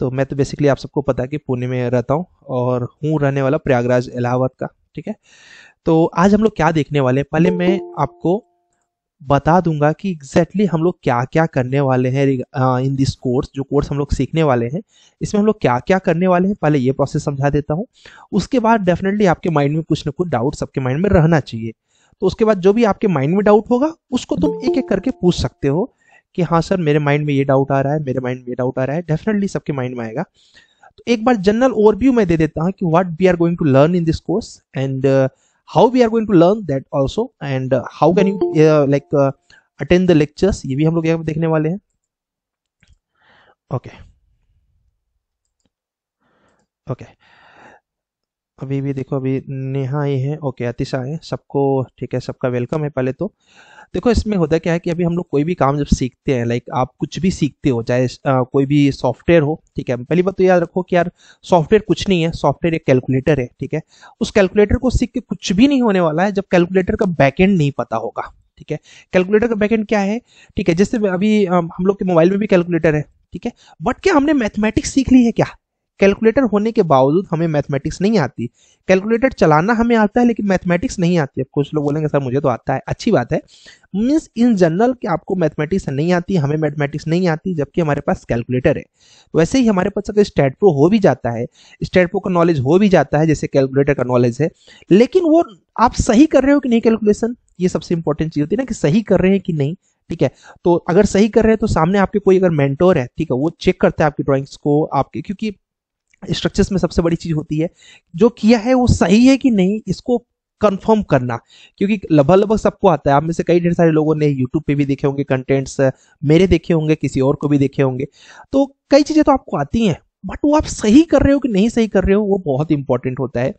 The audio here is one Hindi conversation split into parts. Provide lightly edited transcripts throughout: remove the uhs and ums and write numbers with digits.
तो मैं तो बेसिकली आप सबको पता है कि पुणे में रहता हूँ और हूँ रहने वाला प्रयागराज इलाहाबाद का, ठीक है। तो आज हम लोग क्या देखने वाले हैं, पहले मैं आपको बता दूंगा कि एग्जैक्टली हम लोग क्या क्या करने वाले हैं इन दिस कोर्स। जो कोर्स हम लोग सीखने वाले हैं इसमें हम लोग क्या क्या करने वाले हैं, पहले ये प्रोसेस समझा देता हूँ। उसके बाद डेफिनेटली आपके माइंड में कुछ ना कुछ डाउट सबके माइंड में रहना चाहिए, तो उसके बाद जो भी आपके माइंड में डाउट होगा उसको तुम एक एक करके पूछ सकते हो कि हाँ सर मेरे माइंड में ये डाउट आ रहा है, मेरे माइंड में ये डाउट आ रहा है, डेफिनेटली सबके माइंड में आएगा। तो एक बार जनरल ओवरव्यू मैं दे देता हूँ कि what we are going to learn in this course and how we are going to learn that also and how can you attend the lectures, ये भी हम लोग यहाँ पे देखने वाले हैं। ओके ओके अभी भी देखो अभी नेहा आई है, ओके अतिशा है, सबको ठीक है, सबका वेलकम है। पहले तो देखो इसमें होता क्या है कि अभी हम लोग कोई भी काम जब सीखते हैं, लाइक आप कुछ भी सीखते हो चाहे कोई भी सॉफ्टवेयर हो, ठीक है। पहली बात तो याद रखो कि यार सॉफ्टवेयर कुछ नहीं है, सॉफ्टवेयर एक कैलकुलेटर है, ठीक है। उस कैलकुलेटर को सीख के कुछ भी नहीं होने वाला है जब कैलकुलेटर का बैकएंड नहीं पता होगा, ठीक है। कैलकुलेटर का बैकएंड क्या है, ठीक है, जैसे अभी हम लोग के मोबाइल में भी कैलकुलेटर है, ठीक है, बट क्या हमने मैथमेटिक्स सीख ली है क्या? कैलकुलेटर होने के बावजूद हमें मैथमेटिक्स नहीं आती। कैलकुलेटर चलाना हमें आता है लेकिन मैथमेटिक्स नहीं आती। अब कुछ लोग बोलेंगे सर मुझे तो आता है, अच्छी बात है, मीन्स इन जनरल कि आपको मैथमेटिक्स नहीं आती, हमें मैथमेटिक्स नहीं आती, जबकि हमारे पास कैलकुलेटर है। वैसे ही हमारे पास अगर स्टैड.प्रो हो भी जाता है, स्टैड.प्रो का नॉलेज हो भी जाता है जैसे कैलकुलेटर का नॉलेज है, लेकिन वो आप सही कर रहे हो कि नहीं कैलकुलेशन, ये सबसे इंपॉर्टेंट चीज़ होती है ना कि सही कर रहे हैं कि नहीं, ठीक है। तो अगर सही कर रहे हैं तो सामने आपके कोई अगर मेंटोर है, ठीक है, वो चेक करता है आपकी ड्राइंग्स को आपके, क्योंकि स्ट्रक्चर्स में सबसे बड़ी चीज होती है जो किया है वो सही है कि नहीं इसको कंफर्म करना, क्योंकि लगभग सबको आता है। आप में से कई ढेर सारे लोगों ने यूट्यूब पे भी देखे होंगे कंटेंट्स, मेरे देखे होंगे, किसी और को भी देखे होंगे, तो कई चीजें तो आपको आती हैं बट वो आप सही कर रहे हो कि नहीं सही कर रहे हो वो बहुत इंपॉर्टेंट होता है।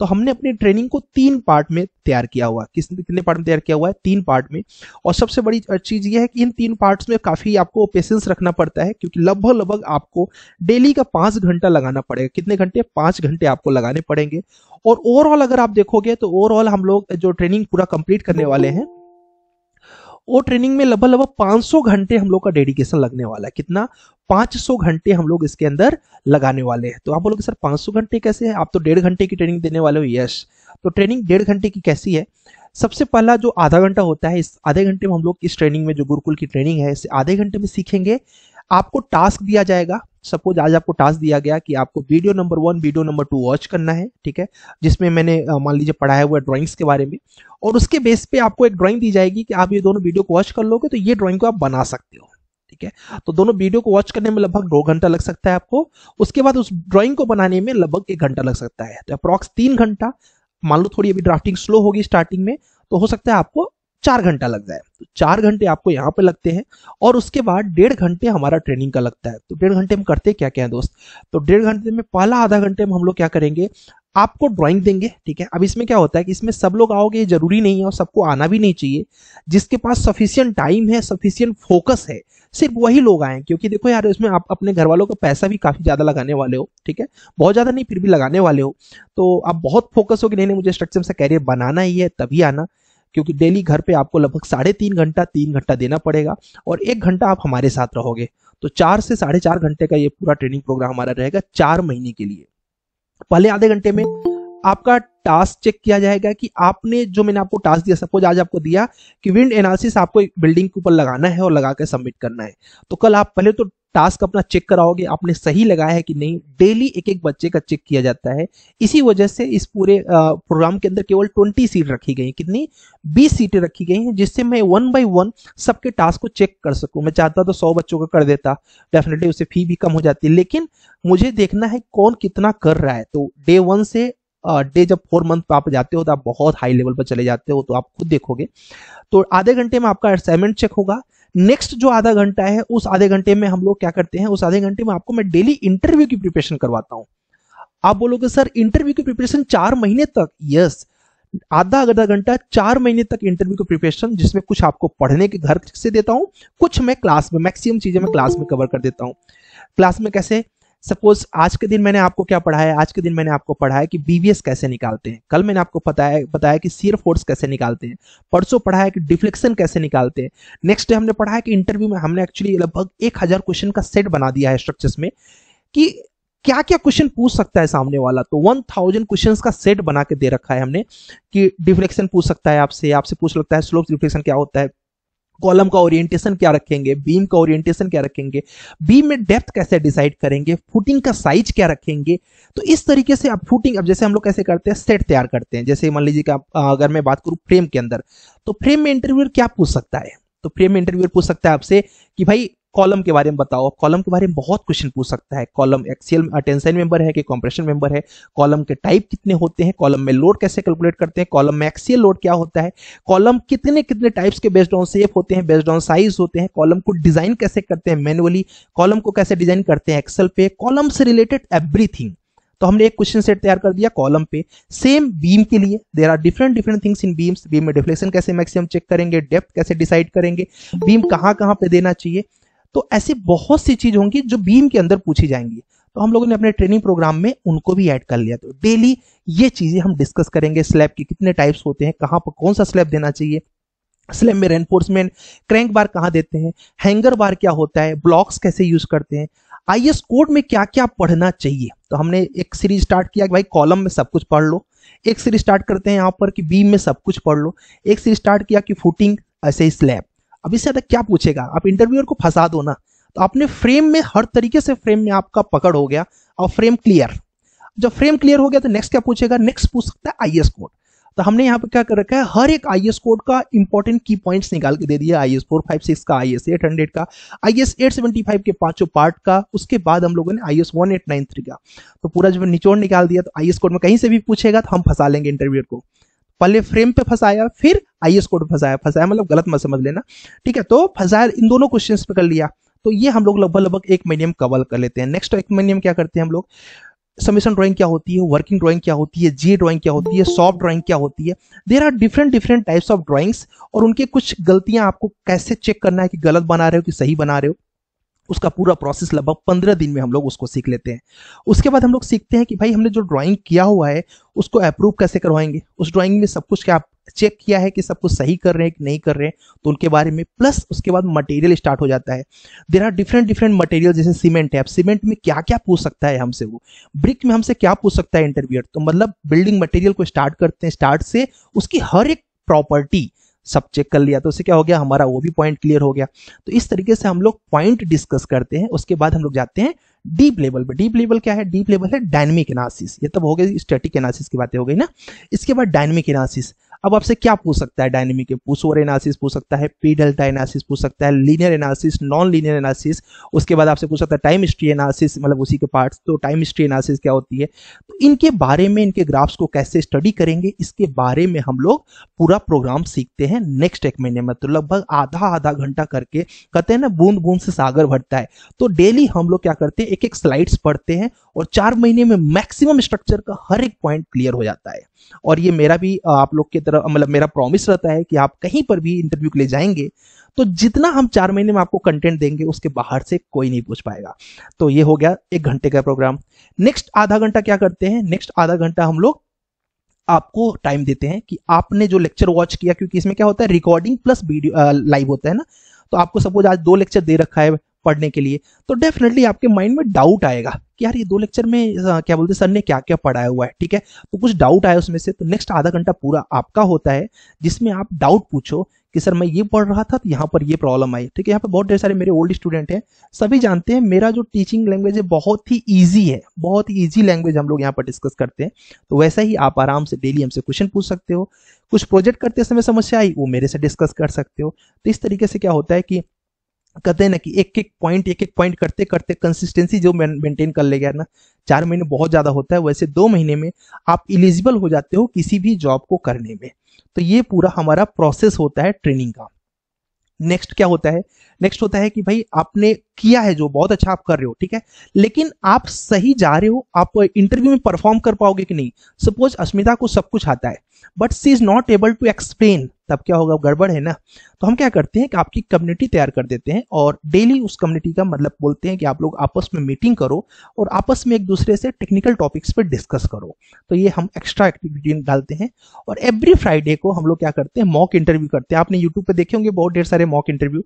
तो हमने अपनी ट्रेनिंग को 3 पार्ट में तैयार किया हुआ, कितने पार्ट में तैयार किया हुआ है? 3 पार्ट में। और सबसे बड़ी चीज़ ये है कि इन 3 पार्ट्स में काफ़ी आपको पेशेंस रखना पड़ता है, क्योंकि लगभग आपको डेली का 5 घंटा लगाना पड़ेगा। कितने घंटे? 5 घंटे आपको लगाने पड़ेंगे। और ओवरऑल अगर आप देखोगे तो ओवरऑल हम लोग जो ट्रेनिंग पूरा कंप्लीट करने वाले हैं वो ट्रेनिंग में लगभग 500 घंटे हम लोग का डेडिकेशन लगने वाला है। कितना? 500 घंटे हम लोग इसके अंदर लगाने वाले हैं। तो आप बोलोगे सर 500 घंटे कैसे है, आप तो 1.5 घंटे की ट्रेनिंग देने वाले हो। यस, तो ट्रेनिंग 1.5 घंटे की कैसी है? सबसे पहला जो आधा घंटा होता है, इस आधे घंटे में हम लोग इस ट्रेनिंग में जो गुरुकुल की ट्रेनिंग है इस आधे घंटे में सीखेंगे। आपको टास्क दिया जाएगा, सपोज आज आपको टास्क दिया गया कि आपको video number 1 video number 2 watch करना है, ठीक है, जिसमें मैंने मान लीजिए पढ़ाया हुआ ड्राइंग्स के बारे में, और उसके बेस पे आपको एक ड्राइंग दी जाएगी कि आप ये दोनों वीडियो को वॉच कर लोगे तो ये ड्राइंग को आप बना सकते हो, ठीक है। तो दोनों वीडियो को वॉच करने में लगभग 2 घंटा लग सकता है आपको, उसके बाद उस ड्राइंग को बनाने में लगभग 1 घंटा लग सकता है, तो अप्रॉक्स 3 घंटा। मान लो थोड़ी अभी ड्राफ्टिंग स्लो होगी स्टार्टिंग में तो हो सकता है आपको 4 घंटा लग जाए, तो 4 घंटे आपको यहाँ पे लगते हैं। और उसके बाद 1.5 घंटे हमारा ट्रेनिंग का लगता है। तो 1.5 घंटे में करते क्या क्या है दोस्त? तो 1.5 घंटे में पहला आधा घंटे में हम लोग क्या करेंगे, आपको ड्राइंग देंगे, ठीक है। अब इसमें क्या होता है कि इसमें सब लोग आओगे ये जरूरी नहीं है और सबको आना भी नहीं चाहिए। जिसके पास सफिशिएंट टाइम है, सफिशिएंट फोकस है, सिर्फ वही लोग आए, क्योंकि देखो यार इसमें आप अपने घर वालों का पैसा भी काफी ज्यादा लगाने वाले हो, ठीक है, बहुत ज्यादा नहीं फिर भी लगाने वाले हो। तो आप बहुत फोकस हो कि नहीं मुझे स्ट्रक्चर से कैरियर बनाना ही है तभी आना, क्योंकि डेली घर पे आपको लगभग 3.5 घंटा देना पड़ेगा और 1 घंटा आप हमारे साथ रहोगे। तो 4 से 4.5 घंटे का ये पूरा ट्रेनिंग प्रोग्राम हमारा रहेगा 4 महीने के लिए। पहले आधे घंटे में आपका टास्क चेक किया जाएगा कि आपने जो मैंने आपको टास्क दिया, सपोज आज आपको दिया कि विंड एनालिसिस आपको एक बिल्डिंग के ऊपर लगाना है और लगा के सबमिट करना है, तो कल आप पहले तो टास्क अपना चेक कराओगे आपने सही लगाया है कि नहीं। डेली एक एक बच्चे का चेक किया जाता है, इसी वजह से इस पूरे प्रोग्राम के अंदर केवल 20 सीट रखी गई। कितनी? 20 सीटें रखी गई हैं, जिससे मैं 1 by 1 सबके टास्क को चेक कर सकूं। मैं चाहता तो 100 बच्चों का कर देता, डेफिनेटली उससे फी भी कम हो जाती, लेकिन मुझे देखना है कौन कितना कर रहा है। तो डे 1 से डे जब 4 मंथ पर आप जाते हो तो आप बहुत हाई लेवल पर चले जाते हो, तो आप खुद देखोगे। तो आधे घंटे में आपका असाइनमेंट चेक होगा। नेक्स्ट जो आधा घंटा है उस आधे घंटे में हम लोग क्या करते हैं, उस आधे घंटे में आपको मैं डेली इंटरव्यू की प्रिपरेशन करवाता हूं। आप बोलोगे सर इंटरव्यू की प्रिपरेशन 4 महीने तक? यस, आधा घंटा 4 महीने तक इंटरव्यू की प्रिपरेशन, जिसमें कुछ आपको पढ़ने के घर से देता हूं, कुछ मैं क्लास में, मैक्सिमम चीजें मैं क्लास में कवर कर देता हूँ। क्लास में कैसे? सपोज आज के दिन मैंने आपको क्या पढ़ाया, आज के दिन मैंने आपको पढ़ाया कि बीवीएस कैसे निकालते हैं, कल मैंने आपको बताया कि शियर फोर्स कैसे निकालते हैं, परसों पढ़ाया कि डिफ्लेक्शन कैसे निकालते हैं, नेक्स्ट डे हमने पढ़ाया कि इंटरव्यू में हमने एक्चुअली लगभग 1000 क्वेश्चन का सेट बना दिया है स्ट्रक्चर्स में। कि क्या क्या क्वेश्चन पूछ सकता है सामने वाला। तो 1000 क्वेश्चंस का सेट बना के दे रखा है हमने कि डिफ्लेक्शन पूछ सकता है आपसे, पूछ सकता है स्लोप डिफ्लेक्शन क्या होता है, कॉलम का ओरिएंटेशन क्या रखेंगे, बीम का ओरिएंटेशन क्या रखेंगे, बीम में डेप्थ कैसे डिसाइड करेंगे, फुटिंग का साइज क्या रखेंगे। तो इस तरीके से आप फुटिंग, अब जैसे हम लोग कैसे करते हैं सेट तैयार करते हैं, जैसे मान लीजिए कि आप, अगर मैं बात करूं फ्रेम के अंदर, तो फ्रेम में इंटरव्यूअर क्या पूछ सकता है, तो फ्रेम में इंटरव्यूअर पूछ सकता है आपसे कि भाई कॉलम के बारे में बताओ। कॉलम के बारे में बहुत क्वेश्चन पूछ सकता है, कॉलम एक्सियल टेंशन मेंबर है कि कंप्रेशन मेंबर है, कॉलम के टाइप कितने होते हैं, कॉलम में लोड कैसे कैलकुलेट करते हैं, कॉलम में एक्सियल लोड क्या होता है, कॉलम कितने कितने टाइप्स के बेस्ड ऑन शेप होते हैं, बेस्ड ऑन साइज होते हैं, कॉलम को डिजाइन कैसे करते हैं मैनुअली, कॉलम को कैसे डिजाइन करते हैं एक्सेल पे, कॉलम से रिलेटेड एवरीथिंग। तो हमने एक क्वेश्चन सेट तैयार कर दिया कॉलम पे। सेम बीम के लिए there are different things in beams, beam में डिफ्लेक्शन कैसे मैक्सिमम चेक करेंगे, डेप्थ कैसे डिसाइड करेंगे, बीम कहां-कहां पे देना चाहिए। तो ऐसी बहुत सी चीज होंगी जो बीम के अंदर पूछी जाएंगी, तो हम लोगों ने अपने ट्रेनिंग प्रोग्राम में उनको भी ऐड कर लिया। तो डेली ये चीजें हम डिस्कस करेंगे, स्लैब के कितने टाइप्स होते हैं, कहां पर कौन सा स्लैब देना चाहिए, स्लैब में रेनफोर्समेंट, क्रैंक बार कहां देते हैं, हैंगर बार क्या होता है, ब्लॉक्स कैसे यूज करते हैं, आईएस कोड में क्या क्या पढ़ना चाहिए। तो हमने एक सीरीज स्टार्ट किया कि भाई कॉलम में सब कुछ पढ़ लो, एक सीरीज स्टार्ट करते हैं यहाँ पर कि बीम में सब कुछ पढ़ लो, एक सीरीज स्टार्ट किया कि फुटिंग, ऐसे ही स्लैब। अब इससे ज्यादा क्या पूछेगा, आप इंटरव्यूअर को फंसा दो ना। तो आपने फ्रेम में हर तरीके से फ्रेम में आपका पकड़ हो गया और फ्रेम क्लियर, जब फ्रेम क्लियर हो गया तो नेक्स्ट क्या पूछेगा, नेक्स्ट पूछ सकता है आईएस कोड। तो हमने यहाँ पे क्या कर रखा है, हर एक आईएस कोड का इंपॉर्टेंट की पॉइंट्स निकाल के दे दिया, आईएस 456 का, आईएस 800 का, आईएस 875 के पांचों पार्ट का, उसके बाद हम लोगों ने आईएस 1893 का, तो पूरा जब निचोड़ निकाल दिया। तो आईएस कोड में कहीं से भी पूछेगा तो हम फंसा लेंगे इंटरव्यूअर को, पहले फ्रेम पे फंसाया फिर आईएस कोड पे फंसाया, फंसाया मतलब गलत मत समझ लेना, ठीक है। तो फंसाया इन दोनों क्वेश्चंस पे कर लिया, तो ये हम लोग लगभग एक महीने में कवर कर लेते हैं। नेक्स्ट एक महीने में क्या करते हैं हम लोग, सबमिशन ड्राइंग क्या होती है, वर्किंग ड्राइंग क्या होती है, जी ड्राइंग क्या होती है, सॉफ्ट ड्राइंग क्या होती है, there are different types of drawings, और उनके कुछ गलतियां आपको कैसे चेक करना है कि गलत बना रहे हो कि सही बना रहे हो, उसका पूरा प्रोसेस लगभग 15 दिन में हम लोग उसको सीख लेते हैं। उसके बाद हम लोग सीखते हैं कि भाई हमने जो ड्राइंग किया हुआ है उसको अप्रूव कैसे करवाएंगे, उस ड्राइंग में सब कुछ क्या चेक किया है कि सब कुछ सही कर रहे हैं कि नहीं कर रहे हैं, तो उनके बारे में। प्लस उसके बाद मटेरियल स्टार्ट हो जाता है, देयर आर डिफरेंट मटेरियल, जैसे सीमेंट है, सीमेंट में क्या क्या पूछ सकता है हमसे, वो ब्रिक में हमसे क्या पूछ सकता है इंटरव्यूअर। तो मतलब बिल्डिंग मटेरियल को स्टार्ट करते हैं, स्टार्ट से उसकी हर एक प्रॉपर्टी सब चेक कर लिया, तो उससे क्या हो गया हमारा वो भी पॉइंट क्लियर हो गया। तो इस तरीके से हम लोग पॉइंट डिस्कस करते हैं। उसके बाद हम लोग जाते हैं डीप लेवल पे। डीप लेवल क्या है, डीप लेवल है डायनेमिक एनालिसिस, ये तब हो गई स्टैटिक एनालिसिस की बातें हो गई ना। इसके बाद डायनेमिक एनालिसिस, अब आपसे क्या पूछ सकता है, डायनेमिक पुशओवर एनालिसिस पूछ सकता है, पी डेल्टा एनालिसिस पूछ सकता है, linear analysis, non linear analysis. उसके बाद आपसे पूछ सकता है टाइम हिस्ट्री एनालिसिस, मतलब उसी के पार्ट्स, तो टाइम हिस्ट्री एनालिसिस क्या होती है, तो इनके बारे में, इनके ग्राफ्स को कैसे स्टडी करेंगे, इसके बारे में हम लोग पूरा प्रोग्राम सीखते हैं नेक्स्ट एक महीने में। तो लगभग आधा घंटा करके, कहते हैं ना बूंद बूंद से सागर भरता है, तो डेली हम लोग क्या करते हैं एक एक स्लाइड्स पढ़ते हैं और 4 महीने में मैक्सिमम स्ट्रक्चर का हर एक पॉइंट क्लियर हो जाता है। और ये मेरा भी आप लोग के तरफ, मतलब मेरा प्रॉमिस रहता है कि आप कहीं पर भी इंटरव्यू के लिए जाएंगे तो जितना हम 4 महीने में आपको कंटेंट देंगे उसके बाहर से कोई नहीं पूछ पाएगा। तो ये हो गया 1 घंटे का प्रोग्राम। नेक्स्ट आधा घंटा क्या करते हैं, नेक्स्ट आधा घंटा हम लोग आपको टाइम देते हैं कि आपने जो लेक्चर वॉच किया, क्योंकि इसमें क्या होता है रिकॉर्डिंग प्लस वीडियो लाइव होता है ना। तो आपको सपोज आज 2 लेक्चर दे रखा है पढ़ने के लिए, तो डेफिनेटली आपके माइंड में डाउट आएगा कि यार ये 2 लेक्चर में क्या बोलते हैं सर ने क्या क्या पढ़ाया हुआ है, ठीक है। तो कुछ डाउट आया उसमें से, तो नेक्स्ट आधा घंटा पूरा आपका होता है जिसमें आप डाउट पूछो कि सर मैं ये पढ़ रहा था तो यहाँ पर ये प्रॉब्लम आई, ठीक है। यहाँ पर बहुत ढेर सारे मेरे ओल्ड स्टूडेंट हैं, सभी जानते हैं मेरा जो टीचिंग लैंग्वेज है बहुत ही ईजी है, बहुत ही ईजी लैंग्वेज हम लोग यहाँ पर डिस्कस करते हैं। तो वैसा ही आप आराम से डेली हमसे क्वेश्चन पूछ सकते हो, कुछ प्रोजेक्ट करते समय समस्या आई वो मेरे से डिस्कस कर सकते हो। तो इस तरीके से क्या होता है कि कहते हैं ना कि एक एक पॉइंट करते करते कंसिस्टेंसी जो मेंटेन कर लेगा ना, 4 महीने बहुत ज्यादा होता है, वैसे 2 महीने में आप एलिजिबल हो जाते हो किसी भी जॉब को करने में। तो ये पूरा हमारा प्रोसेस होता है ट्रेनिंग का। नेक्स्ट क्या होता है, नेक्स्ट होता है कि भाई आपने किया है जो बहुत अच्छा आप कर रहे हो, ठीक है, लेकिन आप सही जा रहे हो, आप इंटरव्यू में परफॉर्म कर पाओगे कि नहीं। सपोज अस्मिता को सब कुछ आता है but she is not able to explain तब क्या होगा, गड़बड़ है ना। तो हम क्या करते हैं कि आपकी कम्युनिटी तैयार कर देते हैं और डेली उस कम्युनिटी का मतलब बोलते हैं कि आप लोग आपस में मीटिंग करो और आपस में एक दूसरे से टेक्निकल टॉपिक्स पर डिस्कस करो। तो ये हम एक्स्ट्रा एक्टिविटी निकालते हैं और एवरी फ्राइडे को हम लोग क्या करते हैं, मॉक इंटरव्यू करते हैं। आपने यूट्यूब पर देखे होंगे बहुत ढेर सारे मॉक इंटरव्यू।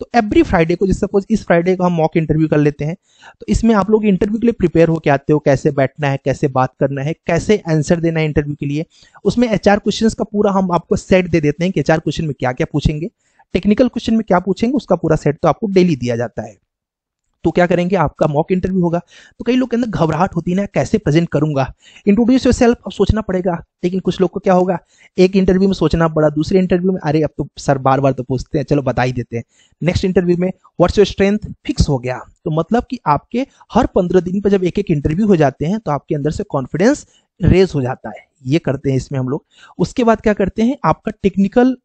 तो एवरी फ्राइडे को, जैसे सपोज इस फ्राइडे को हम मॉक इंटरव्यू कर लेते हैं, तो इसमें आप लोग इंटरव्यू के लिए प्रिपेयर होकर आते हो, कैसे बैठना है, कैसे बात करना है, कैसे आंसर देना है इंटरव्यू के लिए। उसमें एचआर क्वेश्चंस का पूरा हम आपको सेट दे देते हैं कि एचआर क्वेश्चन में क्या क्या पूछेंगे, टेक्निकल क्वेश्चन में क्या पूछेंगे, उसका पूरा सेट तो आपको डेली दिया जाता है। तो क्या करेंगे, आपका मॉक इंटरव्यू होगा। तो कई लोग के अंदर घबराहट होती है ना, कैसे प्रेजेंट करूंगा, इंट्रोड्यूस योरसेल्फ अब सोचना पड़ेगा। लेकिन कुछ लोग को क्या होगा, एक इंटरव्यू में सोचना पड़ा, दूसरे इंटरव्यू में अरे अब तो सर बार बार तो पूछते हैं, चलो बता ही देते हैं। नेक्स्ट इंटरव्यू में व्हाट्स योर स्ट्रेंथ फिक्स हो गया। तो मतलब कि आपके हर 15 दिन पर जब एक एक इंटरव्यू हो जाते हैं तो आपके अंदर से कॉन्फिडेंस रेज हो जाता है। ये करते हैं इसमें हम लोग। उसके बाद क्या करते हैं, आपका टेक्निकल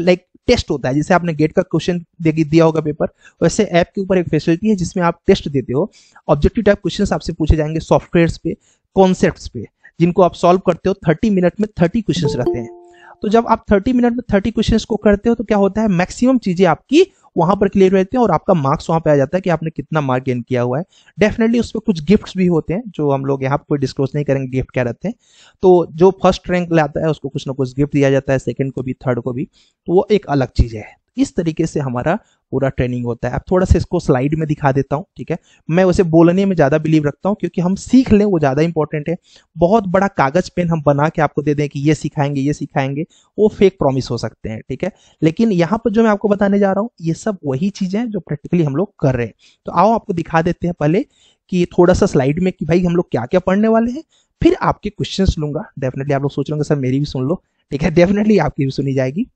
लाइक टेस्ट होता है। जैसे आपने गेट का क्वेश्चन दिया होगा पेपर, वैसे ऐप के ऊपर एक फैसिलिटी है जिसमें आप टेस्ट देते हो। ऑब्जेक्टिव टाइप क्वेश्चंस आपसे पूछे जाएंगे सॉफ्टवेयर्स पे, कॉन्सेप्ट्स पे, जिनको आप सॉल्व करते हो। 30 मिनट में 30 क्वेश्चंस रहते हैं। तो जब आप 30 मिनट में 30 क्वेश्चंस को करते हो तो क्या होता है, मैक्सिमम चीजें आपकी वहां पर क्लियर रहती है और आपका मार्क्स वहां पे आ जाता है कि आपने कितना मार्क गेन किया हुआ है। डेफिनेटली उसमें कुछ गिफ्ट्स भी होते हैं जो हम लोग यहाँ पर कोई डिस्क्लोज नहीं करेंगे गिफ्ट क्या रहते हैं। तो जो फर्स्ट रैंक लाता है उसको कुछ ना कुछ गिफ्ट दिया जाता है, सेकंड को भी, थर्ड को भी, तो वो एक अलग चीज है। इस तरीके से हमारा पूरा ट्रेनिंग होता है। अब थोड़ा सा इसको स्लाइड में दिखा देता हूँ, ठीक है। मैं वैसे बोलने में ज़्यादा बिलीव रखता हूँ क्योंकि हम सीख लें वो ज़्यादा इंपॉर्टेंट है। बहुत बड़ा कागज पेन हम बना के आपको दे दें कि ये सिखाएंगे ये सिखाएंगे, वो फेक प्रॉमिस हो सकते हैं, ठीक है। लेकिन यहाँ पर जो मैं आपको बताने जा रहा हूँ ये सब वही चीज़ें हैं जो प्रैक्टिकली हम लोग कर रहे हैं। तो आओ आपको दिखा देते हैं पहले कि थोड़ा सा स्लाइड में कि भाई हम लोग क्या क्या पढ़ने वाले हैं, फिर आपके क्वेश्चन लूंगा। डेफिनेटली आप लोग सोच रहे होंगे सर मेरी भी सुन लो, ठीक है, डेफिनेटली आपकी भी सुनी जाएगी।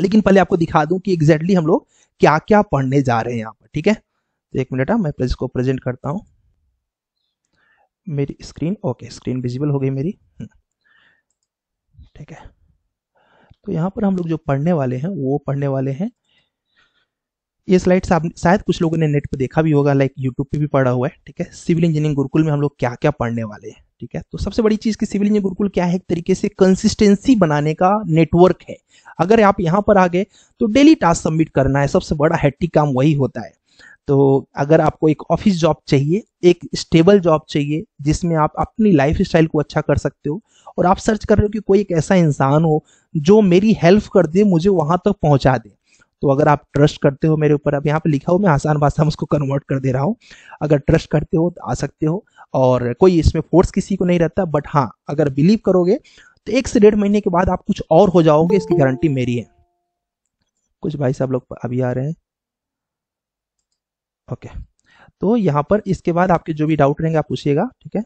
लेकिन पहले आपको दिखा दूं कि एग्जैक्टली हम लोग क्या क्या पढ़ने जा रहे हैं यहाँ पर, ठीक है। तो एक मिनट मैं इसको प्रेजेंट करता हूँ। मेरी स्क्रीन, ओके, स्क्रीन विजिबल हो गई मेरी, ठीक है। तो यहाँ पर हम लोग जो पढ़ने वाले हैं वो पढ़ने वाले हैं, ये स्लाइड्स आप शायद कुछ लोगों ने नेट पे देखा भी होगा, लाइक यूट्यूब पे भी पढ़ा हुआ है, ठीक है। सिविल इंजीनियरिंग गुरुकुल में हम लोग क्या क्या पढ़ने वाले हैं, ठीक है। तो सबसे बड़ी चीज़ कि सिविल इंजीनियरिंग गुरुकुल क्या है, एक तरीके से कंसिस्टेंसी बनाने का नेटवर्क है। अगर आप यहाँ पर आ गए तो डेली टास्क सबमिट करना है, सबसे बड़ा हैट्रिक काम वही होता है। तो अगर आपको एक ऑफिस जॉब चाहिए, एक स्टेबल जॉब चाहिए जिसमें आप अपनी लाइफ स्टाइल को अच्छा कर सकते हो और आप सर्च कर रहे हो कि कोई एक ऐसा इंसान हो जो मेरी हेल्प कर दे, मुझे वहाँ तक पहुँचा दे, तो अगर आप ट्रस्ट करते हो मेरे ऊपर, अब यहाँ पे लिखा हो, मैं आसान भाषा में उसको कन्वर्ट कर दे रहा हूँ, अगर ट्रस्ट करते हो तो आ सकते हो और कोई इसमें फोर्स किसी को नहीं रहता। बट हाँ, अगर बिलीव करोगे तो 1 से 1.5 महीने के बाद आप कुछ और हो जाओगे, इसकी गारंटी मेरी है। कुछ भाई साहब लोग अभी आ रहे हैं, ओके। तो यहाँ पर इसके बाद आपके जो भी डाउट रहेंगे आप पूछिएगा, ठीक है।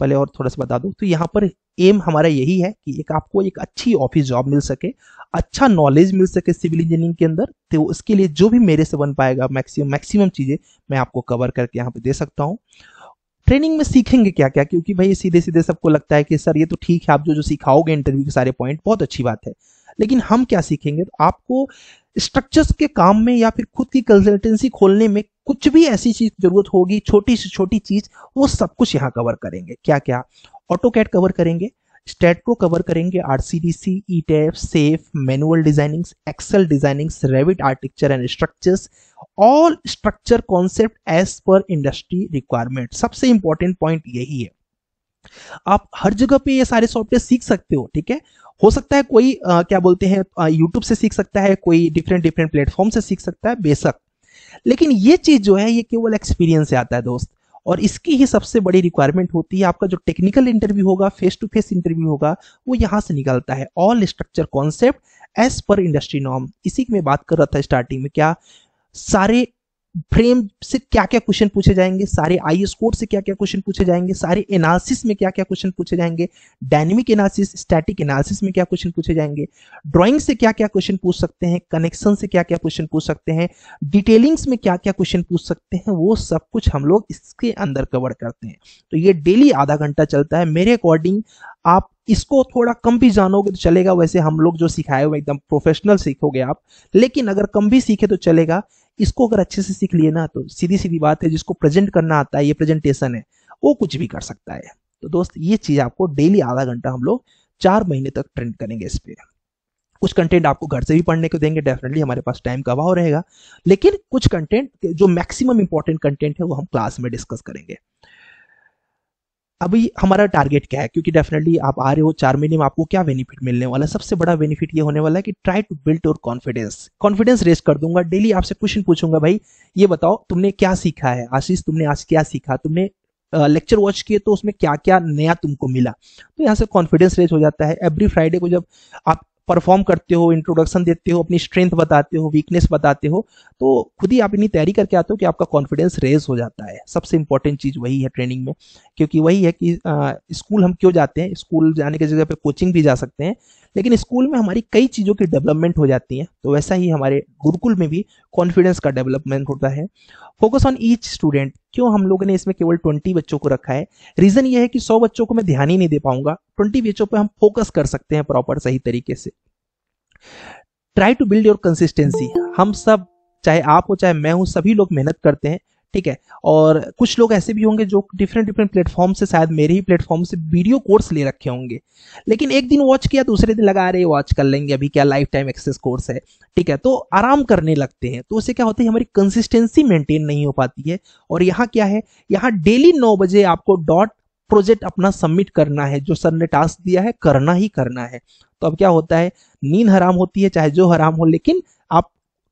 पहले और थोड़ा सा बता दूं, तो यहाँ पर एम हमारा यही है कि एक आपको एक अच्छी ऑफिस जॉब मिल सके, अच्छा नॉलेज मिल सके सिविल इंजीनियरिंग के अंदर। तो उसके लिए जो भी मेरे से बन पाएगा मैक्सिमम चीज़ें मैं आपको कवर करके यहाँ पे दे सकता हूँ। ट्रेनिंग में सीखेंगे क्या क्या, क्योंकि भाई सीधे सीधे सबको लगता है कि सर ये तो ठीक है आप जो जो सिखाओगे इंटरव्यू के सारे पॉइंट, बहुत अच्छी बात है, लेकिन हम क्या सीखेंगे। तो आपको स्ट्रक्चर्स के काम में या फिर खुद की कंसल्टेंसी खोलने में कुछ भी ऐसी चीज जरूरत होगी, छोटी से छोटी चीज, वो सब कुछ यहाँ कवर करेंगे। क्या क्या, ऑटोकैड कवर करेंगे, STAAD.Pro कवर करेंगे, RCDC, ETabs, safe, manual designings, Excel designings, Revit architecture and structures, all structure concept as per industry requirement. सबसे इंपॉर्टेंट पॉइंट यही है, आप हर जगह पे ये सारे सॉफ्टवेयर सीख सकते हो, ठीक है। हो सकता है कोई क्या बोलते हैं YouTube से सीख सकता है, कोई डिफरेंट प्लेटफॉर्म से सीख सकता है बेशक, लेकिन ये चीज जो है ये केवल एक्सपीरियंस से आता है दोस्त। और इसकी ही सबसे बड़ी रिक्वायरमेंट होती है, आपका जो टेक्निकल इंटरव्यू होगा, फेस टू फेस इंटरव्यू होगा, वो यहाँ से निकलता है, all structure concept as per industry norm. इसी की मैं बात कर रहा था स्टार्टिंग में, क्या सारे फ्रेम से क्या क्या क्वेश्चन पूछे जाएंगे, सारे आईएस कोड से क्या क्या क्वेश्चन पूछे जाएंगे, सारे एनालिसिस में क्या क्या क्वेश्चन पूछे जाएंगे, डायनेमिक एनालिसिस, स्टैटिक एनालिसिस में क्या क्वेश्चन पूछे जाएंगे, ड्राइंग से क्या क्या क्वेश्चन पूछ सकते हैं, कनेक्शन से क्या क्या क्वेश्चन पूछ सकते हैं, डिटेलिंग्स में क्या क्या क्वेश्चन पूछ सकते हैं, वो सब कुछ हम लोग इसके अंदर कवर करते हैं। तो ये डेली आधा घंटा चलता है। मेरे अकॉर्डिंग आप इसको थोड़ा कम भी जानोगे तो चलेगा, वैसे हम लोग जो सिखाए हुए एकदम प्रोफेशनल सीखोगे आप, लेकिन अगर कम भी सीखे तो चलेगा। इसको अगर अच्छे से सीख लिए ना तो सीधी सीधी बात है, जिसको प्रेजेंट करना आता है, ये प्रेजेंटेशन है, वो कुछ भी कर सकता है। तो दोस्त ये चीज आपको डेली आधा घंटा हम लोग 4 महीने तक ट्रेंड करेंगे इस पे। कुछ कंटेंट आपको घर से भी पढ़ने को देंगे, डेफिनेटली हमारे पास टाइम कम हो रहेगा, लेकिन कुछ कंटेंट जो मैक्सिमम इंपॉर्टेंट कंटेंट है वो हम क्लास में डिस्कस करेंगे। अभी हमारा टारगेट क्या है, क्योंकि डेफिनेटली आप आ रहे हो 4 महीने में, आपको क्या बेनिफिट मिलने वाला है? सबसे बड़ा बेनिफिट ये होने वाला है कि try to build your confidence, confidence raise कर दूंगा। डेली आपसे क्वेश्चन पूछूंगा, भाई ये बताओ तुमने क्या सीखा है, आशीष तुमने आज क्या सीखा, तुमने लेक्चर वॉच किए तो उसमें क्या क्या नया तुमको मिला। तो यहाँ से कॉन्फिडेंस रेस हो जाता है। एवरी फ्राइडे को जब आप परफॉर्म करते हो, इंट्रोडक्शन देते हो, अपनी स्ट्रेंथ बताते हो, वीकनेस बताते हो, तो खुद ही आप इतनी तैयारी करके आते हो कि आपका कॉन्फिडेंस रेज हो जाता है। सबसे इंपॉर्टेंट चीज़ वही है ट्रेनिंग में, क्योंकि वही है कि स्कूल हम क्यों जाते हैं, स्कूल जाने की जगह पे कोचिंग भी जा सकते हैं, लेकिन स्कूल में हमारी कई चीज़ों की डेवलपमेंट हो जाती है। तो वैसा ही हमारे गुरुकुल में भी कॉन्फिडेंस का डेवलपमेंट होता है। फोकस ऑन ईच स्टूडेंट, क्यों हम लोगों ने इसमें केवल 20 बच्चों को रखा है? रीज़न ये है कि 100 बच्चों को मैं ध्यान ही नहीं दे पाऊंगा, 20 बच्चों पे हम फोकस कर सकते हैं प्रॉपर सही तरीके से। Try to build your consistency, हम सब, चाहे आप हो चाहे मैं हूं, सभी लोग मेहनत करते हैं, ठीक है। और कुछ लोग ऐसे भी होंगे जो डिफरेंट प्लेटफॉर्म से, शायद मेरे ही प्लेटफॉर्म से वीडियो कोर्स ले रखे होंगे, लेकिन एक दिन वॉच किया दूसरे दिन लगा रहे वॉच कर लेंगे, अभी क्या लाइफ टाइम एक्सेस कोर्स है, ठीक है, तो आराम करने लगते हैं। तो उससे क्या होता है, हमारी कंसिस्टेंसी मेंटेन नहीं हो पाती है। और यहाँ क्या है, यहाँ डेली 9 बजे आपको डॉट प्रोजेक्ट अपना सबमिट करना है, जो सर ने टास्क दिया है करना ही करना है। तो अब क्या होता है, नींद हराम होती है, चाहे जो हराम हो, लेकिन आप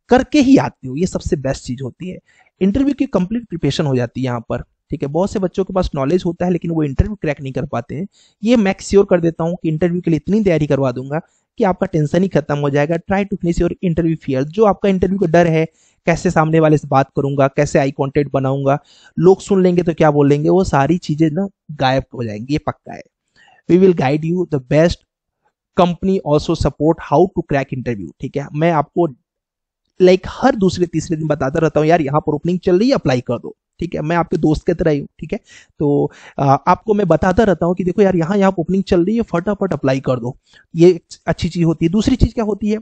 करके ही आते हो, ये सबसे बेस्ट चीज़ होती है। इंटरव्यू की कंप्लीट प्रिपरेशन हो जाती है यहाँ पर, ठीक है। बहुत से बच्चों के पास नॉलेज होता है लेकिन वो इंटरव्यू क्रैक नहीं कर पाते हैं। ये मैं श्योर कर देता हूँ कि इंटरव्यू के लिए इतनी तैयारी करवा दूंगा कि आपका टेंशन ही खत्म हो जाएगा। Try to finish your interview fear, जो आपका इंटरव्यू का डर है, कैसे सामने वाले से बात करूंगा, कैसे आई कॉन्टेक्ट बनाऊंगा, लोग सुन लेंगे तो क्या बोलेंगे, वो सारी चीजें ना गायब हो जाएंगी, ये पक्का है। We will guide you the best company also support how to crack interview, ठीक है। मैं आपको हर दूसरे तीसरे दिन बताता रहता हूँ, यार यहाँ पर ओपनिंग चल रही है, अप्लाई कर दो, ठीक है। मैं आपके दोस्त की तरह ही हूँ, ठीक है। तो आपको मैं बताता रहता हूँ कि देखो यार यहाँ ओपनिंग चल रही है, फटाफट अप्लाई कर दो, ये अच्छी चीज होती है। दूसरी चीज क्या होती है,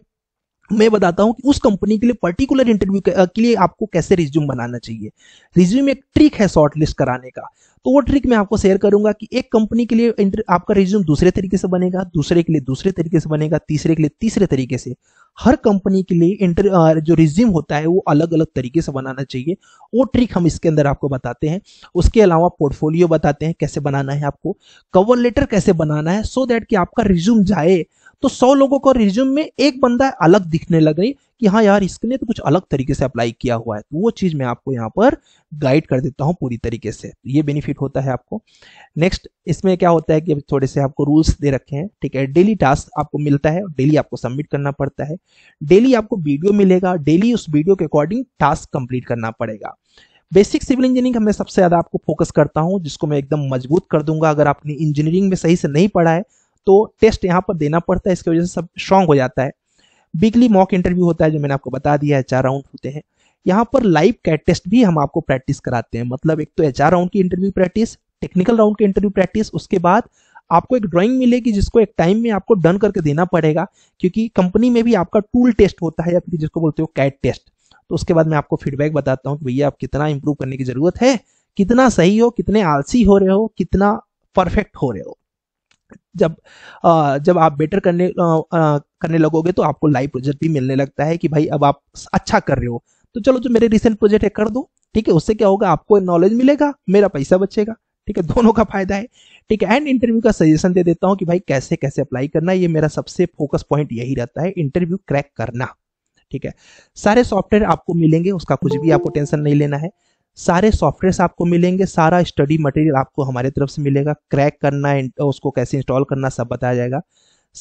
मैं बताता हूँ कि उस कंपनी के लिए पर्टिकुलर इंटरव्यू के लिए आपको कैसे रिज्यूम बनाना चाहिए। रिज्यूम एक ट्रिक है शॉर्ट लिस्ट कराने का, तो वो ट्रिक मैं आपको शेयर करूंगा कि एक कंपनी के लिए आपका रिज्यूम दूसरे तरीके से बनेगा, दूसरे के लिए दूसरे तरीके से बनेगा, तीसरे के लिए तीसरे तरीके से। हर कंपनी के लिए जो रिज्यूम होता है वो अलग अलग तरीके से बनाना चाहिए, वो ट्रिक हम इसके अंदर आपको बताते हैं। उसके अलावा पोर्टफोलियो बताते हैं कैसे बनाना है आपको, कवर लेटर कैसे बनाना है, सो दैट कि आपका रिज्यूम जाए तो 100 लोगों को रिज्यूम में एक बंदा अलग दिखने लग रही कि हाँ यार इसके लिए तो कुछ अलग तरीके से अप्लाई किया हुआ है। तो वो चीज़ मैं आपको यहाँ पर गाइड कर देता हूँ पूरी तरीके से, ये बेनिफिट होता है आपको। नेक्स्ट इसमें क्या होता है कि अभी थोड़े से आपको रूल्स दे रखे हैं, ठीक है। डेली टास्क आपको मिलता है, डेली आपको सबमिट करना पड़ता है, डेली आपको वीडियो मिलेगा, डेली उस वीडियो के अकॉर्डिंग टास्क कंप्लीट करना पड़ेगा। बेसिक सिविल इंजीनियरिंग मैं सबसे ज़्यादा आपको फोकस करता हूँ, जिसको मैं एकदम मजबूत कर दूंगा। अगर आपने इंजीनियरिंग में सही से नहीं पढ़ा है तो टेस्ट यहाँ पर देना पड़ता है, इसकी वजह से सब स्ट्रांग हो जाता है। वीकली मॉक इंटरव्यू होता है, जो मैंने आपको बता दिया है, 4 राउंड होते हैं। यहाँ पर लाइव कैट टेस्ट भी हम आपको प्रैक्टिस कराते हैं, मतलब एक तो 4 राउंड की इंटरव्यू प्रैक्टिस, टेक्निकल राउंड की इंटरव्यू प्रैक्टिस, उसके बाद आपको एक ड्राइंग मिलेगी जिसको एक टाइम में आपको डन करके देना पड़ेगा, क्योंकि कंपनी में भी आपका टूल टेस्ट होता है या फिर जिसको बोलते हो कैट टेस्ट। तो उसके बाद मैं आपको फीडबैक बताता हूँ कि भैया आप कितना इंप्रूव करने की जरूरत है, कितना सही हो, कितने आलसी हो रहे हो, कितना परफेक्ट हो रहे हो। जब आप बेटर करने लगोगे तो आपको लाइव प्रोजेक्ट भी मिलने लगता है कि भाई अब आप अच्छा कर रहे हो, तो चलो जो मेरे रिसेंट प्रोजेक्ट है कर दो, ठीक है। उससे क्या होगा, आपको नॉलेज मिलेगा, मेरा पैसा बचेगा, ठीक है, दोनों का फायदा है, ठीक है। एंड इंटरव्यू का सजेशन दे देता हूँ कि भाई कैसे कैसे अप्लाई करना है, ये मेरा सबसे फोकस पॉइंट यही रहता है, इंटरव्यू क्रैक करना, ठीक है। सारे सॉफ्टवेयर आपको मिलेंगे, उसका कुछ भी आपको टेंशन नहीं लेना है, सारे सॉफ्टवेयर्स आपको मिलेंगे, सारा स्टडी मटेरियल आपको हमारे तरफ से मिलेगा, क्रैक करना है उसको कैसे इंस्टॉल करना सब बताया जाएगा,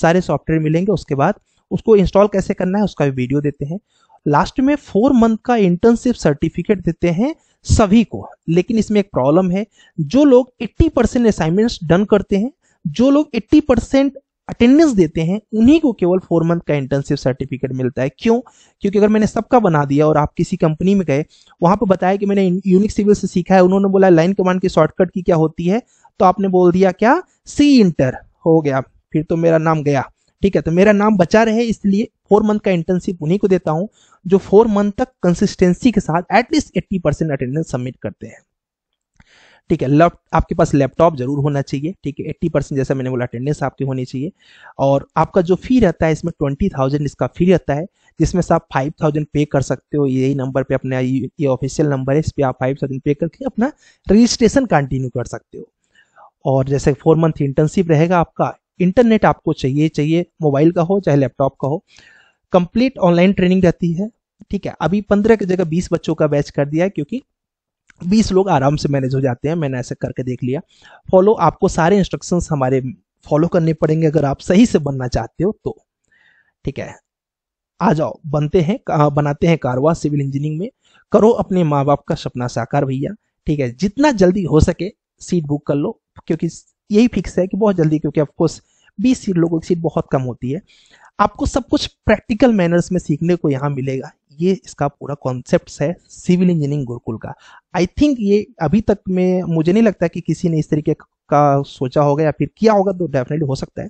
सारे सॉफ्टवेयर मिलेंगे। उसके बाद उसको इंस्टॉल कैसे करना है उसका भी वीडियो देते हैं। लास्ट में 4 मंथ का इंटर्नशिप सर्टिफिकेट देते हैं सभी को, लेकिन इसमें एक प्रॉब्लम है, जो लोग 80% असाइनमेंट्स डन करते हैं, जो लोग 80% अटेंडेंस देते हैं, उन्हीं को केवल 4 मंथ का इंटर्नशिप सर्टिफिकेट मिलता है। क्यों? क्योंकि अगर मैंने सबका बना दिया और आप किसी कंपनी में गए, वहां पर बताया कि मैंने यूनिक सिविल से सीखा है, उन्होंने बोला लाइन कमांड की शॉर्टकट की क्या होती है, तो आपने बोल दिया क्या, सी इंटर हो गया, फिर तो मेरा नाम गया, ठीक है। तो मेरा नाम बचा रहे इसलिए 4 मंथ का इंटर्नशिप उन्हीं को देता हूं जो 4 मंथ तक कंसिस्टेंसी के साथ एटलीस्ट 80% अटेंडेंस सबमिट करते हैं, ठीक है। आपके पास लैपटॉप जरूर होना चाहिए, ठीक है। 80% जैसा मैंने बोला अटेंडेंस आपकी होनी चाहिए। और आपका जो फी रहता है इसमें 20,000 इसका फी रहता है, जिसमें से आप 5,000 पे कर सकते हो। यही नंबर पे अपना ये ऑफिशियल नंबर है, इस पर आप 5,000 पे करके अपना रजिस्ट्रेशन कंटिन्यू कर सकते हो। और जैसे 4 मंथ इंटर्नशिप रहेगा आपका, इंटरनेट आपको चाहिए, मोबाइल का हो चाहे लैपटॉप का हो। कंप्लीट ऑनलाइन ट्रेनिंग रहती है, ठीक है। अभी 15 की जगह 20 बच्चों का बैच कर दिया है, क्योंकि 20 लोग आराम से मैनेज हो जाते हैं, मैंने ऐसा करके देख लिया। फॉलो आपको सारे इंस्ट्रक्शंस हमारे फॉलो करने पड़ेंगे अगर आप सही से बनना चाहते हो तो, ठीक है। आ जाओ बनाते हैं कारवा सिविल इंजीनियरिंग में। करो अपने माँ बाप का सपना साकार भैया, ठीक है। जितना जल्दी हो सके सीट बुक कर लो, क्योंकि यही फिक्स है कि बहुत जल्दी, क्योंकि ऑफकोर्स 20 सीट लोगों की सीट बहुत कम होती है। आपको सब कुछ प्रैक्टिकल मैनर्स में सीखने को यहाँ मिलेगा, ये इसका पूरा कॉन्सेप्ट है सिविल इंजीनियरिंग गुरुकुल का। आई थिंक ये अभी तक में मुझे नहीं लगता कि किसी ने इस तरीके का सोचा होगा या फिर किया होगा, तो डेफिनेटली हो सकता है।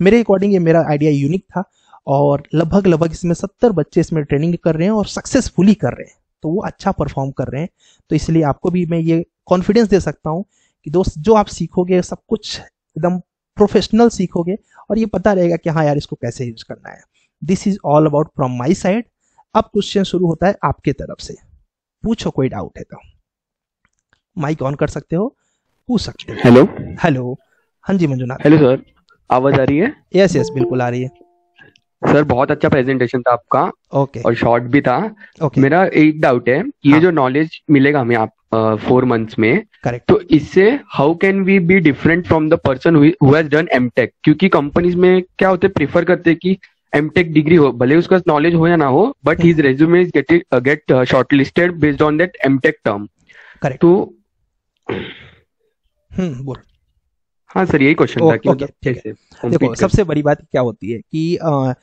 मेरे अकॉर्डिंग ये मेरा आइडिया यूनिक था, और लगभग इसमें 70 बच्चे इसमें ट्रेनिंग कर रहे हैं और सक्सेसफुली कर रहे हैं, तो वो अच्छा परफॉर्म कर रहे हैं। तो इसलिए आपको भी मैं ये कॉन्फिडेंस दे सकता हूँ कि दोस्त जो आप सीखोगे सब कुछ एकदम प्रोफेशनल सीखोगे, और ये पता रहेगा कि हाँ यार इसको कैसे यूज करना है। This is all about from my side. अब क्वेश्चन शुरू होता है आपके तरफ से, पूछो कोई डाउट है तो। माइक ऑन कर सकते हो, पूछ सकते हो। हेलो, हाँ जी मंजुनाथ। हेलो सर, आवाज आ रही है? यस बिल्कुल आ रही है सर। बहुत अच्छा प्रेजेंटेशन था आपका, और शॉर्ट भी था। मेरा एक डाउट है, ये जो नॉलेज मिलेगा हमें आप 4 मंथ्स में, तो इससे how can we be different from the person who has done MTech? क्योंकि कंपनीज में क्या होते प्रेफर करते कि एमटेक डिग्री हो, भले उसका नॉलेज हो या ना हो, but his resume is get shortlisted based on that MTech term. Correct. तो बोल। हाँ सर, यही क्वेश्चन था कि देखो सबसे बड़ी बात क्या होती है कि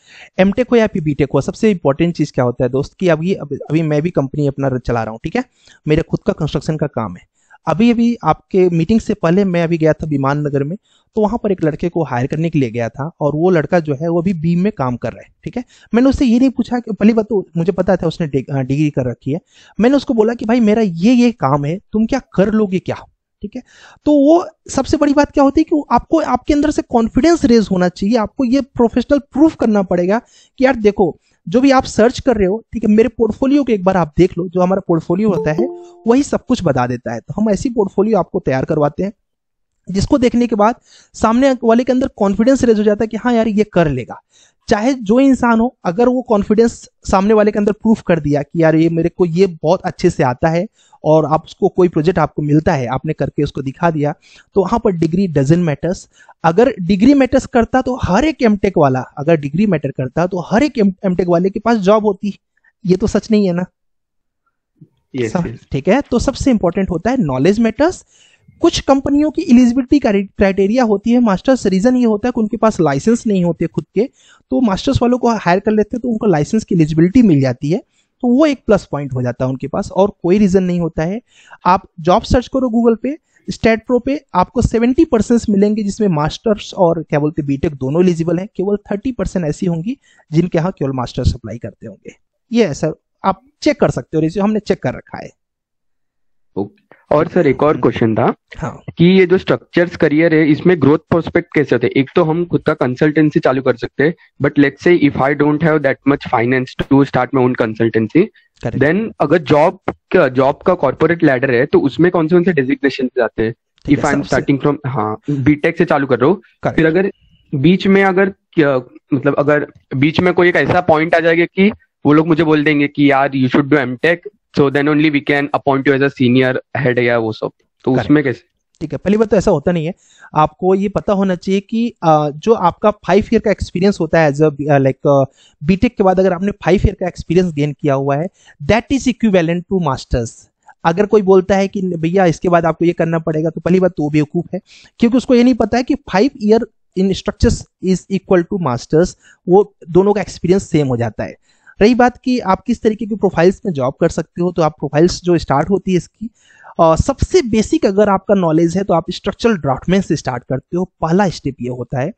एमटेक हो या फिर बीटेक हो, सबसे इंपॉर्टेंट चीज क्या होता है दोस्त कि अभी मैं भी कंपनी अपना चला रहा हूँ, ठीक है। मेरा खुद का कंस्ट्रक्शन का काम है। अभी आपके मीटिंग से पहले मैं अभी गया था विमान नगर में, तो वहां पर एक लड़के को हायर करने के लिए गया था, और वो लड़का जो है वो अभी बीम में काम कर रहा है, ठीक है। मैंने उससे ये नहीं पूछा कि पहली बात तो मुझे पता था उसने डिग्री कर रखी है। मैंने उसको बोला कि भाई मेरा ये काम है, तुम क्या कर लोगे क्या, ठीक है। तो वो सबसे बड़ी बात क्या होती है कि आपको आपके अंदर से कॉन्फिडेंस रेज होना चाहिए। आपको ये प्रोफेशनल प्रूफ करना पड़ेगा कि यार देखो जो भी आप सर्च कर रहे हो, ठीक है, मेरे पोर्टफोलियो को एक बार आप देख लो। जो हमारा पोर्टफोलियो होता है वही सब कुछ बता देता है। तो हम ऐसी पोर्टफोलियो आपको तैयार करवाते हैं जिसको देखने के बाद सामने वाले के अंदर कॉन्फिडेंस रेज हो जाता है कि हाँ यार ये कर लेगा। चाहे जो इंसान हो, अगर वो कॉन्फिडेंस सामने वाले के अंदर प्रूफ कर दिया कि यार ये मेरे को ये बहुत अच्छे से आता है, और आप उसको कोई प्रोजेक्ट आपको मिलता है, आपने करके उसको दिखा दिया, तो वहाँ पर डिग्री डजंट मैटर्स। अगर डिग्री मैटर्स करता तो हर एक एमटेक वाला, अगर डिग्री मैटर करता तो हर एक एमटेक वाले के पास जॉब होती, ये तो सच नहीं है ना? ठीक है। तो सबसे इंपॉर्टेंट होता है नॉलेज मैटर्स। कुछ कंपनियों की एलिजिबिलिटी क्राइटेरिया होती है मास्टर्स। रीजन ये होता है कि उनके पास लाइसेंस नहीं होते खुद के, तो मास्टर्स वालों को हायर कर लेते हैं, तो उनको लाइसेंस की एलिजिबिलिटी मिल जाती है, तो वो एक प्लस पॉइंट हो जाता है उनके पास। और कोई रीजन नहीं होता है। आप जॉब सर्च करो गूगल पे, STAAD.Pro पे, आपको 70% मिलेंगे जिसमें मास्टर्स और क्या बोलते बीटेक दोनों एलिजिबल है। केवल 30% ऐसी होंगी जिनके यहाँ केवल मास्टर्स अप्लाई करते होंगे। ये है सर, आप चेक कर सकते हो, रिज्यूम हमने चेक कर रखा है। और सर एक और क्वेश्चन था कि ये जो स्ट्रक्चर्स करियर है इसमें ग्रोथ प्रोस्पेक्ट कैसे होते हैं? एक तो हम खुद का कंसल्टेंसी चालू कर सकते हैं, but let's say if I don't have that much finance to start my own consultancy, then अगर जॉब का कॉर्पोरेट लैडर है तो उसमें कौन से डेजिग्नेशन जाते हैं? If I am starting from BTech से चालू कर रहा हूँ, फिर अगर बीच में अगर बीच में कोई एक ऐसा पॉइंट आ जाएगा कि वो लोग मुझे बोल देंगे कि यार you should do MTech, so then only we can appoint you as a senior head या वो सब, तो उसमें कैसे? ठीक है, पहली बात तो ऐसा होता नहीं है। आपको ये पता होना चाहिए कि जो आपका 5 ईयर का एक्सपीरियंस होता है एज लाइक बीटेक के बाद, अगर आपने 5 ईयर का एक्सपीरियंस गेन किया हुआ है, that is equivalent to masters. अगर कोई बोलता है कि भैया इसके बाद आपको ये करना पड़ेगा, तो पहली बात तो वो बेवकूफ है, क्योंकि उसको ये नहीं पता है कि 5 year in structures is equal to masters. वो दोनों का एक्सपीरियंस सेम हो जाता है। रही बात कि आप किस तरीके की प्रोफाइल्स में जॉब कर सकते हो, तो आप प्रोफाइल्स जो स्टार्ट होती है इसकी सबसे बेसिक अगर आपका नॉलेज है तो आप स्ट्रक्चरल ड्राफ्टमैन से स्टार्ट करते हो। पहला स्टेप ये होता है।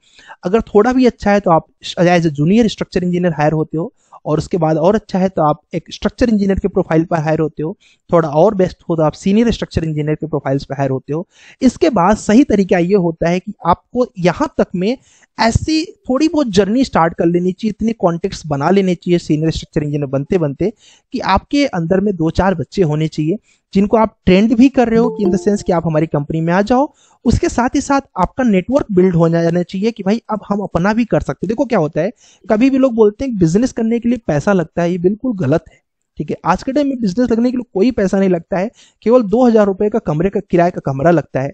अगर थोड़ा भी अच्छा है तो आप as a junior structure engineer hire होते हो, और उसके बाद और अच्छा है तो आप एक स्ट्रक्चर इंजीनियर के प्रोफाइल पर हायर होते हो, थोड़ा और बेस्ट हो तो आप सीनियर स्ट्रक्चर इंजीनियर के प्रोफाइल्स पर हायर होते हो। इसके बाद सही तरीका ये होता है कि आपको यहाँ तक में ऐसी थोड़ी बहुत जर्नी स्टार्ट कर लेनी चाहिए, इतने कॉन्टेक्ट्स बना लेने चाहिए सीनियर स्ट्रक्चर इंजीनियर बनते बनते कि आपके अंदर में 2-4 बच्चे होने चाहिए जिनको आप ट्रेंड भी कर रहे हो कि इन द सेंस कि आप हमारी कंपनी में आ जाओ। उसके साथ ही साथ आपका नेटवर्क बिल्ड हो जाना चाहिए कि भाई अब हम अपना भी कर सकते हैं। देखो क्या होता है, कभी भी लोग बोलते हैं बिजनेस करने के लिए पैसा लगता है, ये बिल्कुल गलत है। ठीक है, आज के टाइम में बिजनेस लगने के लिए कोई पैसा नहीं लगता है, केवल 2000 रुपए का कमरे का किराए का कमरा लगता है।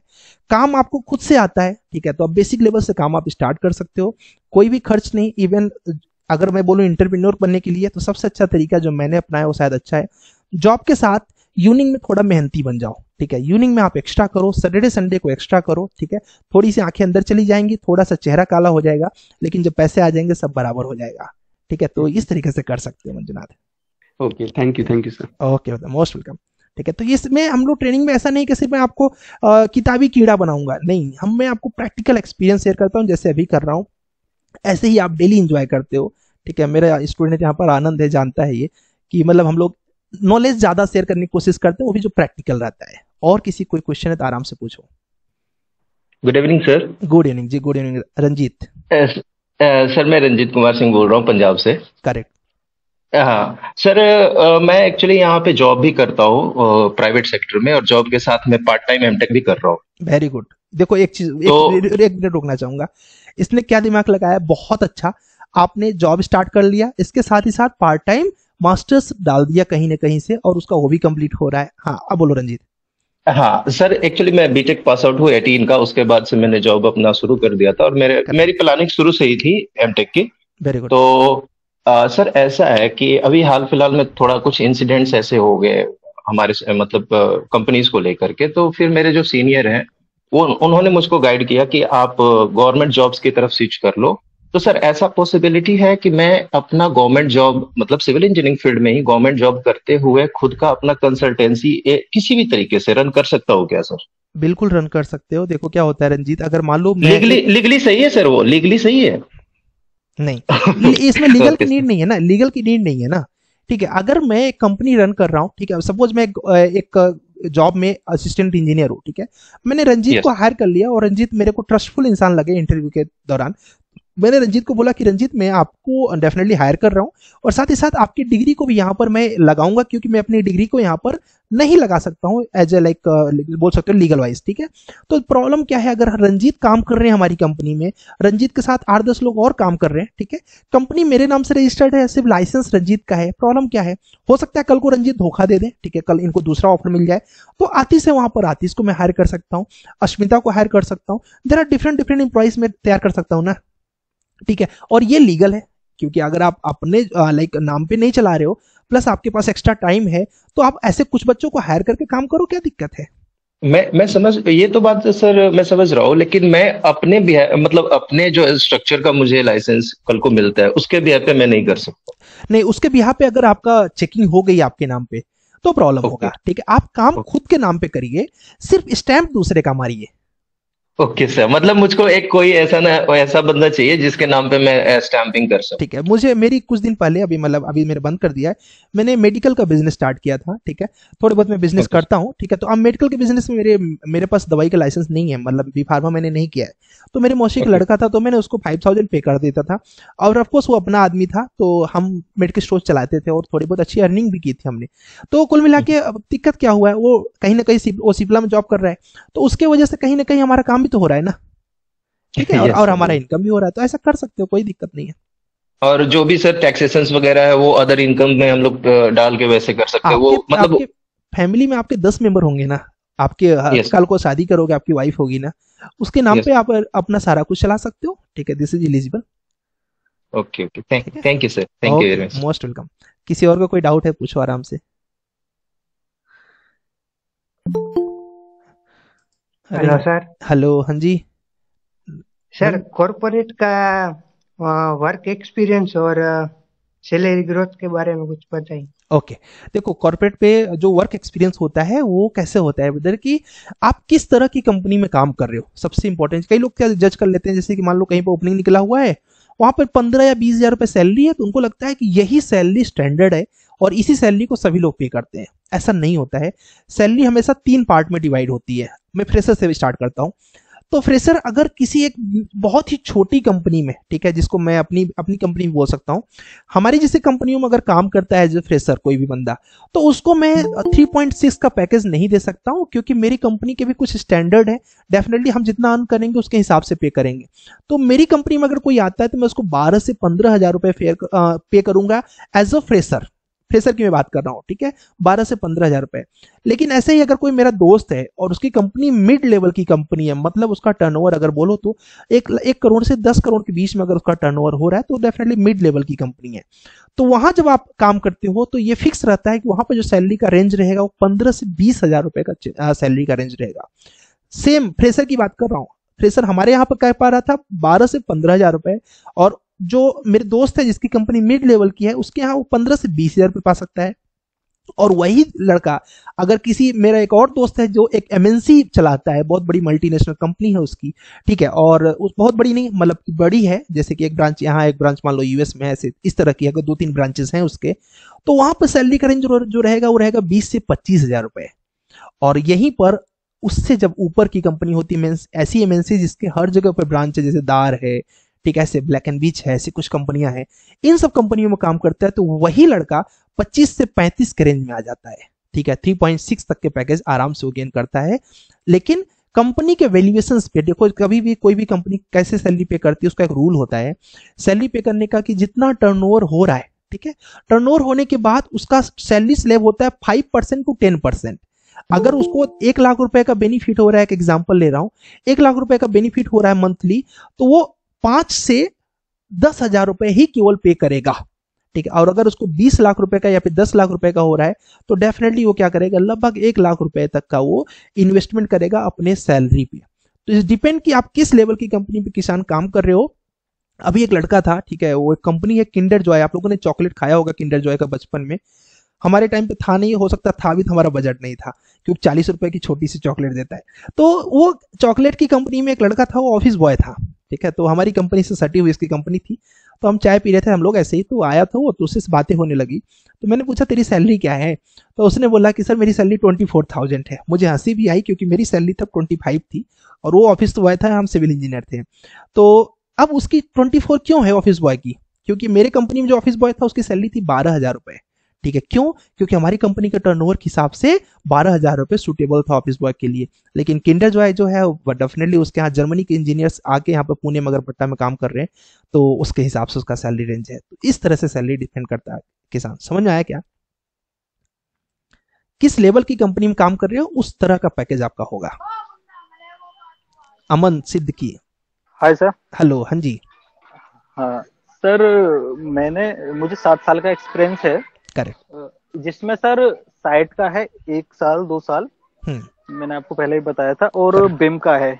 काम आपको खुद से आता है, ठीक है, तो आप बेसिक लेवल से काम आप स्टार्ट कर सकते हो, कोई भी खर्च नहीं। इवन अगर मैं बोलूँ एंटरप्रेन्योर बनने के लिए तो सबसे अच्छा तरीका जो मैंने अपनाया वो शायद अच्छा है। जॉब के साथ यूनिंग में थोड़ा मेहनती बन जाओ, ठीक है, यूनिंग में आप एक्स्ट्रा करो, सैटरडे संडे को एक्स्ट्रा करो, ठीक है, थोड़ी सी आंखें अंदर चली जाएंगी, थोड़ा सा चेहरा काला हो जाएगा, लेकिन जब पैसे आ जाएंगे सब बराबर हो जाएगा। ठीक है, तो इस तरीके से कर सकते हो Manjunath. Okay, thank you sir. Okay, most welcome. ठीक है, तो इसमें हम लोग ट्रेनिंग में ऐसा नहीं कि सिर्फ मैं आपको किताबी कीड़ा बनाऊंगा, नहीं, हम मैं आपको प्रैक्टिकल एक्सपीरियंस शेयर करता हूँ जैसे अभी कर रहा हूँ, ऐसे ही आप डेली इंजॉय करते हो। ठीक है, मेरा स्टूडेंट यहाँ पर आनंद है, जानता है ये कि मतलब हम लोग नॉलेज ज्यादा शेयर करने की कोशिश करते हैं, वो भी जो प्रैक्टिकल रहता है। और किसी कोई क्वेश्चन है तो आराम से पूछो। Good evening sir. Good evening जी, गुड इवनिंग रंजीत। सर मैं रंजीत कुमार सिंह बोल रहा हूँ, पंजाब से। करेक्ट। हाँ सर, मैं एक्चुअली यहाँ पे जॉब भी करता हूँ प्राइवेट सेक्टर में, और जॉब के साथ मैं पार्ट टाइम एमटेक भी कर रहा हूँ। Very good. देखो एक चीज एक मिनट रोकना चाहूंगा, इसने क्या दिमाग लगाया, बहुत अच्छा, आपने जॉब स्टार्ट कर लिया, इसके साथ ही साथ पार्ट टाइम मास्टर्स डाल दिया कहीं ना कहीं से, और उसका वो भी कंप्लीट हो रहा है। हाँ अब बोलो रंजीत। हाँ सर, एक्चुअली मैं बीटेक पास आउट हुआ 18 का, उसके बाद से मैंने जॉब अपना शुरू कर दिया था, और मेरी प्लानिंग शुरू से ही थी एमटेक की। Very good. तो सर ऐसा है कि अभी हाल फिलहाल में थोड़ा कुछ इंसिडेंट्स ऐसे हो गए हमारे मतलब कंपनीज को लेकर के, तो फिर मेरे जो सीनियर हैं वो उन्होंने मुझको गाइड किया कि आप गवर्नमेंट जॉब्स की तरफ स्विच कर लो। तो सर ऐसा पॉसिबिलिटी है कि मैं अपना गवर्नमेंट जॉब मतलब सिविल इंजीनियरिंग फील्ड में ही गवर्नमेंट जॉब करते हुए खुद का अपना कंसल्टेंसी किसी भी तरीके से रन कर सकता हूँ क्या सर? बिल्कुल रन कर सकते हो। देखो क्या होता है रंजीत, अगर मान लो लीगली सही है सर, वो लीगली सही है? नहीं, इसमें लीगल की नीड नहीं है ना, लीगल की नीड नहीं है ना। ठीक है, अगर मैं एक कंपनी रन कर रहा हूँ, ठीक है, सपोज मैं एक जॉब में असिस्टेंट इंजीनियर हूँ, ठीक है, मैंने रंजीत को हायर कर लिया, और रंजीत मेरे को ट्रस्टफुल इंसान लगे इंटरव्यू के दौरान, मैंने रंजीत को बोला कि रंजीत मैं आपको डेफिनेटली हायर कर रहा हूँ, और साथ ही साथ आपकी डिग्री को भी यहाँ पर मैं लगाऊंगा, क्योंकि मैं अपनी डिग्री को यहाँ पर नहीं लगा सकता हूँ एज ए लाइक बोल सकते हो लीगल वाइज। ठीक है, तो प्रॉब्लम क्या है, अगर रंजीत काम कर रहे हैं हमारी कंपनी में, रंजीत के साथ 8-10 लोग और काम कर रहे हैं, ठीक है, कंपनी मेरे नाम से रजिस्टर्ड है, सिर्फ लाइसेंस रंजीत का है। प्रॉब्लम क्या है, हो सकता है कल को रंजीत धोखा दे दे, ठीक है, कल इनको दूसरा ऑफर मिल जाए, तो आतिश है वहां पर, आतिश को मैं हायर कर सकता हूँ, अश्मिता को हायर कर सकता हूँ, देयर आर डिफरेंट एम्प्लॉइज मैं तैयार कर सकता हूँ ना। ठीक है, और ये लीगल है, क्योंकि अगर आप अपने लाइक नाम पे नहीं चला रहे हो, प्लस आपके पास एक्स्ट्रा टाइम है, तो आप ऐसे कुछ बच्चों को हायर करके काम करो, क्या दिक्कत है? मैं समझ, ये तो बात सर मैं समझ रहा हूँ, लेकिन मैं अपने मतलब अपने जो स्ट्रक्चर का मुझे लाइसेंस कल को मिलता है उसके बिहा पे मैं नहीं कर सकता। नहीं, उसके बिहा पे अगर आपका चेकिंग हो गई आपके नाम पे तो प्रॉब्लम होगा। ठीक है, आप काम खुद के नाम पे करिए, सिर्फ स्टैंप दूसरे का मारिए। ओके सर, मतलब मुझको एक कोई ऐसा बंदा चाहिए जिसके नाम पे मैं स्टैंपिंग कर सकूं। ठीक है, मुझे मेरी कुछ दिन पहले अभी मैंने बंद कर दिया है, मैंने मेडिकल का बिजनेस स्टार्ट किया था। ठीक है, थोड़े बहुत मैं बिजनेस करता हूँ। ठीक है, तो अब मेडिकल के बिजनेस में मेरे पास दवाई का लाइसेंस नहीं है, मतलब बी फार्मा मैंने नहीं किया है, तो मेरे मौसी का लड़का था, तो मैंने उसको 5000 पे कर देता था, और ऑफकोर्स वो अपना आदमी था, तो हम मेडिकल स्टोर चलाते थे और थोड़ी बहुत अच्छी अर्निंग भी की थी हमने। तो कुल मिला के दिक्कत क्या हुआ है, वो कहीं ना कहीं वो शिपला में जॉब कर रहा है, तो उसके वजह से कहीं ना कहीं हमारा काम भी तो हो रहा है ना। ठीक है, और हमारा इनकम भी हो रहा है, तो ऐसा कर सकते हो, कोई दिक्कत नहीं है। और जो भी सर टैक्सेशंस वगैरह है वो अदर इनकम में हम लोग डाल के वैसे कर सकते हैं। वो मतलब आपके फैमिली में आपके 10 मेंबर होंगे ना, आपके कल को शादी करोगे, आपकी वाइफ होगी ना, उसके नाम पे आप अपना सारा कुछ चला सकते हो। ठीक है, this is eligible. Okay okay, thank you sir, thank you very much, most welcome. किसी और का कोई डाउट है पूछो आराम से। Hello sir. हेलो, हाँ जी सर, कॉर्पोरेट का वर्क एक्सपीरियंस और सैलरी ग्रोथ के बारे में कुछ बताइए। ओके, देखो कॉर्पोरेट पे जो वर्क एक्सपीरियंस होता है वो कैसे होता है, इधर कि आप किस तरह की कंपनी में काम कर रहे हो सबसे इंपॉर्टेंट। कई लोग क्या जज कर लेते हैं, जैसे कि मान लो कहीं पर ओपनिंग निकला हुआ है, वहां पर 15 या 20 हजार रुपए सैलरी है, तो उनको लगता है कि यही सैलरी स्टैंडर्ड है और इसी सैलरी को सभी लोग पे करते हैं। ऐसा नहीं होता है। सैलरी हमेशा 3 पार्ट में डिवाइड होती है। मैं फ्रेशर से भी स्टार्ट करता हूँ। तो फ्रेशर अगर किसी एक बहुत ही छोटी कंपनी में, ठीक है, जिसको मैं अपनी कंपनी में बोल सकता हूँ, हमारी जैसे कंपनियों में अगर काम करता है जो फ्रेशर कोई भी बंदा, तो उसको मैं 3.6 का पैकेज नहीं दे सकता हूँ, क्योंकि मेरी कंपनी के भी कुछ स्टैंडर्ड है। डेफिनेटली हम जितना अर्न करेंगे उसके हिसाब से पे करेंगे। तो मेरी कंपनी में अगर कोई आता है तो मैं उसको 12 से 15 हजार रुपये पे करूंगा एज अ फ्रेशर। फ्रेशर की मैं बात कर रहा हूँ, ठीक है, 12 से 15 हजार रुपए। लेकिन ऐसे ही अगर कोई मेरा दोस्त है और उसकी कंपनी मिड लेवल की कंपनी है, मतलब उसका टर्नओवर अगर बोलो तो 1 करोड़ से 10 करोड़ के बीच में अगर उसका टर्नओवर हो रहा है, तो डेफिनेटली मिड लेवल की कंपनी है। तो वहां जब आप काम करते हो तो ये फिक्स रहता है कि वहां पर जो सैलरी का रेंज रहेगा वो 15 से 20 हजार रुपए का सैलरी का रेंज रहेगा। सेम फ्रेशर की बात कर रहा हूँ। फ्रेशर हमारे यहाँ पर कह पा रहा था 12 से 15 हजार रुपए, और जो मेरे दोस्त है जिसकी कंपनी मिड लेवल की है उसके यहाँ वो 15 से 20 हजार रुपये पा सकता है। और वही लड़का अगर किसी, मेरा एक और दोस्त है जो एक एमएनसी चलाता है, बहुत बड़ी मल्टीनेशनल कंपनी है उसकी, ठीक है, और बहुत बड़ी नहीं मतलब बड़ी है, जैसे कि एक ब्रांच यहाँ, एक ब्रांच मान लो यूएस में है, इस तरह की अगर 2-3 ब्रांचेस हैं उसके, तो वहां पर सैलरी का रेंज जो रहेगा वो रहेगा 20 से 25 हजार रुपये। और यहीं पर उससे जब ऊपर की कंपनी होती है, ऐसी एमएनसी जिसके हर जगह पर ब्रांच है, जैसे दार है, ठीक है, ऐसे ब्लैक एंड बीच है, ऐसी कुछ कंपनियां हैं, इन सब कंपनियों में काम करता है, तो वही लड़का 25 से 35 के रेंज में आ जाता है, ठीक है, 3.6 तक के पैकेज आराम से वो गेन करता है। लेकिन कंपनी के वैल्यूएशन पे देखो, कभी भी कोई भी कंपनी कैसे सैलरी पे करती है उसका एक रूल होता है सैलरी पे करने का, कि जितना टर्नओवर हो रहा है, ठीक है, टर्नओवर होने के बाद उसका सैलरी स्लैब होता है 5% टू 10%। अगर उसको 1 लाख रुपए का बेनिफिट हो रहा है, एक एग्जाम्पल ले रहा हूँ, 1 लाख रुपए का बेनिफिट हो रहा है मंथली, तो वो 5 से 10 हजार रुपए ही केवल पे करेगा, ठीक है। और अगर उसको 20 लाख रुपए का या फिर 10 लाख रुपए का हो रहा है, तो डेफिनेटली वो क्या करेगा, लगभग 1 लाख रुपए तक का वो इन्वेस्टमेंट करेगा अपने सैलरी पे। तो इस डिपेंड कि आप किस लेवल की कंपनी पे किसान काम कर रहे हो। अभी एक लड़का था, ठीक है, वो एक कंपनी है किंडर जॉय, आप लोगों ने चॉकलेट खाया होगा किंडर जॉय का बचपन में, हमारे टाइम पे था नहीं, हो सकता था भी, हमारा बजट नहीं था, क्योंकि 40 रुपए की छोटी सी चॉकलेट देता है। तो वो चॉकलेट की कंपनी में एक लड़का था, वो ऑफिस बॉय था, ठीक है, तो हमारी कंपनी से सटी हुई इसकी कंपनी थी, तो हम चाय पी रहे थे हम लोग ऐसे ही, तो आया था वो, तो उससे बातें होने लगी, तो मैंने पूछा तेरी सैलरी क्या है, तो उसने बोला कि सर मेरी सैलरी 24,000 है। मुझे हंसी भी आई क्योंकि मेरी सैलरी तब 25 थी, और वो ऑफिस बॉय था, हम सिविल इंजीनियर थे। तो अब उसकी 24 क्यों है ऑफिस बॉय की, क्योंकि मेरे कंपनी में जो ऑफिस बॉय था उसकी सैलरी थी 12 हजार रुपए, ठीक है, क्यों, क्योंकि हमारी कंपनी का टर्नओवर के हिसाब से 12 हजार रुपए सुटेबल था ऑफिस बॉय के लिए। लेकिन किंडर जॉय जो है वो डेफिनेटली, उसके यहाँ जर्मनी के इंजीनियर्स आके यहाँ पर पुणे मगरपट्टा में काम कर रहे हैं, तो उसके हिसाब से उसका सैलरी रेंज है। तो इस तरह से सैलरी डिपेंड करता है किसान। समझ में आया क्या, किस लेवल की कंपनी में काम कर रहे हो उस तरह का पैकेज आपका होगा। Aman Siddiqui, hi sir. Hello, हाँ जी। हाँ सर, मुझे 7 साल का एक्सपीरियंस है, करेक्ट, जिसमें सर साइट का है 1 साल 2 साल, मैंने आपको पहले ही बताया था, और बिम का है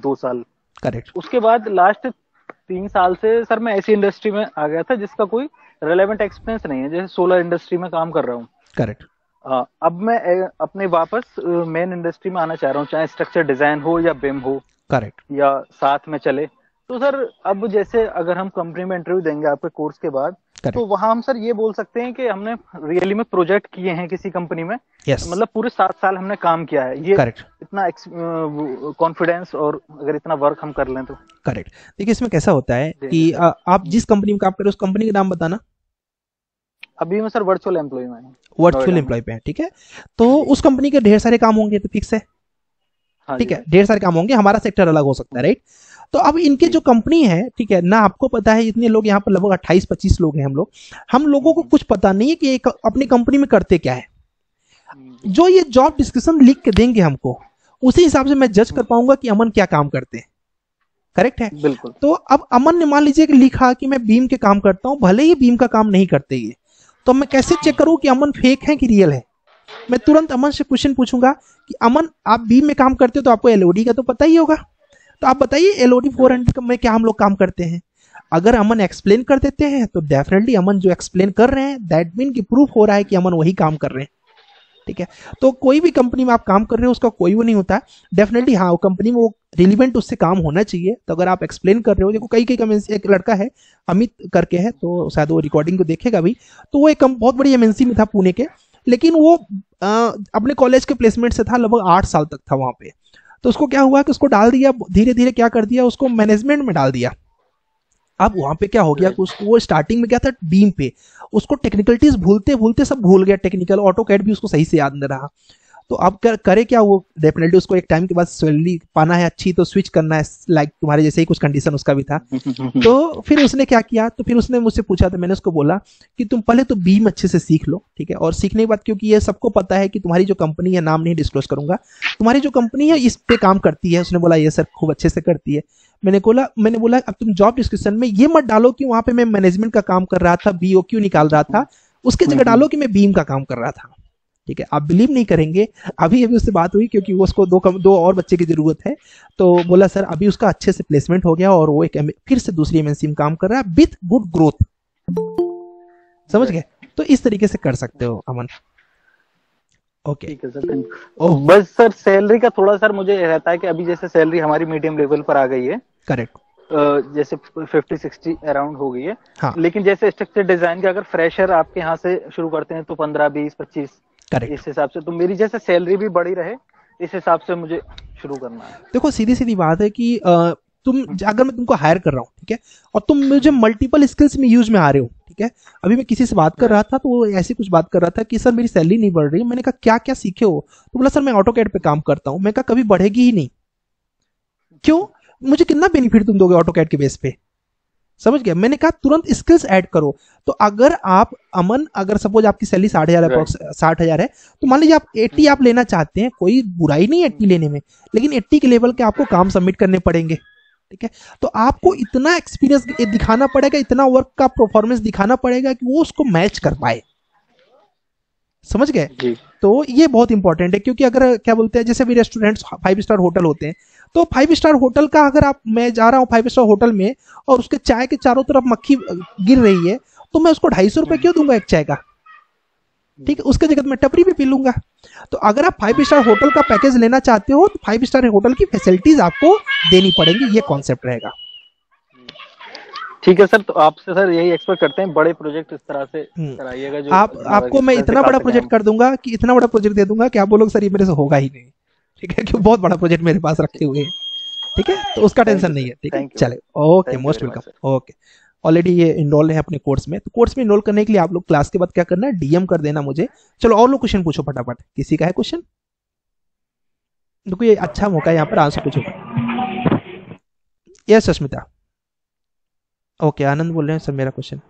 2 साल, करेक्ट। उसके बाद लास्ट 3 साल से सर मैं ऐसी इंडस्ट्री में आ गया था जिसका कोई रेलेवेंट एक्सपीरियंस नहीं है, जैसे सोलर इंडस्ट्री में काम कर रहा हूँ, करेक्ट। अब मैं अपने वापस मेन इंडस्ट्री में आना चाह रहा हूँ, चाहे स्ट्रक्चर डिजाइन हो या बिम हो, करेक्ट, या साथ में चले। तो सर अब जैसे अगर हम कंपनी में इंटरव्यू देंगे आपके कोर्स के बाद, तो वहाँ हम सर ये बोल सकते हैं कि हमने रियली में प्रोजेक्ट किए हैं किसी कंपनी में, yes. मतलब पूरे 7 साल हमने काम किया है, ये Correct. इतना कॉन्फिडेंस, और अगर इतना वर्क हम कर लें तो करेक्ट। देखिए इसमें कैसा होता है कि आप जिस कंपनी में काम कर रहे हो उस कंपनी का नाम बताना। अभी मैं सर वर्चुअल एम्प्लॉय में, वर्चुअल एम्प्लॉय पे है, ठीक है, तो उस कंपनी के ढेर सारे काम होंगे, तो फिक्स है, ठीक है, ढेर सारे काम होंगे, हमारा सेक्टर अलग हो सकता है, राइट। तो अब इनके जो कंपनी है, ठीक है ना, आपको पता है इतने लोग यहाँ पर लगभग 28-25 लोग हैं, हम लोगों को कुछ पता नहीं है कि अपनी कंपनी में करते क्या है। जो ये जॉब डिस्क्रिप्शन लिख के देंगे हमको, उसी हिसाब से मैं जज कर पाऊंगा कि अमन क्या काम करते हैं, करेक्ट है, बिल्कुल। तो अब अमन ने मान लीजिए कि लिखा कि मैं बीम के काम करता हूँ, भले ही बीम का काम नहीं करते ये, तो मैं कैसे चेक करूँ कि अमन फेक है कि रियल है। मैं तुरंत अमन से क्वेश्चन पूछूंगा कि अमन आप बीम में काम करते हो तो आपको एलओडी का तो पता ही होगा, तो आप बताइए एलओडी 400 में क्या हम लोग काम करते हैं। अगर अमन एक्सप्लेन कर देते हैं तो डेफिनेटली अमन जो एक्सप्लेन कर रहे हैं दैट मीन कि प्रूफ हो रहा है कि अमन वही काम कर रहे हैं। ठीक है, तो कोई भी कंपनी में आप काम कर रहे हो उसका कोई वो नहीं होता डेफिनेटली। हाँ, कंपनी में वो रिलेवेंट उससे काम होना चाहिए। तो अगर आप एक्सप्लेन कर रहे हो, देखो कई कई एमएनसी, एक लड़का है अमित करके है, तो शायद वो रिकॉर्डिंग को देखेगा भी, तो वो एक बहुत बड़ी एमएनसी में था पुणे के, लेकिन वो अपने कॉलेज के प्लेसमेंट से था, लगभग 8 साल तक था वहाँ पे। तो उसको क्या हुआ कि उसको डाल दिया, धीरे धीरे क्या कर दिया, उसको मैनेजमेंट में डाल दिया। अब वहाँ पे क्या हो गया कि उसको, वो स्टार्टिंग में क्या था बीम पे, उसको टेक्निकलिटीज भूलते भूलते सब भूल गया टेक्निकल, ऑटोकैड भी उसको सही से याद नहीं रहा। तो अब करे क्या वो, डेफिनेटली उसको एक टाइम के बाद सैलरी पाना है अच्छी, तो स्विच करना है, लाइक तुम्हारे जैसे ही कुछ कंडीशन उसका भी था। तो फिर उसने क्या किया, तो फिर उसने मुझसे पूछा, तो मैंने उसको बोला कि तुम पहले तो बीम अच्छे से सीख लो। ठीक है, और सीखने के बाद, क्योंकि ये सबको पता है कि तुम्हारी जो कंपनी है, नाम नहीं डिस्क्लोज करूंगा, तुम्हारी जो कंपनी है इस पे काम करती है। उसने बोला ये सर खूब अच्छे से करती है। मैंने बोला अब तुम जॉब डिस्क्रिप्शन में ये मत डालो कि वहाँ पे मैं मैनेजमेंट का काम कर रहा था, बीओक्यू निकाल रहा था, उसके जगह डालो कि मैं बीम का काम कर रहा था। ठीक है, आप बिलीव नहीं करेंगे, अभी अभी उससे बात हुई क्योंकि वो उसको दो और बच्चे की जरूरत है। तो बोला सर अभी उसका अच्छे से प्लेसमेंट हो गया और वो एक फिर से दूसरी एमएनसी में काम कर रहा है विद गुड ग्रोथ। समझ गए? तो इस तरीके से कर सकते हो अमन। ओके ठीक है सर। बस सर सैलरी का थोड़ा सर मुझे रहता है कि अभी जैसे सैलरी हमारी मीडियम लेवल पर आ गई है, करेक्ट, जैसे 50-60 अराउंड हो गई है। हाँ। लेकिन जैसे स्ट्रक्चर डिजाइन का अगर फ्रेशर आपके यहाँ से शुरू करते हैं तो 15-20-25 इस हिसाब से, तो मेरी जैसे सैलरी भी बढ़ी रहे इस हिसाब से मुझे शुरू करना है। देखो सीधी सीधी बात है कि तुम, अगर मैं तुमको हायर कर रहा हूँ ठीक है, और तुम मुझे मल्टीपल स्किल्स में यूज में आ रहे हो ठीक है। अभी मैं किसी से बात कर रहा था तो वो ऐसी कुछ बात कर रहा था कि सर मेरी सैलरी नहीं बढ़ रही। मैंने कहा क्या क्या सीखे हो, तो बोला सर मैं ऑटोकैड पे काम करता हूँ। मैं कहा कभी बढ़ेगी ही नहीं, क्यों, मुझे कितना बेनिफिट तुम दोगे ऑटोकैड के बेस पे। समझ गया? मैंने कहा तुरंत स्किल्स ऐड करो। तो अगर आप अमन, अगर सपोज आपकी सैलरी 60,000 है, तो मान लीजिए आप 80 आप लेना चाहते हैं, कोई बुराई नहीं 80 लेने में, लेकिन 80 के लेवल के आपको काम सबमिट करने पड़ेंगे ठीक है। तो आपको इतना एक्सपीरियंस दिखाना पड़ेगा, इतना वर्क का परफॉर्मेंस दिखाना पड़ेगा कि वो उसको मैच कर पाए। समझ गए? तो ये बहुत इंपॉर्टेंट है, क्योंकि अगर क्या बोलते हैं, जैसे भी रेस्टोरेंट्स 5 स्टार होटल होते हैं, तो 5 स्टार होटल का अगर आप, मैं जा रहा हूँ 5 स्टार होटल में और उसके चाय के चारों तरफ मक्खी गिर रही है, तो मैं उसको 250 रुपये क्यों दूंगा एक चाय का, ठीक है, उसके जगह मैं टपरी भी पी लूंगा। तो अगर आप 5 स्टार होटल का पैकेज लेना चाहते हो तो 5 स्टार होटल की फैसिलिटीज आपको देनी पड़ेंगी, ये कॉन्सेप्ट रहेगा। ठीक है सर, तो आपसे सर यही एक्सपेक्ट करते हैं, बड़े प्रोजेक्ट इस तरह से कराइएगा जो आपको मैं इतना बड़ा प्रोजेक्ट कर दूंगा कि इतना बड़ा प्रोजेक्ट दे दूंगा कि आप बोलोगे सर ये मेरे से होगा ही नहीं ठीक है, क्योंकि बहुत बड़ा प्रोजेक्ट मेरे पास रखे हुए हैं ठीक है। तो उसका टेंशन नहीं है ठीक है, चले okay, most welcome. Okay, already ये इनरोल है अपने कोर्स में, तो कोर्स में इनरोल करने के लिए आप लोग क्लास के बाद क्या करना है, डीएम कर देना मुझे। चलो और लोग क्वेश्चन पूछो फटाफट, किसी का है क्वेश्चन, देखो ये अच्छा मौका है यहाँ पर आंसर पूछो। यस सुष्मिता, ओके आनंद बोल रहे हैं सर मेरा क्वेश्चन,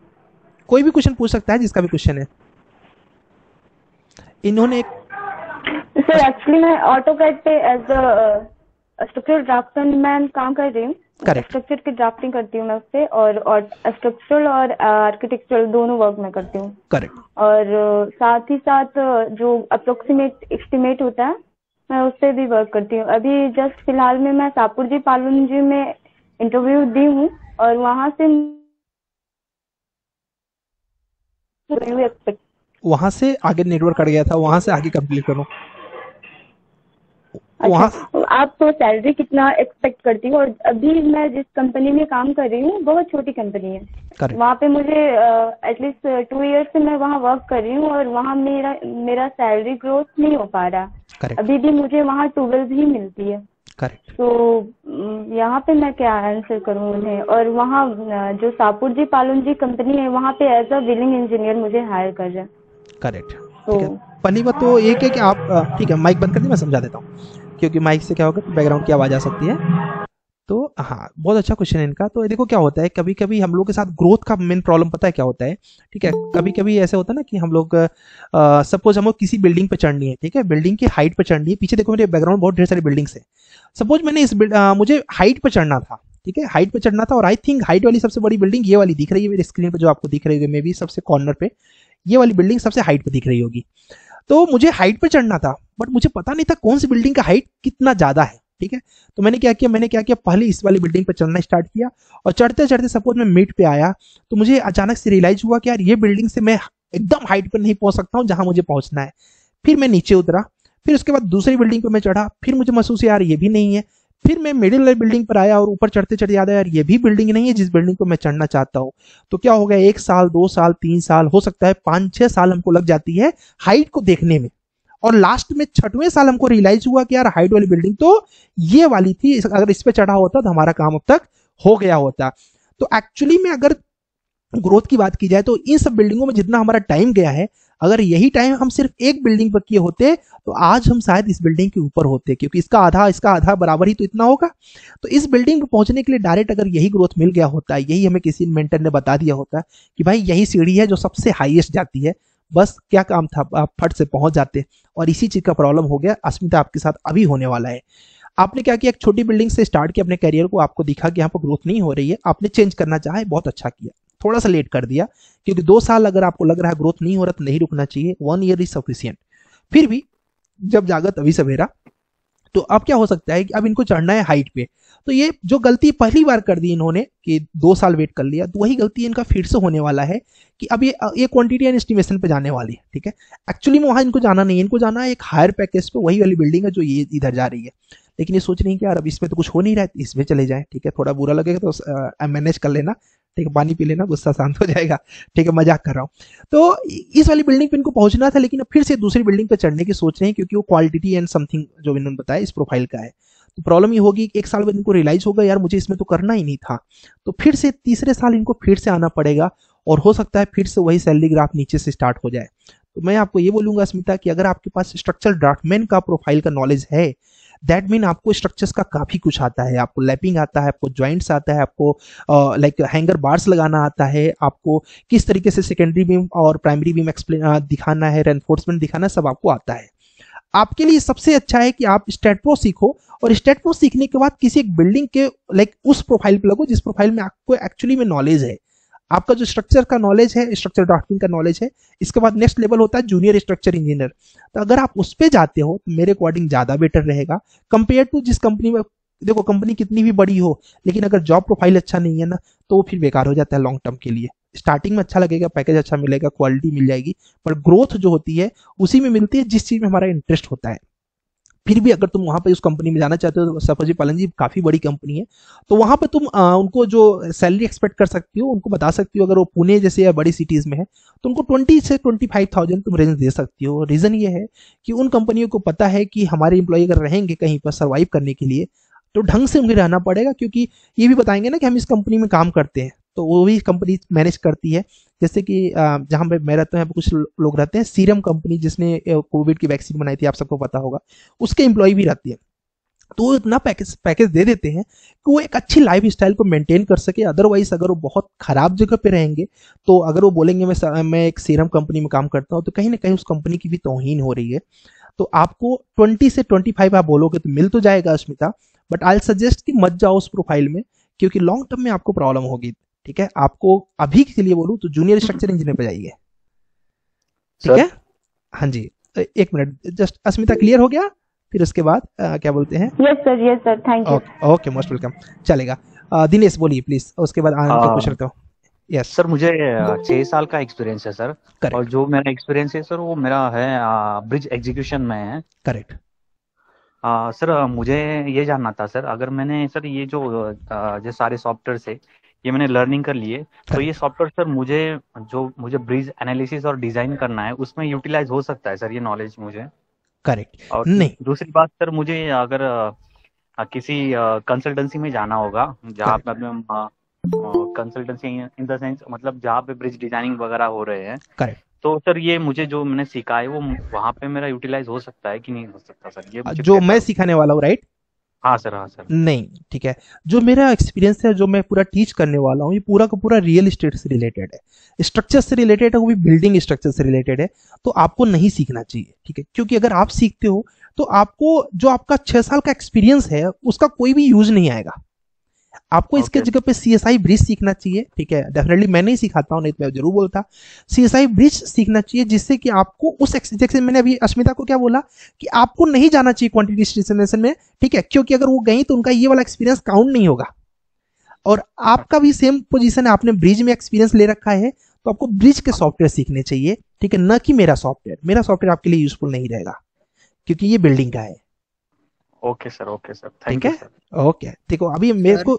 कोई भी क्वेश्चन पूछ सकता है जिसका भी क्वेश्चन है। इन्होंने एक सर एक्चुअली मैं ऑटोकैड पे एज अ स्ट्रक्चरल ड्राफ्टमैन मैं काम कर रही हूँ, स्ट्रक्चर की ड्राफ्टिंग करती हूँ मैं उससे, और स्ट्रक्चरल और आर्किटेक्चरल दोनों वर्क में करती हूँ। करेक्ट। और साथ ही साथ जो अप्रोक्सीमेट एस्टिमेट होता है मैं उससे भी वर्क करती हूँ। अभी जस्ट फिलहाल में मैं शापूरजी पालोनजी में इंटरव्यू दी हूँ और वहाँ से आगे नेटवर्क कट गया था, वहाँ से आगे कंप्लीट करो। अच्छा, आप तो सैलरी कितना एक्सपेक्ट करती हो? और अभी मैं जिस कंपनी में काम कर रही हूँ बहुत छोटी कंपनी है, वहाँ पे मुझे एटलीस्ट 2 इयर्स से मैं वहाँ वर्क कर रही हूँ और वहाँ मेरा सैलरी ग्रोथ नहीं हो पा रहा। Correct. अभी भी मुझे वहाँ 12 ही मिलती है। Correct. तो यहाँ पे मैं क्या आंसर करूँ उन्हें? और वहाँ जो शापूरजी पालोनजी कंपनी है वहाँ पे एज अ बिलिंग इंजीनियर मुझे हायर कर रहा है। करेक्ट। पहली बात तो ये कि आप ठीक है माइक बंद कर दी, मैं समझा देता हूँ, क्योंकि माइक से क्या होगा बैकग्राउंड की आवाज आ सकती है। तो हाँ, बहुत अच्छा क्वेश्चन है इनका। तो देखो क्या होता है, कभी कभी हम लोग के साथ ग्रोथ का मेन प्रॉब्लम पता है क्या होता है ठीक है, कभी कभी ऐसे होता है ना कि हम लोग सपोज हम लोग किसी बिल्डिंग पे चढ़नी है ठीक है, बिल्डिंग की हाइट पे चढ़नी है। पीछे देखो मेरे बैकग्राउंड बहुत ढेर सारी बिल्डिंग्स है। सपोज मैंने मुझे हाइट पे चढ़ना था ठीक है, हाइट पे चढ़ना था, और आई थिंक हाइट वाली सबसे बड़ी बिल्डिंग ये वाली दिख रही है मेरी स्क्रीन पर, जो आपको दिख रही है मे बी सबसे कॉर्नर पे ये वाली बिल्डिंग सबसे हाइट पे दिख रही होगी। तो मुझे हाइट पे चढ़ना था, बट मुझे पता नहीं था कौन सी बिल्डिंग का हाइट कितना ज्यादा है ठीक है। तो मैंने क्या किया पहले इस वाली बिल्डिंग पे चलना स्टार्ट किया और चढ़ते चढ़ते सपोज मैं मिड पे आया तो मुझे अचानक से रियलाइज हुआ कि यार ये बिल्डिंग से मैं एकदम हाइट पर नहीं पहुंच सकता हूँ जहां मुझे पहुंचना है। फिर मैं नीचे उतरा, फिर उसके बाद दूसरी बिल्डिंग पर मैं चढ़ा, फिर मुझे महसूस यार ये भी नहीं है, फिर मैं मिडिल वाली बिल्डिंग पर आया और ऊपर चढ़ते चढ़ते याद आया यार ये भी बिल्डिंग नहीं है जिस बिल्डिंग को मैं चढ़ना चाहता हूँ। तो क्या हो गया, 1 साल 2 साल 3 साल हो सकता है 5-6 साल हमको लग जाती है हाइट को देखने में और लास्ट में 6वें साल हमको रियलाइज हुआ कि यार हाइट वाली बिल्डिंग तो ये वाली थी, अगर इस पे चढ़ा होता तो हमारा काम अब तक हो गया होता। तो एक्चुअली में अगर ग्रोथ की बात की जाए तो इन सब बिल्डिंगों में जितना हमारा टाइम गया है, अगर यही टाइम हम सिर्फ एक बिल्डिंग पर किए होते तो आज हम शायद इस बिल्डिंग के ऊपर होते, क्योंकि इसका आधा बराबर ही तो इतना होगा। तो इस बिल्डिंग पर पहुंचने के लिए डायरेक्ट अगर यही ग्रोथ मिल गया होता, यही हमें किसी मेंटर ने बता दिया होता कि भाई यही सीढ़ी है जो सबसे हाईएस्ट जाती है, बस क्या काम था, आप फट से पहुंच जाते। और इसी चीज का प्रॉब्लम हो गया अस्मिता आपके साथ अभी होने वाला है। आपने क्या किया, एक छोटी बिल्डिंग से स्टार्ट किया अपने करियर को, आपको दिखा कि यहाँ पर ग्रोथ नहीं हो रही है, आपने चेंज करना चाहा, बहुत अच्छा किया, थोड़ा सा लेट कर दिया, क्योंकि 2 साल अगर आपको लग रहा है ग्रोथ नहीं हो रहा तो नहीं रुकना चाहिए, 1 ईयर इज सफिशियंट। फिर भी जब जागा तभी सवेरा। तो अब क्या हो सकता है कि अब इनको चढ़ना है हाइट पे, तो ये जो गलती पहली बार कर दी इन्होंने कि 2 साल वेट कर लिया, तो वही गलती इनका फिर से होने वाला है कि अब ये क्वांटिटी एंड एस्टिमेशन पे जाने वाली है। ठीक है, एक्चुअली में वहां इनको जाना नहीं है, इनको जाना है एक हायर पैकेज पे, वही वाली बिल्डिंग है जो ये इधर जा रही है, लेकिन ये सोच रही है कि यार अब इसमें तो कुछ हो नहीं रहा है, इसमें चले जाएं। ठीक है, थोड़ा बुरा लगेगा तो मैनेज कर लेना, ठीक है, पानी पी लेना, गुस्सा शांत हो जाएगा। ठीक है, मजाक कर रहा हूँ। तो इस वाली बिल्डिंग पे इनको पहुंचना था, लेकिन अब फिर से दूसरी बिल्डिंग पे चढ़ने की सोच रहे हैं, क्योंकि वो क्वालिटी एंड समथिंग जो इन्होंने बताया इस प्रोफाइल का है। तो प्रॉब्लम ये होगी, 1 साल बाद इनको रियलाइज होगा यार मुझे इसमें तो करना ही नहीं था, तो फिर से तीसरे साल इनको फिर से आना पड़ेगा और हो सकता है फिर से वही सैलरी ग्राफ नीचे से स्टार्ट हो जाए। तो मैं आपको ये बोलूंगा अस्मिता कि अगर आपके पास स्ट्रक्चरल ड्राफ्टमैन का प्रोफाइल का नॉलेज है, दैट मीन आपको स्ट्रक्चर्स का काफ़ी कुछ आता है, आपको लैपिंग आता है, आपको जॉइंट्स आता है, आपको लाइक हैंगर बार्स लगाना आता है, आपको किस तरीके से सेकेंडरी बीम और प्राइमरी बीम दिखाना है, रेनफोर्समेंट दिखाना, सब आपको आता है। आपके लिए सबसे अच्छा है कि आप स्टैट-प्रो सीखो और स्टैट-प्रो सीखने के बाद किसी एक बिल्डिंग के उस प्रोफाइल पर लगो जिस प्रोफाइल में आपको एक्चुअली में नॉलेज है। आपका जो स्ट्रक्चर का नॉलेज है, स्ट्रक्चर ड्राफ्टिंग का नॉलेज है, इसके बाद नेक्स्ट लेवल होता है जूनियर स्ट्रक्चर इंजीनियर। तो अगर आप उस पे जाते हो तो मेरे अकॉर्डिंग ज्यादा बेटर रहेगा कंपेयर टू जिस कंपनी में, देखो कंपनी कितनी भी बड़ी हो लेकिन अगर जॉब प्रोफाइल अच्छा नहीं है ना तो वो फिर बेकार हो जाता है लॉन्ग टर्म के लिए। स्टार्टिंग में अच्छा लगेगा, पैकेज अच्छा मिलेगा, क्वालिटी मिल जाएगी, पर ग्रोथ जो होती है उसी में मिलती है जिस चीज में हमारा इंटरेस्ट होता है। फिर भी अगर तुम वहां पे उस कंपनी में जाना चाहते हो, शपोजी पालनजी काफी बड़ी कंपनी है, तो वहां पे तुम उनको जो सैलरी एक्सपेक्ट कर सकती हो उनको बता सकती हो। अगर वो पुणे जैसे या बड़ी सिटीज में है तो उनको 20,000 से 25,000 तुम रेंज दे सकती हो। रीजन ये है कि उन कंपनियों को पता है कि हमारे एम्प्लॉय अगर रहेंगे कहीं पर सर्वाइव करने के लिए तो ढंग से उन्हें रहना पड़ेगा, क्योंकि ये भी बताएंगे ना कि हम इस कंपनी में काम करते हैं, तो वो भी कंपनी मैनेज करती है। जैसे कि जहां पे मैं रहता हूँ यहाँ पे कुछ लोग रहते हैं, सीरम कंपनी जिसने कोविड की वैक्सीन बनाई थी, आप सबको पता होगा, उसके एम्प्लॉय भी रहती है। तो वो इतना पैकेज दे देते हैं कि वो एक अच्छी लाइफ स्टाइल को मेंटेन कर सके। अदरवाइज अगर वो बहुत खराब जगह पे रहेंगे तो अगर वो बोलेंगे मैं एक सीरम कंपनी में काम करता हूँ तो कहीं ना कहीं उस कंपनी की भी तौहीन हो रही है। तो आपको 20 से 25 आप बोलोगे तो मिल तो जाएगा अस्मिता, बट आई सजेस्ट कि मत जाओ उस प्रोफाइल में, क्योंकि लॉन्ग टर्म में आपको प्रॉब्लम होगी। ठीक है, आपको अभी के लिए बोलूं तो जूनियर स्ट्रक्चर इंजीनियर पे जाइए। ठीक है, हाँ जी, 1 मिनट जस्ट। अस्मिता क्लियर हो गया? फिर उसके बाद क्या बोलते हैं? Yes sir, thank you. Okay, most welcome, चलेगा। दिनेश बोलिए प्लीज, उसके बाद आनंद का क्वेश्चन। यस सर, मुझे 6 साल का एक्सपीरियंस है सर। Correct. और जो मेरा एक्सपीरियंस है सर वो मेरा है ब्रिज एग्जीक्यूशन में है। करेक्ट सर, मुझे ये जानना था सर, अगर मैंने सर ये जो सारे सॉफ्टवेयर है ये मैंने लर्निंग कर लिए, तो ये सॉफ्टवेयर सर मुझे ब्रिज एनालिसिस और डिजाइन करना है उसमें यूटिलाइज हो सकता है सर ये नॉलेज मुझे? करेक्ट। और नहीं, दूसरी बात सर, मुझे अगर किसी कंसल्टेंसी में जाना होगा जहाँ पे कंसल्टेंसी इन द सेंस मतलब जहाँ पे ब्रिज डिजाइनिंग वगैरह हो रहे हैं। करेक्ट। तो सर ये मुझे जो मैंने सीखा है वो वहाँ पे मेरा यूटिलाइज हो सकता है कि नहीं हो सकता सर, ये जो मैं सिखाने वाला हूँ? राइट। हाँ सर, हाँ सर। नहीं, ठीक है, जो मेरा एक्सपीरियंस है, जो मैं पूरा टीच करने वाला हूँ, ये पूरा का पूरा रियल एस्टेट से रिलेटेड है, स्ट्रक्चर से रिलेटेड है, वो भी बिल्डिंग स्ट्रक्चर से रिलेटेड है, तो आपको नहीं सीखना चाहिए। ठीक है, क्योंकि अगर आप सीखते हो तो आपको जो आपका 6 साल का एक्सपीरियंस है उसका कोई भी यूज नहीं आएगा। आपको इसके जगह पे सीएसआई ब्रिज सीखना चाहिए, ठीक है। डेफिनेटली मैं नहीं सिखाता हूँ, नहीं तो मैं जरूर बोलता। सीएसआई ब्रिज सीखना चाहिए जिससे कि आपको उस जैसे मैंने अभी अश्मिता को क्या बोला कि आपको नहीं जाना चाहिए क्वांटिटी एस्टिमेशन में, ठीक है, क्योंकि अगर वो गई तो उनका ये वाला एक्सपीरियंस काउंट नहीं होगा। और आपका भी सेम पोजीशन है, आपने ब्रिज में एक्सपीरियंस ले रखा है तो आपको ब्रिज के सॉफ्टवेयर सीखने चाहिए, ठीक है, न कि मेरा सॉफ्टवेयर। मेरा सॉफ्टवेयर आपके लिए यूजफुल नहीं रहेगा क्योंकि ये बिल्डिंग का है। Okay sir, thank you sir. Okay, देखो अभी मेरे को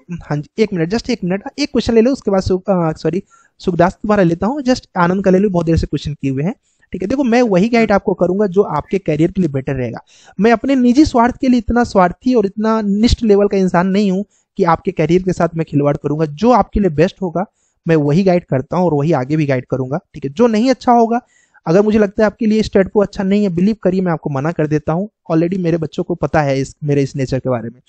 एक मिनट एक क्वेश्चन ले लो, उसके बाद सुखदास तुम्हारा लेता हूँ। जस्ट आनंद का ले लो, बहुत देर से क्वेश्चन किए हुए हैं, ठीक है। देखो मैं वही गाइड आपको करूंगा जो आपके करियर के लिए बेटर रहेगा। मैं अपने निजी स्वार्थ के लिए इतना स्वार्थी और इतना निष्ठ लेवल का इंसान नहीं हूँ कि आपके करियर के साथ मैं खिलवाड़ करूंगा। जो आपके लिए बेस्ट होगा मैं वही गाइड करता हूँ और वही आगे भी गाइड करूंगा, ठीक है। जो नहीं अच्छा होगा, अगर मुझे लगता है आपके लिए स्टैड.Pro अच्छा नहीं है, बिलीव करिए मैं आपको मना कर देता हूँ। ऑलरेडी मेरे बच्चों को पता है मेरे इस नेचर के बारे में।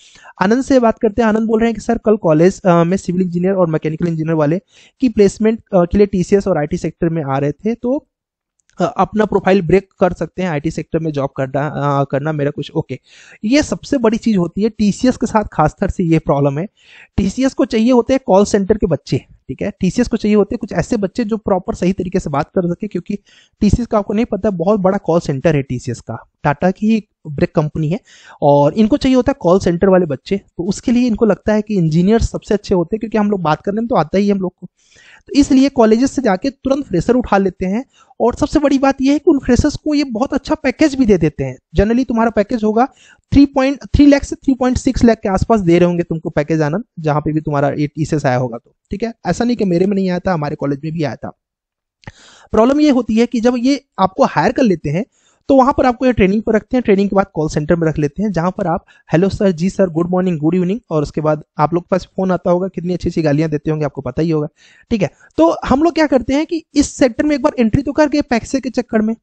आनंद से बात करते हैं। आनंद बोल रहे हैं कि सर कल कॉलेज में सिविल इंजीनियर और मैकेनिकल इंजीनियर वाले की प्लेसमेंट के लिए टीसीएस और आईटी सेक्टर में आ रहे थे, तो अपना प्रोफाइल ब्रेक कर सकते हैं, आईटी सेक्टर में जॉब करना मेरा कुछ। ओके, ये सबसे बड़ी चीज होती है टीसीएस के साथ, खासकर से ये प्रॉब्लम है। टीसीएस को चाहिए होते हैं कॉल सेंटर के बच्चे, ठीक है। टीसीएस को चाहिए होते हैं कुछ ऐसे बच्चे जो प्रॉपर सही तरीके से बात कर सके, क्योंकि टीसीएस का आपको नहीं पता बहुत बड़ा कॉल सेंटर है। टीसीएस का टाटा की ही ब्रेक कंपनी है और इनको चाहिए होता है कॉल सेंटर वाले बच्चे। तो उसके लिए इनको लगता है कि इंजीनियर सबसे अच्छे होते हैं, क्योंकि हम लोग बात करने में तो आता ही हम लोग को, तो इसलिए कॉलेजेस से जाके तुरंत फ्रेशर उठा लेते हैं। और सबसे बड़ी बात यह है कि उन फ्रेशर्स को ये बहुत अच्छा पैकेज भी दे देते हैं। जनरली तुम्हारा पैकेज होगा 3.3 लाख से 3.6 लाख के आसपास दे रहे होंगे तुमको पैकेज, आनंद, जहां पे भी तुम्हारा ये टीसीएस आया होगा तो, ठीक है। ऐसा नहीं कि मेरे में नहीं आया था, हमारे कॉलेज में भी आया था। प्रॉब्लम ये होती है कि जब ये आपको हायर कर लेते हैं तो वहां पर आपको ये ट्रेनिंग पर रखते हैं, ट्रेनिंग के बाद कॉल सेंटर में रख लेते हैं, जहां पर आप हेलो सर, जी sir, good morning, good evening, और उसके बाद आप लोग के पास फोन आता होगा, कितनी अच्छी अच्छी गालियां देते होंगे, आपको पता ही होगा, ठीक है। तो हम लोग क्या करते हैं कि इस सेक्टर में एक बार एंट्री तो कर गए पैसे के चक्कर में,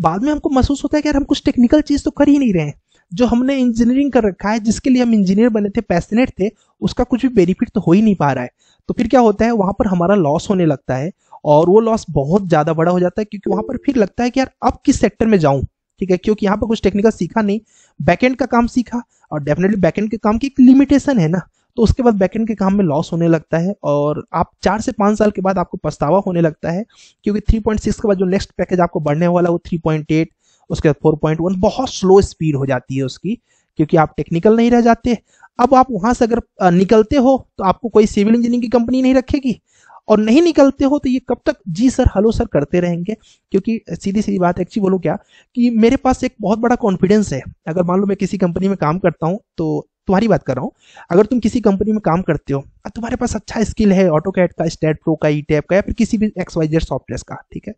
बाद में हमको महसूस होता है कि यार हम कुछ टेक्निकल चीज तो कर ही नहीं रहे हैं। जो हमने इंजीनियरिंग कर रखा है, जिसके लिए हम इंजीनियर बने थे, पैशनेट थे, उसका कुछ भी बेनिफिट तो हो ही नहीं पा रहा है। तो फिर क्या होता है, वहां पर हमारा लॉस होने लगता है और वो लॉस बहुत ज्यादा बड़ा हो जाता है, क्योंकि वहां पर फिर लगता है कि यार अब किस सेक्टर में जाऊं, ठीक है, क्योंकि यहाँ पर कुछ टेक्निकल सीखा नहीं, बैकएंड का काम सीखा, और डेफिनेटली बैकएंड के काम की एक लिमिटेशन है ना, तो उसके बाद बैकएंड के काम में लॉस होने लगता है और आप 4 से 5 साल के बाद आपको पछतावा होने लगता है, क्योंकि 3.6 के बाद जो नेक्स्ट पैकेज आपको बढ़ने वाला वो 3.8, उसके बाद 4.1, बहुत स्लो स्पीड हो जाती है उसकी, क्योंकि आप टेक्निकल नहीं रह जाते। अब आप वहां से अगर निकलते हो तो आपको कोई सिविल इंजीनियरिंग की कंपनी नहीं रखेगी, और नहीं निकलते हो तो ये कब तक जी सर, हेलो सर करते रहेंगे, क्योंकि सीधी सीधी बात एक्चुअली बोलो क्या कि मेरे पास एक बहुत बड़ा कॉन्फिडेंस है। अगर मान लो मैं किसी कंपनी में काम करता हूँ, तो तुम्हारी बात कर रहा हूँ, अगर तुम किसी कंपनी में काम करते हो, तुम्हारे पास अच्छा स्किल है ऑटोकैड का, स्टैड.Pro का, ईटैब का, या फिर किसी भी XYZ सॉफ्टवेयर का, ठीक है।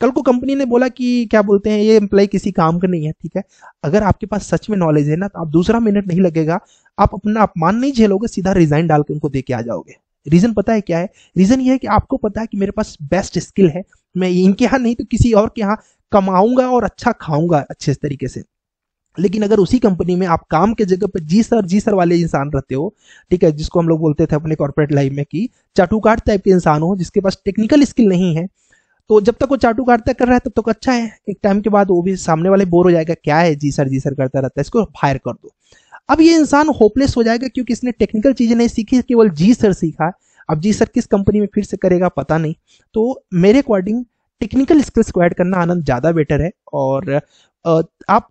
कल को कंपनी ने बोला कि क्या बोलते हैं, ये एम्प्लॉय किसी काम का नहीं है, ठीक है। अगर आपके पास सच में नॉलेज है ना, तो आप दूसरा मिनट नहीं लगेगा, आप अपना अपमान नहीं झेलोगे, सीधा रिजाइन डाल के उनको दे के आ जाओगे। रीजन पता है क्या है? रीजन ये है कि आपको पता है कि मेरे पास बेस्ट स्किल है, मैं इनके यहाँ नहीं तो किसी और के यहाँ कमाऊंगा और अच्छा खाऊंगा अच्छे तरीके से। लेकिन अगर उसी कंपनी में आप काम के जगह पर जी सर वाले इंसान रहते हो, ठीक है, जिसको हम लोग बोलते थे अपने कॉर्पोरेट लाइफ में कि चाटुकार टाइप के इंसान हो, जिसके पास टेक्निकल स्किल नहीं है, तो जब तक वो चाटू काटता कर रहा है तब तक अच्छा है, एक टाइम के बाद वो भी सामने वाले बोर हो जाएगा, क्या है जी सर करता रहता है, इसको फायर कर दो। अब ये इंसान होपलेस हो जाएगा क्योंकि इसने टेक्निकल चीजें नहीं सीखी, केवल जी सर सीखा। अब जी सर किस कंपनी में फिर से करेगा पता नहीं। तो मेरे अकॉर्डिंग टेक्निकल स्किल्स को ऐड करना आनंद ज्यादा बेटर है। और आप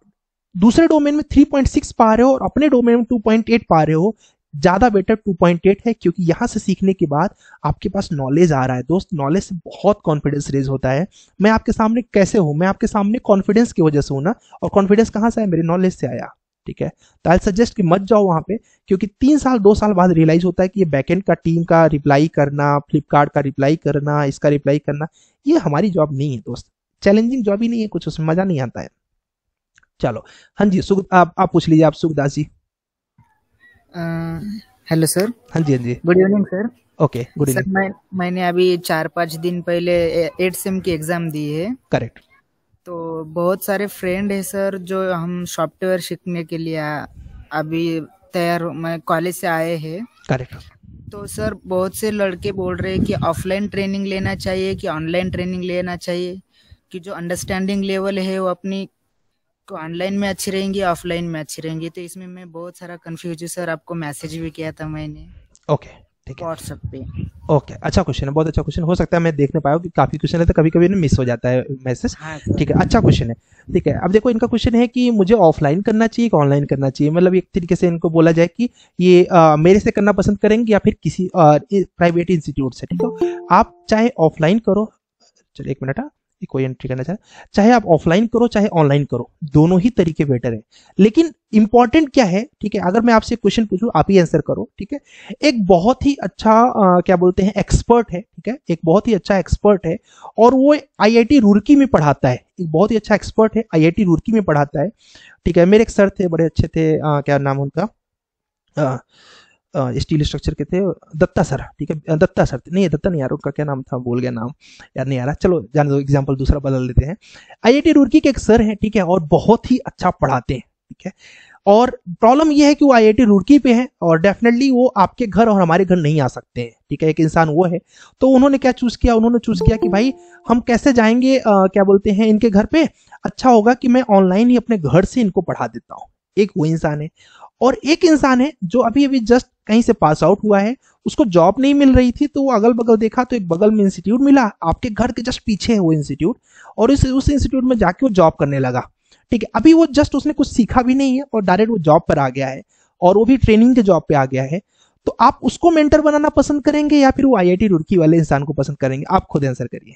दूसरे डोमेन में 3.6 पा रहे हो और अपने डोमेन में 2.8 पा रहे हो, ज्यादा बेटर 2.8 है, क्योंकि यहाँ से सीखने के बाद आपके पास नॉलेज आ रहा है दोस्त। नॉलेज से बहुत कॉन्फिडेंस रेज होता है। मैं आपके सामने कैसे हूँ, मैं आपके सामने कॉन्फिडेंस की वजह से हूँ ना, और कॉन्फिडेंस कहाँ से आया, मेरे नॉलेज से आया, ठीक है। तो आई सजेस्ट कि मत जाओ वहां पे, क्योंकि 3 साल 2 साल बाद रियलाइज होता है कि ये बैकएंड का टीम का रिप्लाई करना, फ्लिपकार्ट का रिप्लाई करना, इसका रिप्लाई करना, ये हमारी जॉब नहीं है दोस्त। चैलेंजिंग जॉब ही नहीं है, कुछ उसमें मजा नहीं आता है। चलो हाँ जी, आप पूछ लीजिए, आप सुखदास जी। Hello sir. हाँ जी, हाँ जी, good evening sir. Okay, good evening. मैंने अभी 4-5 दिन पहले 8 सेम की एग्जाम दी है। करेक्ट। तो बहुत सारे फ्रेंड है सर जो हम सॉफ्टवेयर सीखने के लिए अभी तैयार मैं कॉलेज से आए हैं। करेक्ट। तो सर बहुत से लड़के बोल रहे हैं कि ऑफलाइन ट्रेनिंग लेना चाहिए कि ऑनलाइन ट्रेनिंग लेना चाहिए, कि जो अंडरस्टैंडिंग लेवल है वो अपनी को ऑनलाइन में अच्छी रहेंगी, ऑफलाइन में अच्छी रहेंगी। तो इसमें मैं बहुत सारा कंफ्यूज हूँ सर, आपको मैसेज भी किया था मैंने। ओके ठीक है व्हाट्सएप पे। ओके अच्छा क्वेश्चन है, बहुत अच्छा क्वेश्चन, हो सकता है मैं देख नहीं पाया कि काफी क्वेश्चन है तो कभी कभी मिस हो जाता है मैसेज। ठीक है अच्छा क्वेश्चन है। ठीक है अब देखो इनका क्वेश्चन है कि मुझे ऑफलाइन करना चाहिए कि ऑनलाइन करना चाहिए, मतलब एक तरीके से इनको बोला जाए कि ये मेरे से करना पसंद करेंगे या फिर किसी प्राइवेट इंस्टीट्यूट से। ठीक है आप चाहे ऑफलाइन करो, चलो एक मिनट, कोई एंट्री करना चाहे आप ऑफलाइन करो चाहे ऑनलाइन करो, दोनों ही तरीके बेटर है, लेकिन इंपॉर्टेंट क्या है। ठीक है अगर मैं आपसे क्वेश्चन पूछूं आप ही आंसर करो। ठीक है एक बहुत ही अच्छा क्या बोलते हैं एक्सपर्ट है, ठीक है एक बहुत ही अच्छा एक्सपर्ट है और वो आईआईटी रुड़की में पढ़ाता है, एक बहुत ही अच्छा एक्सपर्ट है आईआईटी रुड़की में पढ़ाता है। ठीक है मेरे एक सर थे बड़े अच्छे थे, क्या नाम उनका, स्टील स्ट्रक्चर के थे, दत्ता सर। ठीक है दत्ता सर नहीं दत्ता नहीं यार उनका क्या नाम था, भूल गया नाम यार नहीं आ रहा, चलो जाने दो एग्जांपल दूसरा बदल देते हैं। आईआईटी रुड़की के एक सर हैं, ठीक है और बहुत ही अच्छा पढ़ाते हैं। ठीक है और प्रॉब्लम यह है कि वो आईआईटी रुड़की पे हैं और डेफिनेटली वो आपके घर और हमारे घर नहीं आ सकते हैं। ठीक है एक इंसान वो है, तो उन्होंने क्या चूज किया, उन्होंने चूज किया कि भाई हम कैसे जाएंगे क्या बोलते हैं इनके घर पे, अच्छा होगा कि मैं ऑनलाइन ही अपने घर से इनको पढ़ा देता हूँ। एक वो इंसान है और एक इंसान है जो अभी अभी जस्ट कहीं से पास आउट हुआ है, उसको जॉब नहीं मिल रही थी तो वो अगल बगल देखा तो एक बगल में इंस्टीट्यूट मिला, आपके घर के जस्ट पीछे है वो इंस्टीट्यूट, और उस इंस्टीट्यूट में जाके वो जॉब करने लगा। ठीक है अभी वो जस्ट उसने कुछ सीखा भी नहीं है और डायरेक्ट वो जॉब पर आ गया है और वो भी ट्रेनिंग के जॉब पे आ गया है। तो आप उसको मेंटर बनाना पसंद करेंगे या फिर वो आईआईटी रुड़की वाले इंसान को पसंद करेंगे, आप खुद आंसर करिए।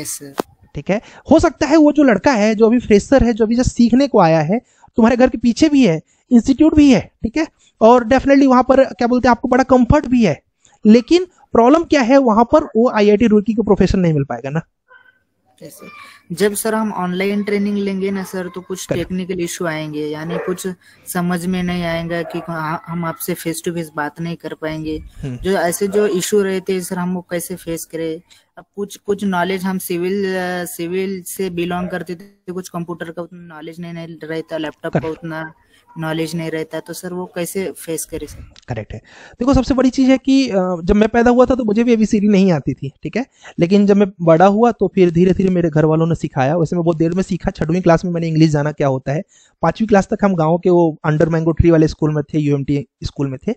Yes sir. ठीक है हो सकता है वो जो लड़का है जो अभी फ्रेशर है जो अभी जस्ट सीखने को आया है, तुम्हारे घर के पीछे भी है इंस्टीट्यूट भी है, ठीक है और डेफिनेटली वहां पर क्या बोलते हैं आपको बड़ा कंफर्ट भी है, लेकिन प्रॉब्लम क्या है वहां पर वो आईआईटी रुड़की को प्रोफेशन नहीं मिल पाएगा ना। जब सर हम ऑनलाइन ट्रेनिंग लेंगे ना सर तो कुछ टेक्निकल इश्यू आएंगे, यानी कुछ समझ में नहीं आएगा कि हम आपसे फेस टू फेस बात नहीं कर पाएंगे, जो ऐसे जो इश्यू रहते हैं सर हम वो कैसे फेस करें। अब कुछ नॉलेज हम सिविल से बिलोंग करते थे, कुछ कंप्यूटर का उतना नॉलेज नहीं रहता, लैपटॉप का उतना नॉलेज नहीं रहता, तो सर वो कैसे फेस करे सर। करेक्ट है। देखो सबसे बड़ी चीज है कि जब मैं पैदा हुआ था तो मुझे भी एबीसीडी नहीं आती थी, ठीक है लेकिन जब मैं बड़ा हुआ तो फिर धीरे धीरे मेरे घर वालों ने सिखाया, वैसे मैं बहुत देर में सीखा, 6वीं क्लास में मैंने इंग्लिश जाना क्या होता है, 5वीं क्लास तक हम गाँव के वो अंडर मैंगो ट्री वाले स्कूल में थे, यूएमटी स्कूल में थे,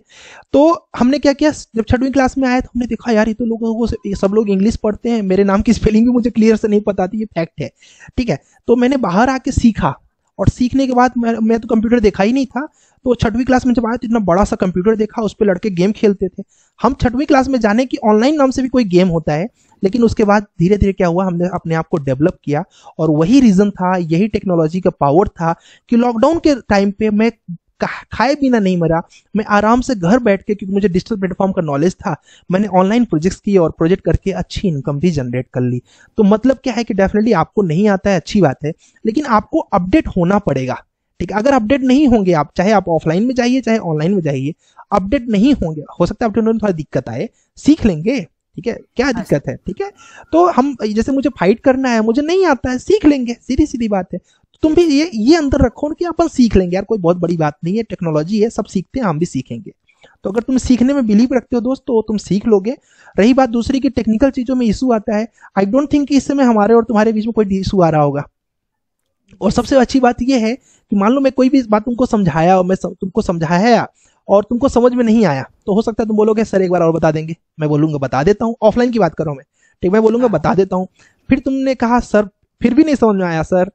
तो हमने क्या किया जब 6वीं क्लास में आया तो हमने देखा यार ये तो लोगों को सब लोग इंग्लिश पढ़ते हैं, मेरे नाम की स्पेलिंग भी मुझे क्लियर से नहीं पता थी, ये फैक्ट है। ठीक है तो मैंने बाहर आके सीखा और सीखने के बाद मैं तो कंप्यूटर देखा ही नहीं था, तो 6वीं क्लास में जब आया तो इतना बड़ा सा कंप्यूटर देखा, उस पर लड़के गेम खेलते थे, हम 6वीं क्लास में जाने कि ऑनलाइन नाम से भी कोई गेम होता है, लेकिन उसके बाद धीरे धीरे क्या हुआ हमने अपने आप को डेवलप किया और वही रीजन था यही टेक्नोलॉजी का पावर था कि लॉकडाउन के टाइम पे मैं खाए बिना नहीं मरा, मैं आराम से घर बैठ के, क्योंकि मुझे डिजिटल प्लेटफॉर्म का नॉलेज था, मैंने ऑनलाइन प्रोजेक्ट्स किए और प्रोजेक्ट करके अच्छी इनकम भी जनरेट कर ली। तो मतलब क्या है कि डेफिनेटली आपको नहीं आता है अच्छी बात है, लेकिन आपको अपडेट होना पड़ेगा। ठीक है अगर अपडेट नहीं होंगे आप, चाहे आप ऑफलाइन में जाइए चाहे ऑनलाइन में जाइए, अपडेट नहीं होंगे, हो सकता है अपडेट होने में थोड़ी दिक्कत आए, सीख लेंगे। ठीक है क्या दिक्कत है। ठीक है तो हम जैसे मुझे फाइट करना है मुझे नहीं आता है, सीख लेंगे, सीधी सीधी बात है। तुम भी ये अंदर रखो कि अपन सीख लेंगे यार, कोई बहुत बड़ी बात नहीं है, टेक्नोलॉजी है सब सीखते हैं, हम भी सीखेंगे। तो अगर तुम सीखने में बिलीव रखते हो दोस्त तो तुम सीख लोगे। रही बात दूसरी कि टेक्निकल चीजों में इशू आता है, आई डोंट थिंक कि इस समय हमारे और तुम्हारे बीच में कोई इशू आ रहा होगा। और सबसे अच्छी बात यह है कि मान लो मैं कोई भी बात तुमको समझाया और मैं तुमको समझाया और तुमको समझ में नहीं आया, तो हो सकता है तुम बोलोगे सर एक बार और बता देंगे, मैं बोलूंगा बता देता हूँ, ऑफलाइन की बात कर रहा हूँ मैं, ठीक मैं बोलूंगा बता देता हूँ, फिर तुमने कहा सर फिर भी नहीं समझ में आया सर,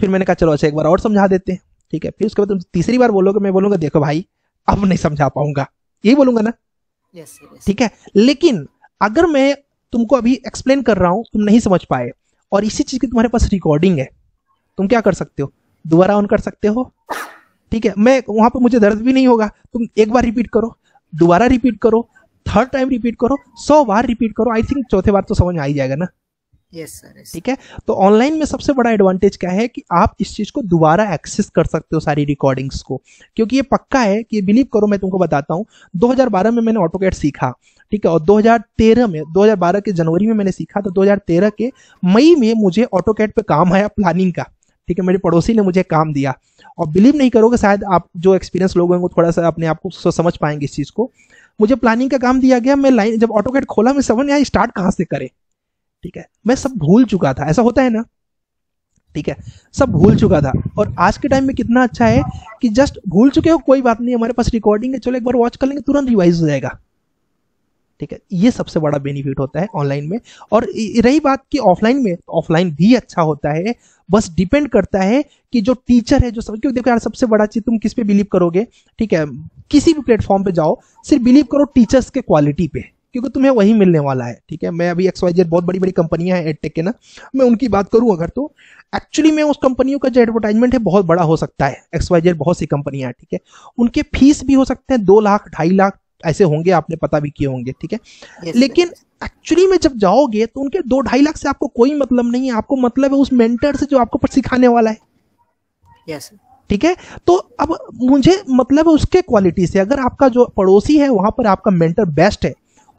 फिर मैंने कहा चलो अच्छा एक बार और समझा देते हैं। ठीक है फिर उसके बाद तुम तीसरी बार बोलोगे, मैं बोलूंगा देखो भाई अब नहीं समझा पाऊंगा, यही बोलूंगा ना। Yes yes. ठीक है लेकिन अगर मैं तुमको अभी एक्सप्लेन कर रहा हूं तुम नहीं समझ पाए और इसी चीज की तुम्हारे पास रिकॉर्डिंग है, तुम क्या कर सकते हो, दोबारा ऑन कर सकते हो। ठीक है मैं वहां पर मुझे दर्द भी नहीं होगा, तुम एक बार रिपीट करो, दोबारा रिपीट करो, थर्ड टाइम रिपीट करो, 100 बार रिपीट करो, आई थिंक चौथे बार तो समझ में आ ही जाएगा ना। Yes sir. ठीक है तो ऑनलाइन में सबसे बड़ा एडवांटेज क्या है कि आप इस चीज को दोबारा एक्सेस कर सकते हो सारी रिकॉर्डिंग्स को, क्योंकि ये पक्का है कि बिलीव करो मैं तुमको बताता हूँ 2012 में मैंने ऑटोकैड सीखा, ठीक है और 2013 में 2012 के जनवरी में मैंने सीखा, तो 2013 के मई में मुझे ऑटोकैड पे काम आया प्लानिंग का, ठीक है मेरे पड़ोसी ने मुझे काम दिया, और बिलीव नहीं करोगे शायद आप जो एक्सपीरियंस लोग हैं वो थोड़ा सा अपने आप को समझ पाएंगे इस चीज को, मुझे प्लानिंग का काम दिया गया, मैं लाइन जब ऑटोकैड खोला मैं समझ नहीं आया स्टार्ट कहाँ से करें, ठीक है मैं सब भूल चुका था, ऐसा होता है ना ठीक है, सब भूल चुका था। और आज के टाइम में कितना अच्छा है कि जस्ट भूल चुके हो कोई बात नहीं, हमारे पास रिकॉर्डिंग है, चलो एक बार वॉच कर लेंगे, तुरंत रिवाइज हो जाएगा। ठीक है, ये सबसे बड़ा बेनिफिट होता है ऑनलाइन में। और रही बात कि ऑफलाइन में, ऑफलाइन भी अच्छा होता है, बस डिपेंड करता है कि जो टीचर है जो सब, क्योंकि देखो यार सबसे बड़ा चीज तुम किस पे बिलीव करोगे। ठीक है, किसी भी प्लेटफॉर्म पे जाओ, सिर्फ बिलीव करो टीचर्स के क्वालिटी पे, क्योंकि तुम्हें वही मिलने वाला है। ठीक है, मैं अभी XYZ बहुत बड़ी बड़ी कंपनियां हैं एडटेक के ना, मैं उनकी बात करूं अगर, तो एक्चुअली में उस कंपनियों का जो एडवर्टाइजमेंट है बहुत बड़ा हो सकता है। XYZ बहुत सी कंपनियां हैं, ठीक है, उनके फीस भी हो सकते हैं 2 लाख 2.5 लाख ऐसे होंगे, आपने पता भी किए होंगे। ठीक है, yes, लेकिन एक्चुअली में जब जाओगे तो उनके 2-2.5 लाख से आपको कोई मतलब नहीं है, आपको मतलब है उस मेंटर से जो आपको पर सिखाने वाला है। yes, ठीक है, तो अब मुझे मतलब है उसके क्वालिटी से। अगर आपका जो पड़ोसी है वहां पर आपका मेंटर बेस्ट है,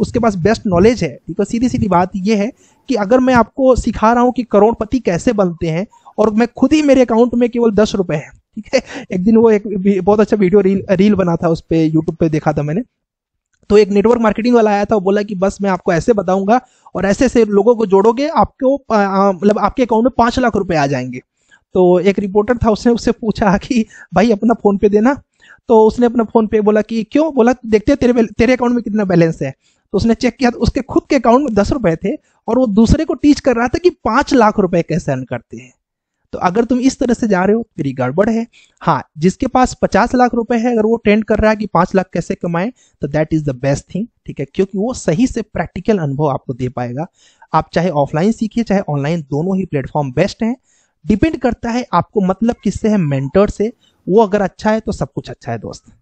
उसके पास बेस्ट नॉलेज है, ठीक है, सीधी सीधी बात यह है कि अगर मैं आपको सिखा रहा हूं कि करोड़पति कैसे बनते हैं और मैं खुद ही मेरे अकाउंट में केवल 10 रुपए है। ठीक है, एक दिन वो एक बहुत अच्छा वीडियो रील बना था, उस पर यूट्यूब पे देखा था मैंने, तो एक नेटवर्क मार्केटिंग वाला आया था, वो बोला कि बस मैं आपको ऐसे बताऊंगा और ऐसे ऐसे लोगों को जोड़ोगे, आपको मतलब आपके अकाउंट में 5 लाख रुपए आ जाएंगे। तो एक रिपोर्टर था, उसने उससे पूछा कि भाई अपना फोन पे देना, तो उसने अपना फोन पे बोला कि क्यों, बोला देखते हैं तेरे अकाउंट में कितना बैलेंस है। तो उसने चेक किया, उसके खुद के अकाउंट में 10 रुपए थे और वो दूसरे को टीच कर रहा था कि 5 लाख रुपए कैसे अर्न करते हैं। तो अगर तुम इस तरह से जा रहे हो फिर गड़बड़ है। हाँ, जिसके पास 50 लाख रुपए है, अगर वो ट्रेंड कर रहा है कि 5 लाख कैसे कमाएं, तो that is the best thing. ठीक है, क्योंकि वो सही से प्रैक्टिकल अनुभव आपको दे पाएगा। आप चाहे ऑफलाइन सीखिए चाहे ऑनलाइन, दोनों ही प्लेटफॉर्म बेस्ट हैं। डिपेंड करता है आपको मतलब किससे है, मेंटर से, वो अगर अच्छा है तो सब कुछ अच्छा है दोस्त,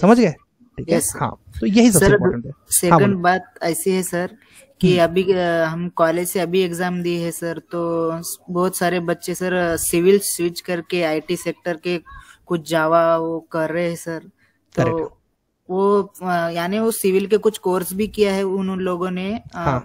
समझ गए। ठीक है, हाँ, तो यही सबसे इम्पोर्टेंट है। सेकंड बात ऐसी है सर कि अभी हम कॉलेज से अभी एग्जाम दिए है सर, तो बहुत सारे बच्चे सर सिविल स्विच करके आईटी सेक्टर के कुछ जावा वो कर रहे हैं सर, तो वो यानी वो सिविल के कुछ कोर्स भी किया है उन लोगों ने, हाँ,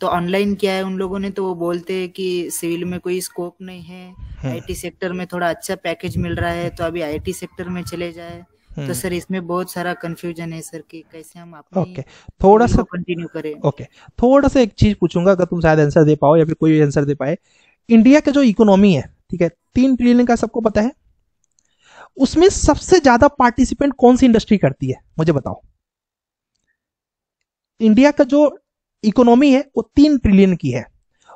तो ऑनलाइन किया है उन लोगों ने, तो वो बोलते हैं कि सिविल में कोई स्कोप नहीं है, आईटी सेक्टर में थोड़ा अच्छा पैकेज मिल रहा है, तो अभी आईटी सेक्टर में चले जाए। तो सर इसमें बहुत सारा कंफ्यूजन है सर कि कैसे हम अपनी थोड़ा सा कंटिन्यू करें। थोड़ा सा एक चीज पूछूंगा, अगर तुम शायद आंसर दे पाओ या फिर कोई आंसर दे पाए। इंडिया का जो इकोनॉमी है, ठीक है, 3 ट्रिलियन का सबको पता है, उसमें सबसे ज्यादा पार्टिसिपेंट कौन सी इंडस्ट्री करती है, मुझे बताओ। इंडिया का जो इकोनॉमी है वो 3 ट्रिलियन की है,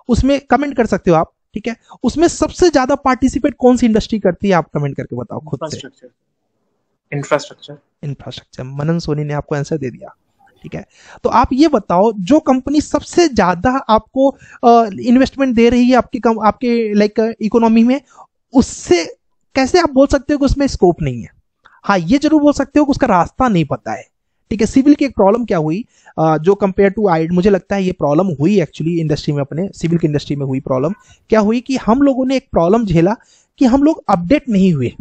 उसमें कमेंट कर सकते हो आप। ठीक है, उसमें सबसे ज्यादा पार्टिसिपेट कौन सी इंडस्ट्री करती है, आप कमेंट करके बताओ खुद से। इंफ्रास्ट्रक्चर। मनन सोनी ने आपको आंसर दे दिया। ठीक है, तो आप ये बताओ जो कंपनी सबसे ज्यादा आपको इन्वेस्टमेंट दे रही है आपके लाइक इकोनॉमी में, उससे कैसे आप बोल सकते हो कि उसमें स्कोप नहीं है। हाँ, ये जरूर बोल सकते हो कि उसका रास्ता नहीं पता है। ठीक है, सिविल की एक प्रॉब्लम क्या हुई, जो कंपेयर टू आई, मुझे लगता है ये प्रॉब्लम हुई एक्चुअली इंडस्ट्री में, अपने सिविल की इंडस्ट्री में हुई प्रॉब्लम। क्या हुई कि हम लोगों ने एक प्रॉब्लम झेला कि हम लोग अपडेट नहीं हुए,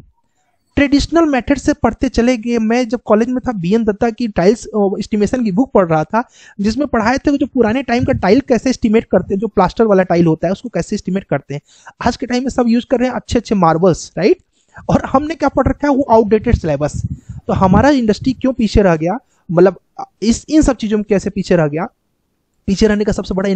ट्रेडिशनल मेथड से पढ़ते चले गए। मैं जब कॉलेज में था, BN दत्ता की टाइल्स एस्टिमेशन की बुक पढ़ रहा था, जिसमें पढ़ाए थे जो पुराने टाइम का टाइल कैसे एस्टिमेट करते हैं, जो प्लास्टर वाला टाइल होता है उसको कैसे एस्टिमेट करते हैं। आज के टाइम में सब यूज कर रहे हैं अच्छे अच्छे मार्बल्स, राइट, और हमने क्या पढ़ रखा है, वो आउटडेटेड सिलेबस। तो हमारा इंडस्ट्री क्यों पीछे रह गया, मतलब इन सब चीजों में कैसे पीछे रह गया। पीछे रहने का सबसे बड़ा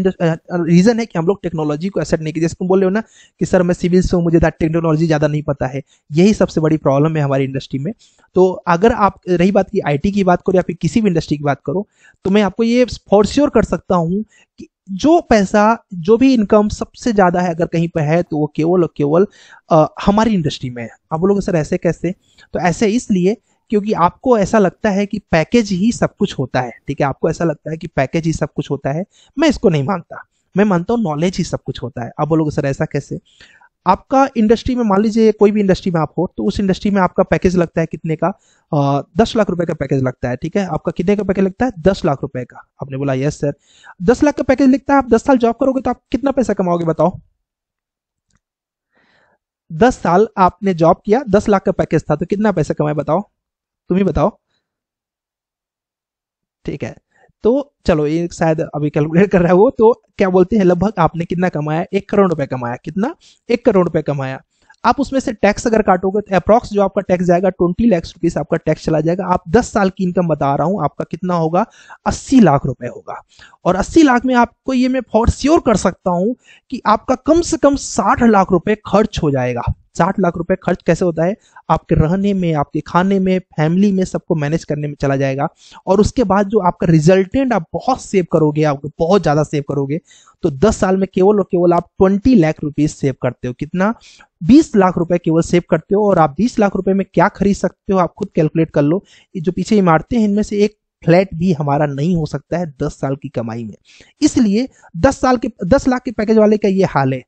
रीजन है कि हम लोग टेक्नोलॉजी को एक्सेप्ट नहीं किया। जैसे तुम बोल रहे हो ना कि सर मैं सिविल से हूँ, मुझे टेक्नोलॉजी ज़्यादा नहीं पता है, यही सबसे बड़ी प्रॉब्लम है हमारी इंडस्ट्री में। तो अगर आप रही बात की आईटी की बात करो या फिर किसी भी इंडस्ट्री की बात करो, तो मैं आपको ये फॉर श्योर कर सकता हूँ कि जो पैसा, जो भी इनकम सबसे ज़्यादा है अगर कहीं पर है, तो वो केवल और केवल हमारी इंडस्ट्री में है। आप लोग सर ऐसे कैसे, तो ऐसे इसलिए क्योंकि आपको ऐसा लगता है कि पैकेज ही सब कुछ होता है। ठीक है, आपको ऐसा लगता है कि पैकेज ही सब कुछ होता है, मैं इसको नहीं मानता, मैं मानता हूँ नॉलेज ही सब कुछ होता है। आप बोलोगे सर ऐसा कैसे। आपका इंडस्ट्री में मान लीजिए कोई भी इंडस्ट्री में आप हो, तो उस इंडस्ट्री में आपका पैकेज लगता है कितने का, 10 लाख रुपए का पैकेज लगता है। ठीक है, आपका कितने का पैकेज लगता है, 10 लाख रुपए का। आपने बोला यस सर, 10 लाख का पैकेज लगता है। आप 10 साल जॉब करोगे तो आप कितना पैसा कमाओगे बताओ। 10 साल आपने जॉब किया, 10 लाख का पैकेज था, तो कितना पैसा कमाए बताओ, तुम ही बताओ। ठीक है, तो चलो ये शायद अभी कैलकुलेट कर रहा है वो, तो क्या बोलते हैं लगभग आपने कितना कमाया, 1 करोड़ रुपए कमाया। कितना, 1 करोड़ रुपए कमाया। आप उसमें से टैक्स अगर काटोगे तो अप्रॉक्स जो आपका टैक्स जाएगा 20 लाख रुपीस आपका टैक्स चला जाएगा। आप 10 साल की इनकम बता रहा हूं, आपका कितना होगा 80 लाख रुपए होगा। और 80 लाख में आपको ये मैं फॉर श्योर कर सकता हूं कि आपका कम से कम 60 लाख रुपए खर्च हो जाएगा। 60 लाख रुपए खर्च कैसे होता है, आपके रहने में, आपके खाने में, फैमिली में, सबको मैनेज करने में चला जाएगा। और उसके बाद जो आपका रिजल्टेंट आप बहुत सेव करोगे, आप बहुत ज्यादा सेव करोगे। तो 10 साल में केवल और केवल आप 20 लाख रुपीस सेव करते हो। कितना, 20 लाख रुपए केवल सेव करते हो। और आप 20 लाख रुपए में क्या खरीद सकते हो, आप खुद कैलकुलेट कर लो। ये जो पीछे इमारतें हैं, इनमें से एक फ्लैट भी हमारा नहीं हो सकता है 10 साल की कमाई में। इसलिए 10 लाख के पैकेज वाले का ये हाल है।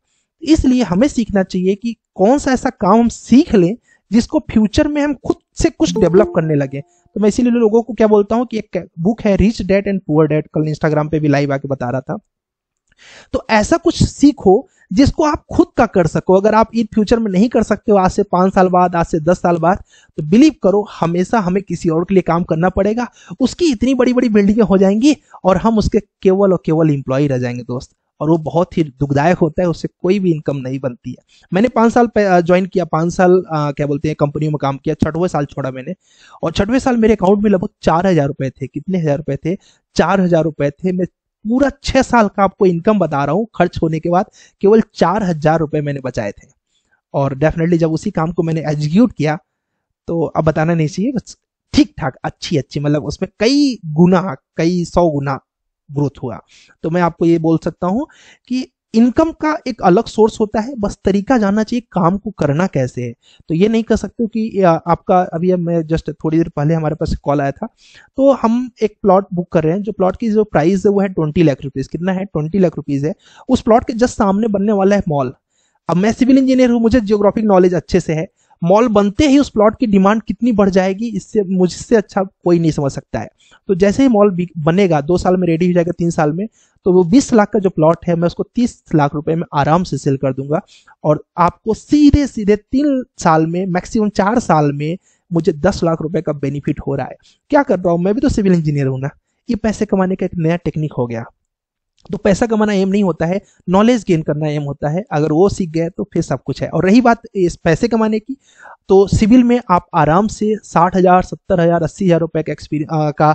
इसलिए हमें सीखना चाहिए कि कौन सा ऐसा काम हम सीख लें जिसको फ्यूचर में हम खुद से कुछ डेवलप करने लगे। तो मैं इसीलिए लोगों को क्या बोलता हूँ कि एक बुक है rich dad and poor dad, कल इंस्टाग्राम पे भी लाइव आके बता रहा था। तो ऐसा कुछ सीखो जिसको आप खुद का कर सको। अगर आप इन फ्यूचर में नहीं कर सकते हो, आज से 5 साल बाद, आज से 10 साल बाद, तो बिलीव करो हमेशा हमें किसी और के लिए काम करना पड़ेगा। उसकी इतनी बड़ी बड़ी बिल्डिंगें हो जाएंगी और हम उसके केवल और केवल एम्प्लॉय रह जाएंगे दोस्त। और वो बहुत ही दुखदायक होता है, उससे कोई भी इनकम नहीं बनती है। मैंने 5 साल ज्वाइन किया, 5 साल क्या बोलते हैं कंपनियों में काम किया, 6वें साल छोड़ा मैंने। और 6वें साल मेरे अकाउंट में लगभग 4000 रुपए थे। कितने हजार रुपए थे, 4000 रुपए थे। मैं पूरा 6 साल का आपको इनकम बता रहा हूँ, खर्च होने के बाद केवल 4000 रुपए मैंने बचाए थे। और डेफिनेटली जब उसी काम को मैंने एग्जीक्यूट किया तो अब बताना नहीं चाहिए, बस ठीक ठाक अच्छी, मतलब उसमें कई गुना, कई 100 गुना ग्रोथ हुआ। तो मैं आपको ये बोल सकता हूं कि इनकम का एक अलग सोर्स होता है, बस तरीका जानना चाहिए काम को करना कैसे है। तो ये नहीं कर सकते कि आपका अभी मैं जस्ट थोड़ी देर पहले हमारे पास कॉल आया था, तो हम एक प्लॉट बुक कर रहे हैं। जो प्लॉट की जो प्राइस है वो है 20 लाख रुपीस। कितना है, 20 लाख रुपीस है। उस प्लॉट के जस्ट सामने बनने वाला है मॉल। अब मैं सिविल इंजीनियर हूं, मुझे जियोग्राफिक नॉलेज अच्छे से है। मॉल बनते ही उस प्लॉट की डिमांड कितनी बढ़ जाएगी, इससे मुझसे अच्छा कोई नहीं समझ सकता है। तो जैसे ही मॉल बनेगा, 2 साल में रेडी हो जाएगा, 3 साल में, तो वो 20 लाख का जो प्लॉट है मैं उसको 30 लाख रुपए में आराम से सेल कर दूंगा। और आपको सीधे सीधे 3 साल में, मैक्सिमम 4 साल में मुझे 10 लाख रुपए का बेनिफिट हो रहा है। क्या कर रहा हूँ, मैं भी तो सिविल इंजीनियर हूँ ना। ये पैसे कमाने का एक नया टेक्निक हो गया। तो पैसा कमाना एम नहीं होता है, नॉलेज गेन करना एम होता है। अगर वो सीख गए तो फिर सब कुछ है। और रही बात इस पैसे कमाने की, तो सिविल में आप आराम से 60,000, 70,000, 80,000 रुपए का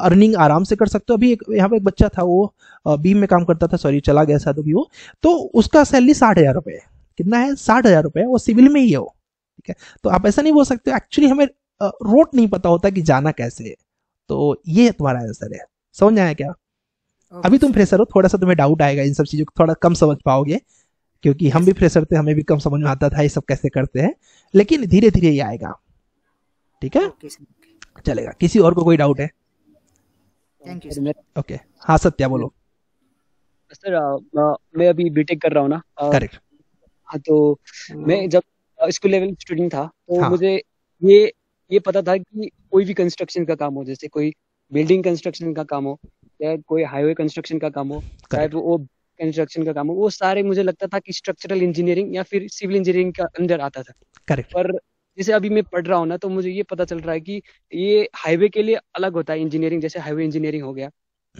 अर्निंग आराम से कर सकते हो। अभी यहाँ पे एक बच्चा था, वो बीम में काम करता था, सॉरी चला गया शायद अभी वो, तो उसका सैलरी 60,000 रुपए है। कितना है, 60,000 रुपए, वो सिविल में ही है वो, ठीक है। तो आप ऐसा नहीं बोल सकते, एक्चुअली हमें रोड नहीं पता होता कि जाना कैसे है। तो ये तुम्हारा आंसर है, समझ आया क्या? अभी तुम फ्रेशर हो, थोड़ा सा तुम्हें डाउट आएगा, इन सब चीजों को थोड़ा कम समझ पाओगे, क्योंकि हम भी फ्रेशर थे, हमें भी कम समझ में आता था ये सब कैसे करते हैं। लेकिन धीरे धीरे ये आएगा, ठीक है, चलेगा। किसी और को कोई डाउट है? Thank you sir. ओके, हाँ सत्या बोलो। सर मैं अभी बीटेक कर रहा हूँ ना, करेक्ट। हाँ, तो मैं जब स्कूल लेवल स्टूडेंट था तो मुझे ये पता था कि कोई भी कंस्ट्रक्शन का काम हो, जैसे कोई बिल्डिंग कंस्ट्रक्शन का काम हो, या कोई हाईवे कंस्ट्रक्शन का काम हो, चाहे वो कंस्ट्रक्शन का काम हो, वो सारे मुझे लगता था कि स्ट्रक्चरल इंजीनियरिंग या फिर सिविल इंजीनियरिंग का अंदर आता था। करेक्ट। पर जैसे अभी मैं पढ़ रहा हूँ ना, तो मुझे ये पता चल रहा है कि ये हाईवे के लिए अलग होता है इंजीनियरिंग, जैसे हाईवे इंजीनियरिंग हो गया,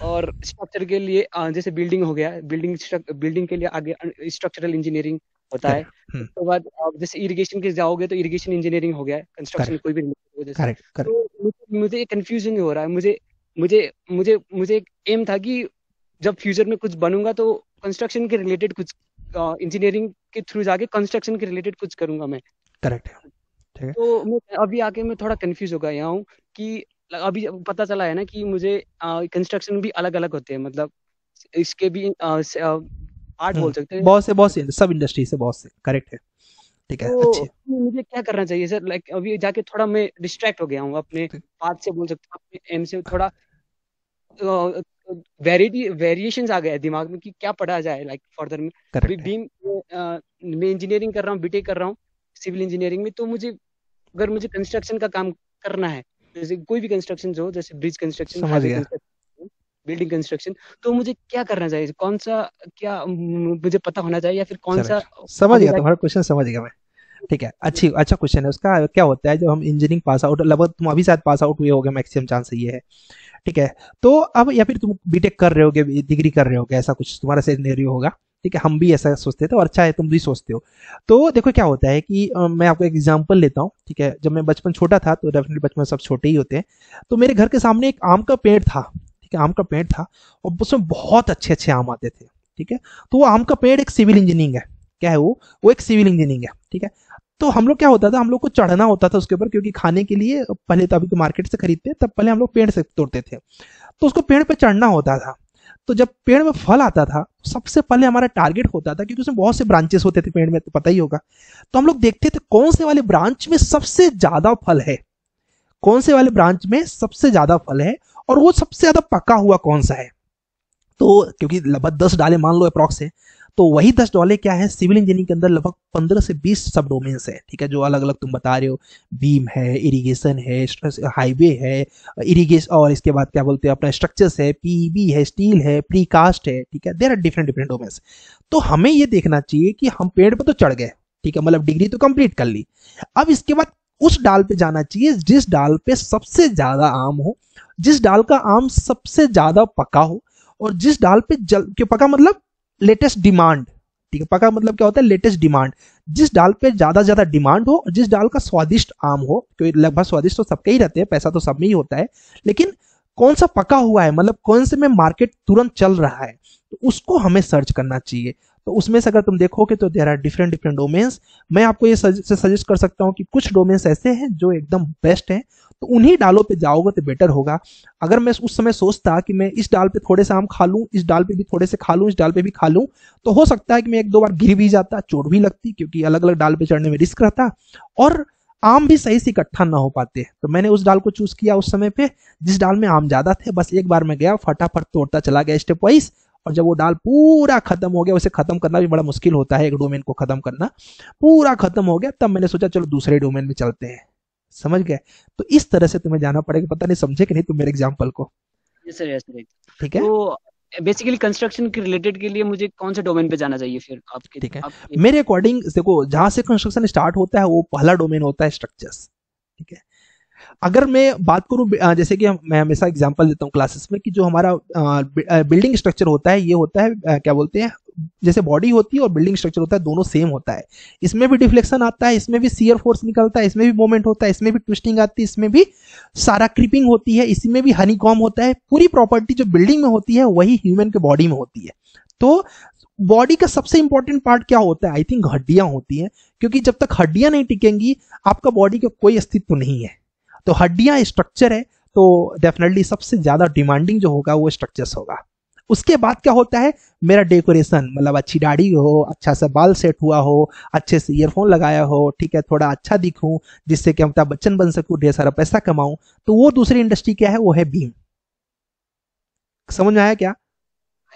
और स्ट्रक्चर के लिए जैसे बिल्डिंग हो गया, बिल्डिंग के लिए आगे स्ट्रक्चरल इंजीनियरिंग होता है। उसके बाद जैसे इरिगेशन के जाओगे तो इरिगेशन इंजीनियरिंग हो गया, कंस्ट्रक्शन कोई भी रिलेटेड। तो मुझे कंफ्यूजन हो रहा है, मुझे एक एम था कि जब फ्यूचर में कुछ बनूंगा तो कंस्ट्रक्शन के रिलेटेड कुछ, इंजीनियरिंग के थ्रू जाके कंस्ट्रक्शन के रिलेटेड कुछ करूंगा मैं। करेक्ट है। तो मैं अभी आके मैं थोड़ा कंफ्यूज हो गया हूँ कि अभी पता चला है ना कि मुझे कंस्ट्रक्शन भी अलग अलग होते हैं, मतलब इसके भी आर्ट बोल सकते हैं, बहुत से सब इंडस्ट्री से बहुत से। करेक्ट है, ठीक है। तो मुझे क्या करना चाहिए सर, लाइक अभी जाके थोड़ा मैं डिस्ट्रैक्ट हो गया हूँ अपने पाथ से, बोल सकते हूँ अपने एम से। थोड़ा वेरिएशंस आ गए दिमाग में कि क्या पढ़ा जाए लाइक फर्दर में। अभी बीम मैं इंजीनियरिंग कर रहा हूँ, बीटेक कर रहा हूँ सिविल इंजीनियरिंग में, तो मुझे अगर मुझे कंस्ट्रक्शन का काम करना है, जैसे कोई भी कंस्ट्रक्शन हो, जैसे ब्रिज कंस्ट्रक्शन, बिल्डिंग कंस्ट्रक्शन, तो मुझे क्या करना चाहिए, कौन सा क्या मुझे पता होना चाहिए, या फिर कौन सा? समझ गया तुम्हारा क्वेश्चन, समझ गया मैं, ठीक है। अच्छा क्वेश्चन है। उसका क्या होता है, जब हम इंजीनियरिंग पास आउट, लगभग तुम अभी शायद पास आउट हुए होगे, मैक्सिमम चांस ये है, ठीक है। तो अब या फिर तुम बीटेक कर रहे होगे, डिग्री कर रहे होगे, ऐसा कुछ तुम्हारा सिनेरियो होगा, ठीक है, हम भी ऐसा सोचते थे और अच्छा है तुम भी सोचते हो। तो देखो क्या होता है कि मैं आपको एक एग्जांपल लेता हूँ, ठीक है। जब मैं बचपन छोटा था, तो डेफिनेटली बचपन सब छोटे ही होते हैं, तो मेरे घर के सामने एक आम का पेड़ था, ठीक है, आम का पेड़ था और उसमें बहुत अच्छे अच्छे आम आते थे, ठीक है। तो वो आम का पेड़ एक सिविल इंजीनियरिंग है, क्या है वो एक सिविल इंजीनियरिंग है, ठीक है। तो हम लोग क्या होता था, हम लोग को चढ़ना होता था उसके ऊपर, क्योंकि खाने के लिए पहले तो अभी तो मार्केट से खरीदते, तब पहले हम लोग पेड़ से तोड़ते थे, तो उसको पेड़ पर चढ़ना होता था। तो जब पेड़ में फल आता था, सबसे पहले हमारा टारगेट होता था, क्योंकि उसमें बहुत से ब्रांचेस होते थे पेड़ में, तो पता ही होगा। तो हम लोग देखते थे कौन से वाले ब्रांच में सबसे ज्यादा फल है, कौन से वाले ब्रांच में सबसे ज्यादा फल है, और वो सबसे ज्यादा पका हुआ कौन सा है। तो क्योंकि लगभग 10 डाले मान लो अप्रॉक्स है, तो वही 10 डाले क्या है, सिविल इंजीनियरिंग के अंदर लगभग 15 से 20 सब डोमेन्स है, ठीक है, जो अलग अलग तुम बता रहे हो, बीम है, इरिगेशन है, हाईवे है, इरिगेशन और इसके बाद क्या बोलते हैं अपना स्ट्रक्चर्स है, पीईबी है, स्टील है, प्रीकास्ट है, ठीक है, there are different different domains. तो हमें ये देखना चाहिए कि हम पेड़ पर तो चढ़ गए, ठीक है, मतलब डिग्री तो कंप्लीट कर ली, अब इसके बाद उस डाल पे जाना चाहिए जिस डाल पे सबसे ज्यादा आम हो, जिस डाल का आम सबसे ज्यादा पका हो, और जिस डाल पे पका मतलब लेटेस्ट डिमांड, ठीक है, पका मतलब क्या होता है लेटेस्ट डिमांड, जिस डाल पे ज्यादा ज्यादा डिमांड हो और जिस डाल का स्वादिष्ट आम हो, क्योंकि लगभग स्वादिष्ट तो सबके ही रहते हैं, पैसा तो सब में ही होता है, लेकिन कौन सा पका हुआ है, मतलब कौन से में मार्केट तुरंत चल रहा है, तो उसको हमें सर्च करना चाहिए। तो उसमें से अगर तुम देखोगे तो there are different different domains. मैं आपको ये सजेस्ट कर सकता हूँ कि कुछ डोमेन्स ऐसे हैं जो एकदम बेस्ट हैं, तो उन्हीं डालों पे जाओगे तो बेटर होगा। अगर मैं उस समय सोचता कि मैं इस डाल पे थोड़े से आम खा लूँ, इस डाल पे भी थोड़े से खा लूँ, इस डाल पे भी खा लूँ, तो हो सकता है कि मैं एक दो बार गिर भी जाता, चोट भी लगती, क्योंकि अलग अलग डाल पे चढ़ने में रिस्क रहता, और आम भी सही से इकट्ठा ना हो पाते। तो मैंने उस डाल को चूज किया उस समय पे जिस डाल में आम ज्यादा थे। बस एक बार मैं गया, फटाफट तोड़ता चला गया स्टेप वाइज, और जब वो डाल पूरा खत्म हो गया, उसे खत्म करना भी बड़ा मुश्किल होता है, एक डोमेन को खत्म करना, पूरा खत्म हो गया, तब मैंने सोचा चलो दूसरे डोमेन में चलते हैं। समझ गए? तो इस तरह से तुम्हें जाना पड़ेगा। पता नहीं समझे कि नहीं तुम मेरे एग्जांपल को? Yes sir, yes sir. ठीक है, तो बेसिकली कंस्ट्रक्शन के रिलेटेड के लिए मुझे कौन से डोमेन पे जाना चाहिए फिर आपके? ठीक है, मेरे अकॉर्डिंग देखो, जहां से कंस्ट्रक्शन स्टार्ट होता है वो पहला डोमेन होता है स्ट्रक्चर्स। ठीक है, अगर मैं बात करूं, जैसे कि मैं हमेशा एग्जांपल देता हूं क्लासेस में, कि जो हमारा बिल्डिंग स्ट्रक्चर होता है, ये होता है क्या बोलते हैं, जैसे बॉडी होती है और बिल्डिंग स्ट्रक्चर होता है, दोनों सेम होता है। इसमें भी डिफ्लेक्शन आता है, इसमें भी शियर फोर्स निकलता है, इसमें भी मोमेंट होता है, इसमें भी ट्विस्टिंग आती है, इसमें भी सारा क्रीपिंग होती है, इसमें भी हनीकॉम होता है। पूरी प्रॉपर्टी जो बिल्डिंग में होती है वही ह्यूमन के बॉडी में होती है। तो बॉडी का सबसे इंपॉर्टेंट पार्ट क्या होता है? आई थिंक हड्डियां होती हैं, क्योंकि जब तक हड्डियां नहीं टिकेंगी आपका बॉडी का कोई अस्तित्व नहीं है। तो हड्डियां स्ट्रक्चर है, तो डेफिनेटली सबसे ज्यादा डिमांडिंग जो होगा वो स्ट्रक्चर्स होगा। उसके बाद क्या होता है, मेरा डेकोरेशन, मतलब अच्छी दाढ़ी हो, अच्छा सा बाल सेट हुआ हो, अच्छे से ईयरफोन लगाया हो, ठीक है, थोड़ा अच्छा दिखूं जिससे कि अमिताभ बच्चन बन सकूं, ढेर सारा पैसा कमाऊं। तो वो दूसरी इंडस्ट्री क्या है, वो है बीम। समझ में आया क्या?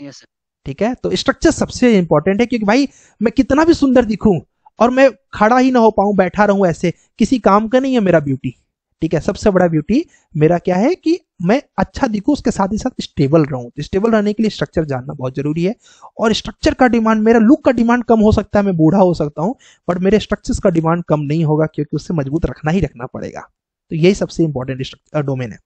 Yes sir. ठीक है, तो स्ट्रक्चर सबसे इंपॉर्टेंट है, क्योंकि भाई मैं कितना भी सुंदर दिखूं और मैं खड़ा ही ना हो पाऊं, बैठा रहूं, ऐसे किसी काम का नहीं है मेरा ब्यूटी। ठीक है, सबसे बड़ा ब्यूटी मेरा क्या है कि मैं अच्छा दिखूं, उसके साथ ही साथ स्टेबल रहूं। तो स्टेबल रहने के लिए स्ट्रक्चर जानना बहुत जरूरी है, और स्ट्रक्चर का डिमांड, मेरा लुक का डिमांड कम हो सकता है, मैं बूढ़ा हो सकता हूं, बट मेरे स्ट्रक्चर्स का डिमांड कम नहीं होगा, क्योंकि उससे मजबूत रखना ही रखना पड़ेगा। तो यही सबसे इंपॉर्टेंट डोमेन है।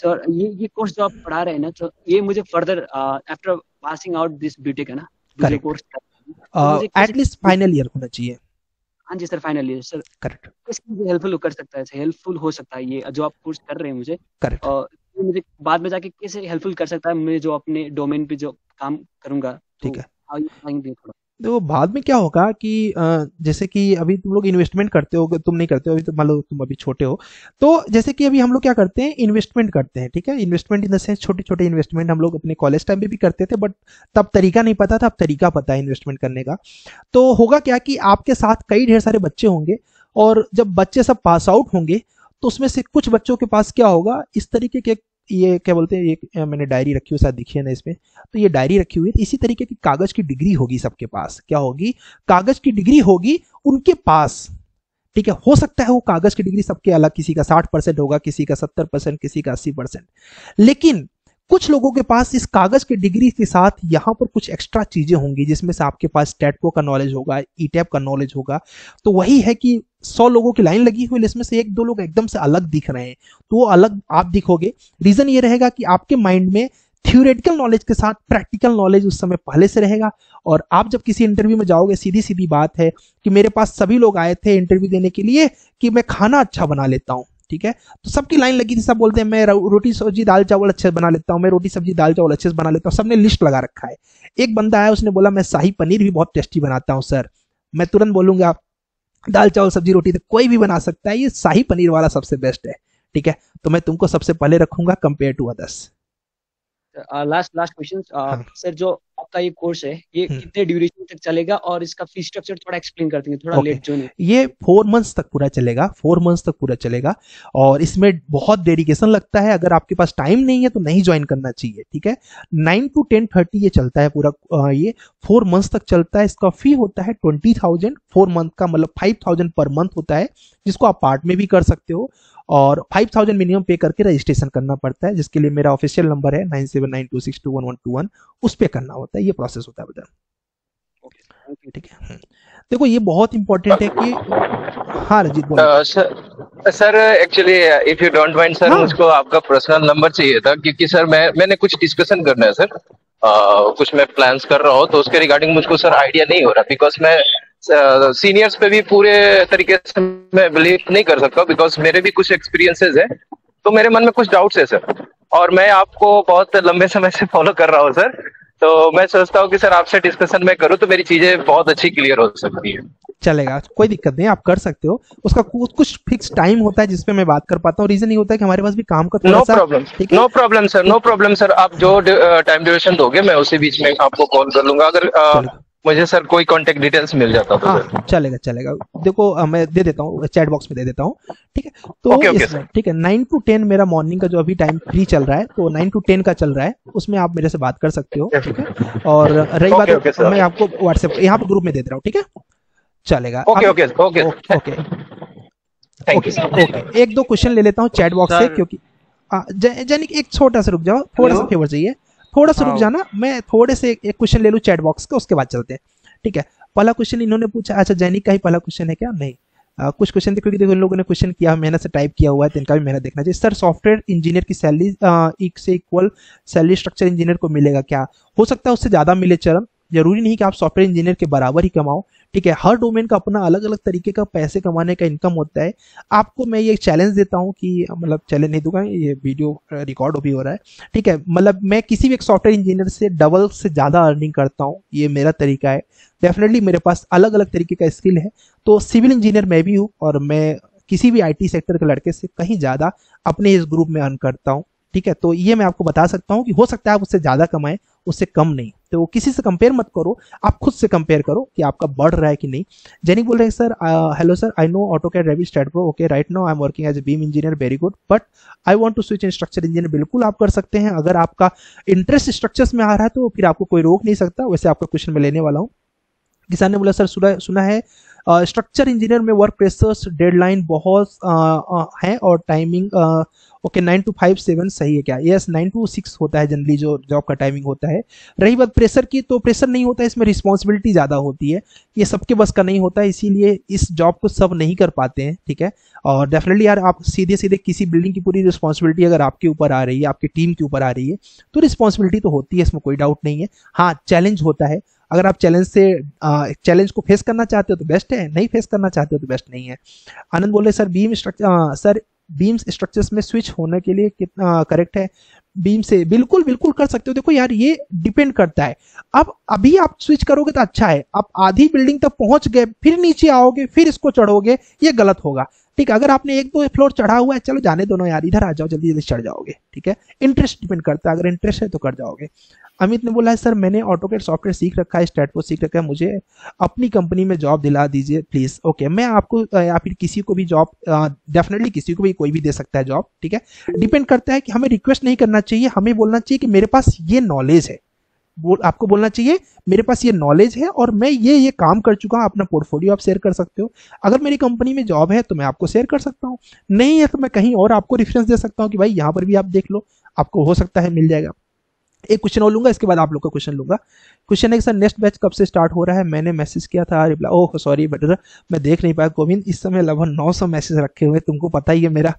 सर, ये कोर्स जो आप पढ़ा रहे हैं ना, तो ये मुझे further after passing out this BTech है ना, ये कोर्स एटलीस्ट फाइनल ईयर होना चाहिए। हाँ जी सर, फाइनली सर। करेक्ट। इसमें हेल्पफुल कर सकता है, हेल्पफुल हो सकता है ये जो आप कोर्स कर रहे हैं मुझे। करेक्ट। और मुझे बाद में जाके कैसे हेल्पफुल कर सकता है, मैं जो अपने डोमेन पे जो काम करूंगा? ठीक है, थोड़ा देखो बाद में क्या होगा कि जैसे कि अभी तुम लोग इन्वेस्टमेंट करते हो, तुम नहीं करते हो अभी, तो मान लो तुम अभी छोटे हो, तो जैसे कि अभी हम लोग क्या करते हैं, इन्वेस्टमेंट करते हैं। ठीक है, इन्वेस्टमेंट इन द सेंस छोटे छोटे इन्वेस्टमेंट हम लोग अपने कॉलेज टाइम पे भी करते थे, बट तब तरीका नहीं पता था, अब तरीका पता है इन्वेस्टमेंट करने का। तो होगा क्या कि आपके साथ कई ढेर सारे बच्चे होंगे, और जब बच्चे सब पास आउट होंगे तो उसमें से कुछ बच्चों के पास क्या होगा, इस तरीके के, ये क्या बोलते हैं, ये मैंने डायरी रखी हुई, शायद दिखी ना इसमें, तो ये डायरी रखी हुई है, इसी तरीके की कागज की डिग्री होगी सबके पास। क्या होगी, कागज की डिग्री होगी उनके पास। ठीक है, हो सकता है वो कागज की डिग्री सबके अलग, किसी का 60% होगा, किसी का 70%, किसी का 80%, लेकिन कुछ लोगों के पास इस कागज की डिग्री के साथ यहाँ पर कुछ एक्स्ट्रा चीजें होंगी, जिसमें से आपके पास STAAD.Pro का नॉलेज होगा, ETab का नॉलेज होगा। तो वही है कि 100 लोगों की लाइन लगी हुई, इसमें से एक दो लोग एकदम से अलग दिख रहे हैं, तो वो अलग आप दिखोगे। रीजन ये रहेगा कि आपके माइंड में थ्योरेटिकल नॉलेज के साथ प्रैक्टिकल नॉलेज उस समय पहले से रहेगा। और आप जब किसी इंटरव्यू में जाओगे, सीधी सीधी बात है कि मेरे पास सभी लोग आए थे इंटरव्यू देने के लिए कि मैं खाना अच्छा बना लेता हूँ, ठीक है, तो सबकी लाइन लगी थी, सब बोलते हैं मैं रोटी सब्जी दाल चावल अच्छे बना लेता हूँ, मैं रोटी सब्जी दाल चावल अच्छे से बना लेता हूँ, सबने लिस्ट लगा रखा है। एक बंदा आया, उसने बोला मैं शाही पनीर भी बहुत टेस्टी बनाता हूँ सर। मैं तुरंत बोलूंगा दाल चावल सब्जी रोटी तो कोई भी बना सकता है, ये शाही पनीर वाला सबसे बेस्ट है, ठीक है, तो मैं तुमको सबसे पहले रखूंगा compare to others. Last question sir, जो आपका ये कोर्स है ये कितने ड्यूरेशन तक चलेगा और इसका फी स्ट्रक्चर थोड़ा एक्सप्लेन कर देंगे, थोड़ा लेट जो नहीं। ये 4 मंथ्स तक पूरा चलेगा, 4 मंथ्स तक पूरा चलेगा और इसमें बहुत डेडिकेशन लगता है। अगर आपके पास टाइम नहीं है तो नहीं ज्वाइन करना चाहिए, ठीक है। 9 to 10:30 ये चलता है पूरा, ये 4 मंथ्स तक चलता है। इसका फी होता है 20,000 4 मंथ का, मतलब 5,000 पर मंथ होता है, जिसको आप पार्ट में भी कर सकते हो। और 5,000 मिनिमम पे करके रजिस्ट्रेशन करना पड़ता है, जिसके लिए मेरा ऑफिशियल नंबर है 9792621121, उस पे करना होता है। ये प्रोसेस होता है बता, ठीक है। देखो ये बहुत इंपॉर्टेंट है कि हाँ रजीत बोलो। Sir actually if you don't mind sir, मुझको आपका पर्सनल नंबर चाहिए था क्योंकि सर मैंने कुछ डिस्कशन करना है सर, कुछ मैं प्लान्स कर रहा हूँ तो उसके रिगार्डिंग मुझको सर आइडिया नहीं हो रहा, बिकॉज मैं सीनियर्स पे भी पूरे तरीके से मैं बिलीव नहीं कर सकता, बिकॉज मेरे भी कुछ एक्सपीरियंसेस है, तो मेरे मन में कुछ डाउट्स है सर, और मैं आपको बहुत लंबे समय से फॉलो कर रहा हूँ सर, तो मैं सोचता हूँ कि सर आपसे डिस्कशन मैं करूँ तो मेरी चीजें बहुत अच्छी क्लियर हो सकती है। चलेगा, कोई दिक्कत नहीं, आप कर सकते हो। उसका कुछ फिक्स टाइम होता है जिसपे मैं बात कर पाता हूँ, रीजन ये होता है कि हमारे पास भी काम का थोड़ा सा। No problem sir, no problem sir, आप जो टाइम ड्यूरेशन दोगे मैं उसी बीच में आपको कॉल कर लूंगा, अगर मुझे सर कोई कांटेक्ट डिटेल्स मिल जाता तो। हाँ चलेगा, देखो मैं दे देता हूँ, चैट बॉक्स में दे देता हूँ, ठीक है। तो ओके, ठीक है 9 to 10 मेरा मॉर्निंग का जो अभी टाइम फ्री चल रहा है, तो 9 to 10 का चल रहा है, उसमें आप मेरे से बात कर सकते हो, ठीक है। और रही बात, मैं आपको व्हाट्सएप यहाँ पे ग्रुप में दे रहा हूँ, ठीक है। चलेगा, ओके। 1-2 क्वेश्चन ले लेता हूँ चैट बॉक्स से, क्योंकि जैनिक एक छोटा सा रुक जाओ, थोड़ा सा फेवर चाहिए, थोड़ा सा रुक जाना, मैं थोड़े से एक क्वेश्चन ले लूँ चैट बॉक्स का, उसके बाद चलते हैं, ठीक है। पहला क्वेश्चन इन्होंने पूछा, अच्छा जैनिक का ही पहला क्वेश्चन है क्या? नहीं, कुछ क्वेश्चन थे क्योंकि लोगों ने क्वेश्चन किया, मेहनत से टाइप किया हुआ है, तो इनका भी मेहनत देखना चाहिए। सर सॉफ्टवेयर इंजीनियर की सैलरी एक से इक्वल सैलरी स्ट्रक्चर इंजीनियर को मिलेगा क्या? हो सकता है उससे ज़्यादा मिले। चरण जरूरी नहीं कि आप सॉफ्टवेयर इंजीनियर के बराबर ही कमाओ, ठीक है। हर डोमेन का अपना अलग अलग तरीके का पैसे कमाने का इनकम होता है। आपको मैं ये चैलेंज देता हूँ कि मतलब चैलेंज नहीं दूंगा, ये वीडियो रिकॉर्ड भी हो रहा है, ठीक है। मतलब मैं किसी भी एक सॉफ्टवेयर इंजीनियर से डबल से ज़्यादा अर्निंग करता हूँ, ये मेरा तरीका है। डेफिनेटली मेरे पास अलग अलग तरीके का स्किल है, तो सिविल इंजीनियर मैं भी हूँ और मैं किसी भी IT सेक्टर के लड़के से कहीं ज़्यादा अपने इस ग्रुप में अर्न करता हूँ, ठीक है। तो ये मैं आपको बता सकता हूँ कि हो सकता है आप उससे ज़्यादा कमाएं, उससे कम नहीं। तो किसी से कंपेयर मत करो, आप खुद से कंपेयर करो कि आपका बढ़ रहा है कि नहीं। जैनिक बोल रहे हैं sir, hello sir, I know AutoCAD, Revit, STAAD.Pro, okay, right now I am working as a BIM engineer, very good, but I want to switch in structure engineer. बिल्कुल आप कर सकते हैं, अगर आपका इंटरेस्ट स्ट्रक्चर्स में आ रहा है तो फिर आपको कोई रोक नहीं सकता। वैसे आपका क्वेश्चन मैं लेने वाला हूँ। किसान ने बोला सर सुना है स्ट्रक्चर इंजीनियर में वर्क प्रेशर्स, डेडलाइन बहुत है और टाइमिंग, ओके 9 to 5-7 सही है क्या? यस, 9 to 6 होता है जनरली जो जॉब का टाइमिंग होता है। रही बात प्रेशर की, तो प्रेशर नहीं होता है, इसमें रिस्पॉन्सिबिलिटी ज़्यादा होती है, ये सबके बस का नहीं होता है, इसीलिए इस जॉब को सब नहीं कर पाते हैं, ठीक है। और डेफिनेटली यार, आप सीधे किसी बिल्डिंग की पूरी रिस्पॉन्सिबिलिटी अगर आपके ऊपर आ रही है, आपकी टीम के ऊपर आ रही है, तो रिस्पॉन्सिबिलिटी तो होती है, इसमें कोई डाउट नहीं है। हाँ चैलेंज होता है, अगर आप चैलेंज को फेस करना चाहते हो तो बेस्ट है, नहीं फेस करना चाहते हो तो बेस्ट नहीं है। आनंद बोले सर बीम्स स्ट्रक्चर्स में स्विच होने के लिए कितना करेक्ट है? बीम से बिल्कुल कर सकते हो। देखो यार, ये डिपेंड करता है। अब अभी आप स्विच करोगे तो अच्छा है, आप आधी बिल्डिंग तक पहुंच गए, फिर नीचे आओगे, फिर इसको चढ़ोगे, ये गलत होगा, ठीक है। अगर आपने 1-2 फ्लोर चढ़ा हुआ है, चलो जाने दोनों यार, इधर आ जाओ, जल्दी चढ़ जाओगे, ठीक है। इंटरेस्ट डिपेंड करता है, अगर इंटरेस्ट है तो कर जाओगे। अमित ने बोला है सर मैंने AutoCAD सॉफ्टवेयर सीख रखा है, STAAD.Pro सीख रखा है, मुझे अपनी कंपनी में जॉब दिला दीजिए प्लीज़। ओके, मैं आपको या फिर किसी को भी जॉब, डेफिनेटली किसी को भी कोई भी दे सकता है जॉब, ठीक है। डिपेंड करता है कि हमें रिक्वेस्ट नहीं करना चाहिए, हमें बोलना चाहिए कि मेरे पास ये नॉलेज है। आपको बोलना चाहिए मेरे पास ये नॉलेज है और मैं ये काम कर चुका हूँ। अपना पोर्टफोलियो आप शेयर कर सकते हो, अगर मेरी कंपनी में जॉब है तो मैं आपको शेयर कर सकता हूँ, नहीं है तो मैं कहीं और आपको रेफरेंस दे सकता हूँ कि भाई यहाँ पर भी आप देख लो, आपको हो सकता है मिल जाएगा। एक क्वेश्चन और लूंगा, इसके बाद आप लोग का क्वेश्चन लूंगा। क्वेश्चन है कि सर नेक्स्ट बैच कब से स्टार्ट हो रहा है? मैंने मैसेज किया था, रिप्लाई, ओह सॉरी बट मैं देख नहीं पाया। गोविंद, इस समय लगभग 900 मैसेज रखे हुए, तुमको पता ही है मेरा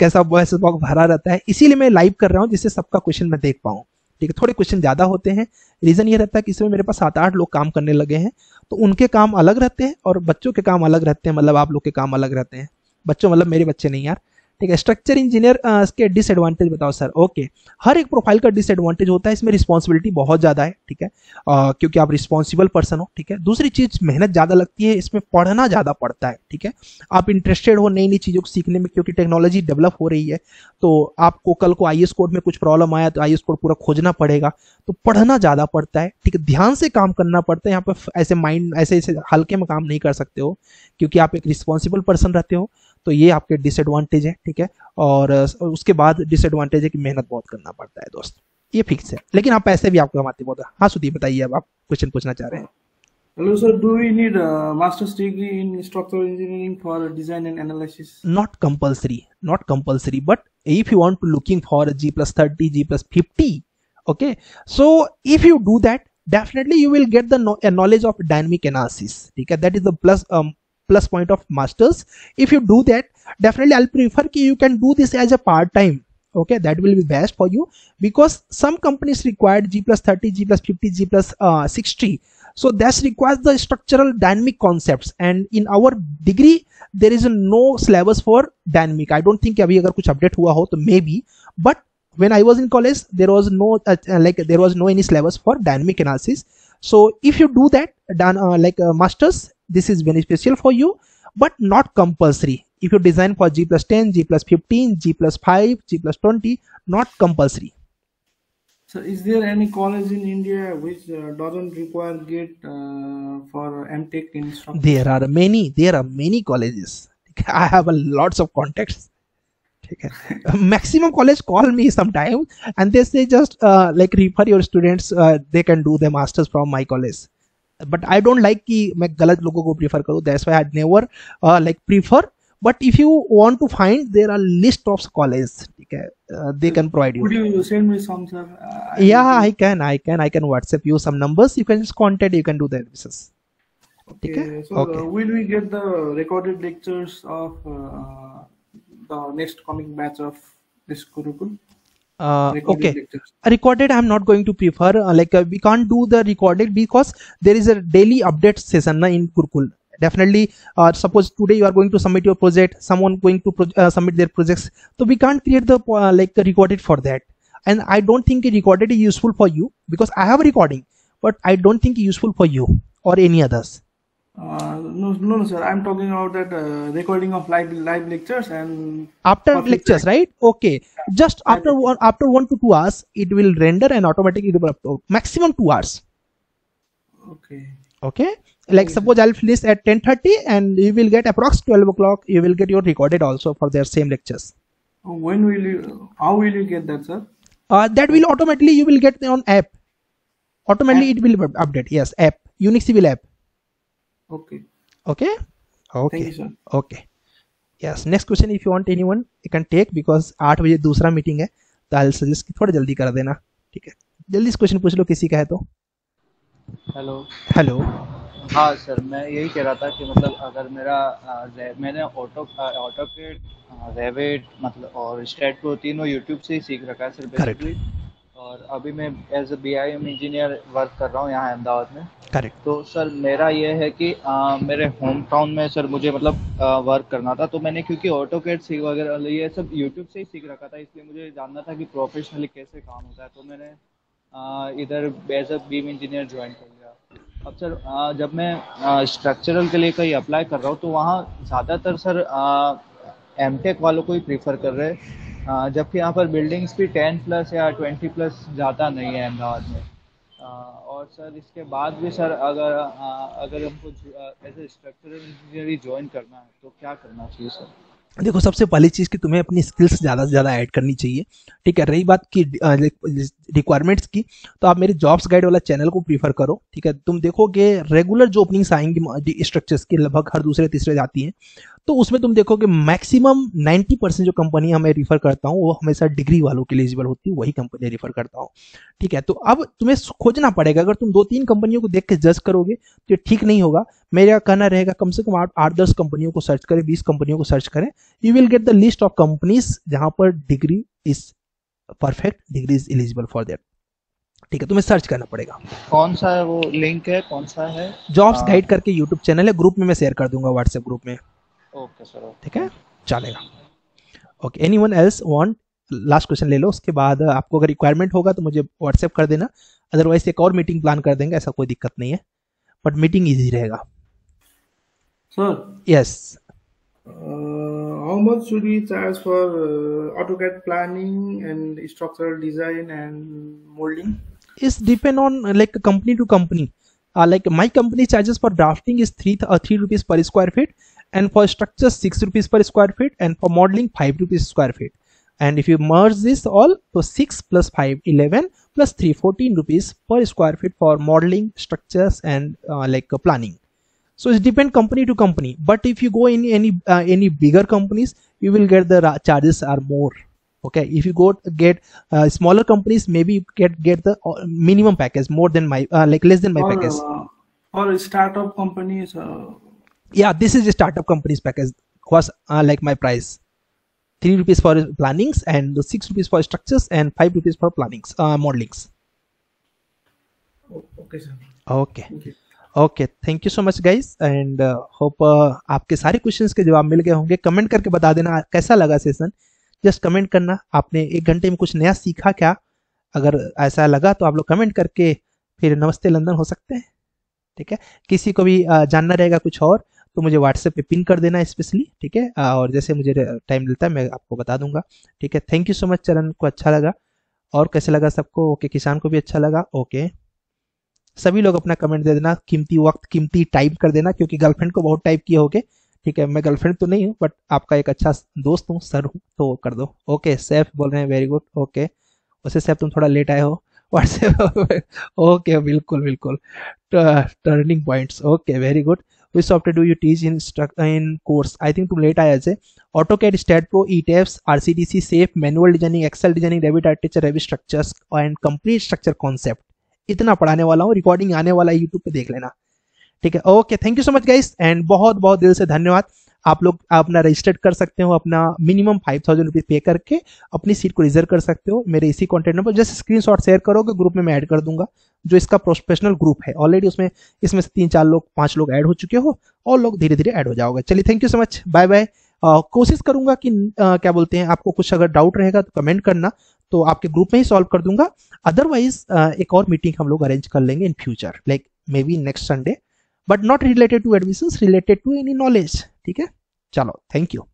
कैसा वॉइस बॉक्स भरा रहता है, इसीलिए मैं लाइव कर रहा हूँ जिससे सबका क्वेश्चन मैं देख पाऊँ, ठीक है, थोड़े क्वेश्चन ज्यादा होते हैं। रीजन ये रहता है कि इसमें मेरे पास 7-8 लोग काम करने लगे हैं, तो उनके काम अलग रहते हैं और बच्चों के काम अलग रहते हैं, मतलब आप लोग के काम अलग रहते हैं। बच्चों मतलब मेरे बच्चे नहीं यार, ठीक है। स्ट्रक्चर इंजीनियर इसके डिसएडवांटेज बताओ सर। ओके, हर एक प्रोफाइल का डिसएडवांटेज होता है, इसमें रिस्पॉन्सिबिलिटी बहुत ज़्यादा है, ठीक है, क्योंकि आप रिस्पॉन्सिबल पर्सन हो, ठीक है। दूसरी चीज़ मेहनत ज़्यादा लगती है, इसमें पढ़ना ज़्यादा पड़ता है, ठीक है। आप इंटरेस्टेड हो नई नई चीज़ों को सीखने में, क्योंकि टेक्नोलॉजी डेवलप हो रही है, तो आपको कल को आईएस कोड में कुछ प्रॉब्लम आया तो आईएस कोड पूरा खोजना पड़ेगा, तो पढ़ना ज़्यादा पड़ता है, ठीक है। ध्यान से काम करना पड़ता है, यहाँ पर ऐसे माइंड ऐसे हल्के में काम नहीं कर सकते हो, क्योंकि आप एक रिस्पॉन्सिबल पर्सन रहते हो, तो ये आपके डिसएडवांटेज है, ठीक है। और उसके बाद डिसएडवांटेज है कि मेहनत बहुत करना पड़ता है दोस्त, ये फिक्स है, लेकिन आप पैसे भी आपको कमाते बहुत है। हाँ सुदीप बताइए, अब आप क्वेश्चन पूछना चाह रहे हैं। Hello sir, do you need masters degree in structural engineering for design and analysis? Not compulsory, but if you want to looking for G+30, G+50, okay, so if you do that definitely you will get the knowledge of dynamic analysis, ठीक है। That is the plus point of masters. If you do that, definitely I'll prefer कि you can do this as a part time. Okay, that will be best for you because some companies require G+30, G+50, G+60. So that requires the structural dynamic concepts, and in our degree there is no syllabus for dynamic. I don't think अभी अगर कुछ update हुआ हो तो maybe, but when I was in college there was no any syllabus for dynamic analysis. So if you do that masters, this is beneficial for you, but not compulsory. If you design for G+10, G+15, G+5, G+20, not compulsory. So is there any college in India which doesn't require GATE for MTech in structure? There are many colleges. I have lots of contacts. Maximum college call me sometime and they say just refer your students, they can do the masters from my college. But I don't like कि मैं गलत लोगों को प्रीफर करूँ, that's why I never prefer. But if you want to find, there are list of colleges, ठीक है, they can provide you. Could you send me some, sir? Yeah, I can WhatsApp you some numbers. You can just contact. You can do the admissions. ठीक है. Okay. Will we get the recorded lectures of the next coming batch of this Gurukul? Recorded I'm not going to prefer, we can't do the recorded because there is a daily update session in Gurukul. Definitely suppose today you are going to submit your project, someone going to submit their projects, so we can't create the recorded for that, and I don't think recorded is useful for you because I have a recording, but I don't think useful for you or any others. No, sir. I'm talking about that recording of live lectures and after lectures, right? Okay. Just after 1 to 2 hours, it will render and automatically develop. Maximum 2 hours. Okay. Suppose I'll finish at 10:30, and you will get approx 12 o'clock. You will get your recorded also for their same lectures. When will you? How will you get that, sir? That will automatically you will get on app. Automatically app? It will update. Yes, app. Unique Civil app. Okay. Thank you, sir. Okay. Yes. Next question, if you want anyone, you can take because 8 बजे दूसरा मीटिंग है, तो I'll suggest कि थोड़ा जल्दी कर देना, ठीक है। जल्दी इस क्वेश्चन पूछ लो किसी का है तो। Hello. हाँ सर, मैं यही कह रहा था कि मतलब अगर मेरा मैंने AutoCAD, Revit और STAAD.Pro तीनों YouTube से ही सीख रखा है सर बेसिकली, और अभी मैं as a BIM engineer work कर रहा हूँ यहाँ अहमदाबाद में। करेक्ट। तो सर मेरा ये है कि मेरे होम टाउन में सर मुझे वर्क करना था, तो मैंने क्योंकि AutoCAD सीख वगैरह ये सब YouTube से ही सीख रखा था, इसलिए मुझे जानना था कि प्रोफेशनली कैसे काम होता है, तो मैंने इधर as a BIM engineer join कर लिया। अब सर जब मैं स्ट्रक्चरल के लिए कहीं अप्लाई कर रहा हूँ, तो वहाँ ज़्यादातर सर MTech वालों को ही प्रीफर कर रहे हैं, जबकि यहाँ पर बिल्डिंग्स भी 10+ या 20+ ज़्यादा नहीं है अहमदाबाद में। और सर इसके बाद भी सर अगर हमको ऐसे स्ट्रक्चरल इंजीनियरिंग ज्वाइन करना है तो क्या करना चाहिए सर? देखो, सबसे पहली चीज़ कि तुम्हें अपनी स्किल्स ज़्यादा से ज़्यादा ऐड करनी चाहिए, ठीक है। रही बात की रिक्वायरमेंट्स की, तो आप मेरे जॉब्स गाइड वाला चैनल को प्रीफर करो, ठीक है। तुम देखोगे रेगुलर जो ओपनिंग्स आएंगी स्ट्रक्चर्स की, लगभग हर दूसरे तीसरे जाती हैं, तो उसमें तुम देखोगे मैक्सिमम 90% जो कंपनी हमें रिफर करता हूँ वो हमेशा डिग्री वालों के लिए एलिजिबल होती है, वही कंपनी रिफर करता हूँ, ठीक है। तो अब तुम्हें खोजना पड़ेगा, अगर तुम 2-3 कंपनियों को देख के जज करोगे तो ये ठीक नहीं होगा। मेरा कहना रहेगा कम से कम 8-10 कंपनियों को सर्च करें, 20 कंपनियों को सर्च करें, you will get the list of companies जहाँ पर degree is perfect, degree is eligible for that, ठीक है, तुम्हें सर्च करना पड़ेगा। कौन सा है वो लिंक है, कौन सा है? जॉब्स गाइड करके यूट्यूब चैनल है, ग्रुप में मैं शेयर कर दूंगा व्हाट्सएप ग्रुप में। ओके सर, ठीक है, चलेगा। Okay, anyone else want? Last question ले लो, उसके बाद आपको अगर रिक्वायरमेंट होगा तो मुझे व्हाट्सएप कर देना, अदरवाइज एक और मीटिंग प्लान कर देंगे, ऐसा कोई दिक्कत नहीं है, बट मीटिंग इजी रहेगा। Sir yes, how much should we charge for AutoCAD planning and structural design and moulding? It's depend on like company to company. Like my company charges for drafting is 3 rupees per square feet, and for structures 6 rupees per square feet, and for modeling 5 rupees square feet. And if you merge this all, so 6 plus 5 11 plus 3 14 rupees per square feet for modeling, structures, and like planning. So it depends company to company. But if you go in any bigger companies, you will get the charges are more. Okay, if you go get smaller companies, maybe you get the minimum package more than my like less than my package. Or a startup companies. Yeah, this is a startup companies package. Was like my price, 3 rupees for plannings and 6 rupees for structures and 5 rupees for plannings modelings. Okay sir. Okay. Okay. Okay, thank you so much guys, and hope आपके सारे क्वेश्चंस के जवाब मिल गए होंगे। कमेंट करके बता देना कैसा लगा सेशन, जस्ट कमेंट करना आपने 1 घंटे में कुछ नया सीखा क्या। अगर ऐसा लगा तो आप लोग कमेंट करके फिर नमस्ते लंदन हो सकते हैं, ठीक है। किसी को भी जानना रहेगा कुछ और तो मुझे व्हाट्सएप पे पिन कर देना स्पेशली, ठीक है, और जैसे मुझे टाइम मिलता है मैं आपको बता दूंगा, ठीक है। थैंक यू सो मच, चरण को अच्छा लगा और कैसे लगा सबको? ओके, किसान को भी अच्छा लगा। ओके, सभी लोग अपना कमेंट दे देना, कीमती वक्त कीमती टाइम कर देना, क्योंकि गर्लफ्रेंड को बहुत टाइप किए होगे, ठीक है। मैं गर्लफ्रेंड तो नहीं हूँ बट आपका एक अच्छा दोस्त हूँ, सर हूँ, तो कर दो। ओके, सैफ बोल रहे हैं, वेरी गुड। ओके, वैसे सैफ तुम थोड़ा लेट आए हो व्हाट्सएप। ओके, बिल्कुल बिल्कुल, turning points. Okay, very good. Which software do you teach in course? I think तुम लेट आए ऐसे। AutoCAD, STAAD.Pro, ETabs, RCDC, SAFE, manual designing, Excel designing, Revit architecture, Revit structures and complete structure concept, इतना पढ़ाने वाला हूँ। रिकॉर्डिंग आने वाला है यूट्यूब पे, देख लेना, ठीक है। Okay, thank you so much guys, and बहुत बहुत दिल से धन्यवाद। आप लोग अपना रजिस्टर्ड कर सकते हो, अपना मिनिमम 5000 रुपीज पे करके अपनी सीट को रिजर्व कर सकते हो मेरे इसी कॉन्टेक्ट नंबर। जैसे स्क्रीनशॉट शेयर करोगे ग्रुप में मैं ऐड कर दूंगा, जो इसका प्रोफेशनल ग्रुप है ऑलरेडी, उसमें इसमें से 3-4 लोग 5 लोग ऐड हो चुके हो, और लोग धीरे धीरे ऐड हो जाओगे। चलिए, thank you so much, bye bye. कोशिश करूंगा कि क्या बोलते हैं, आपको कुछ अगर डाउट रहेगा तो कमेंट करना, तो आपके ग्रुप में ही सॉल्व कर दूंगा। अदरवाइज एक और मीटिंग हम लोग अरेंज कर लेंगे in future, like maybe next Sunday, but not related to admissions, related to any knowledge, ठीक है। चलो, थैंक यू।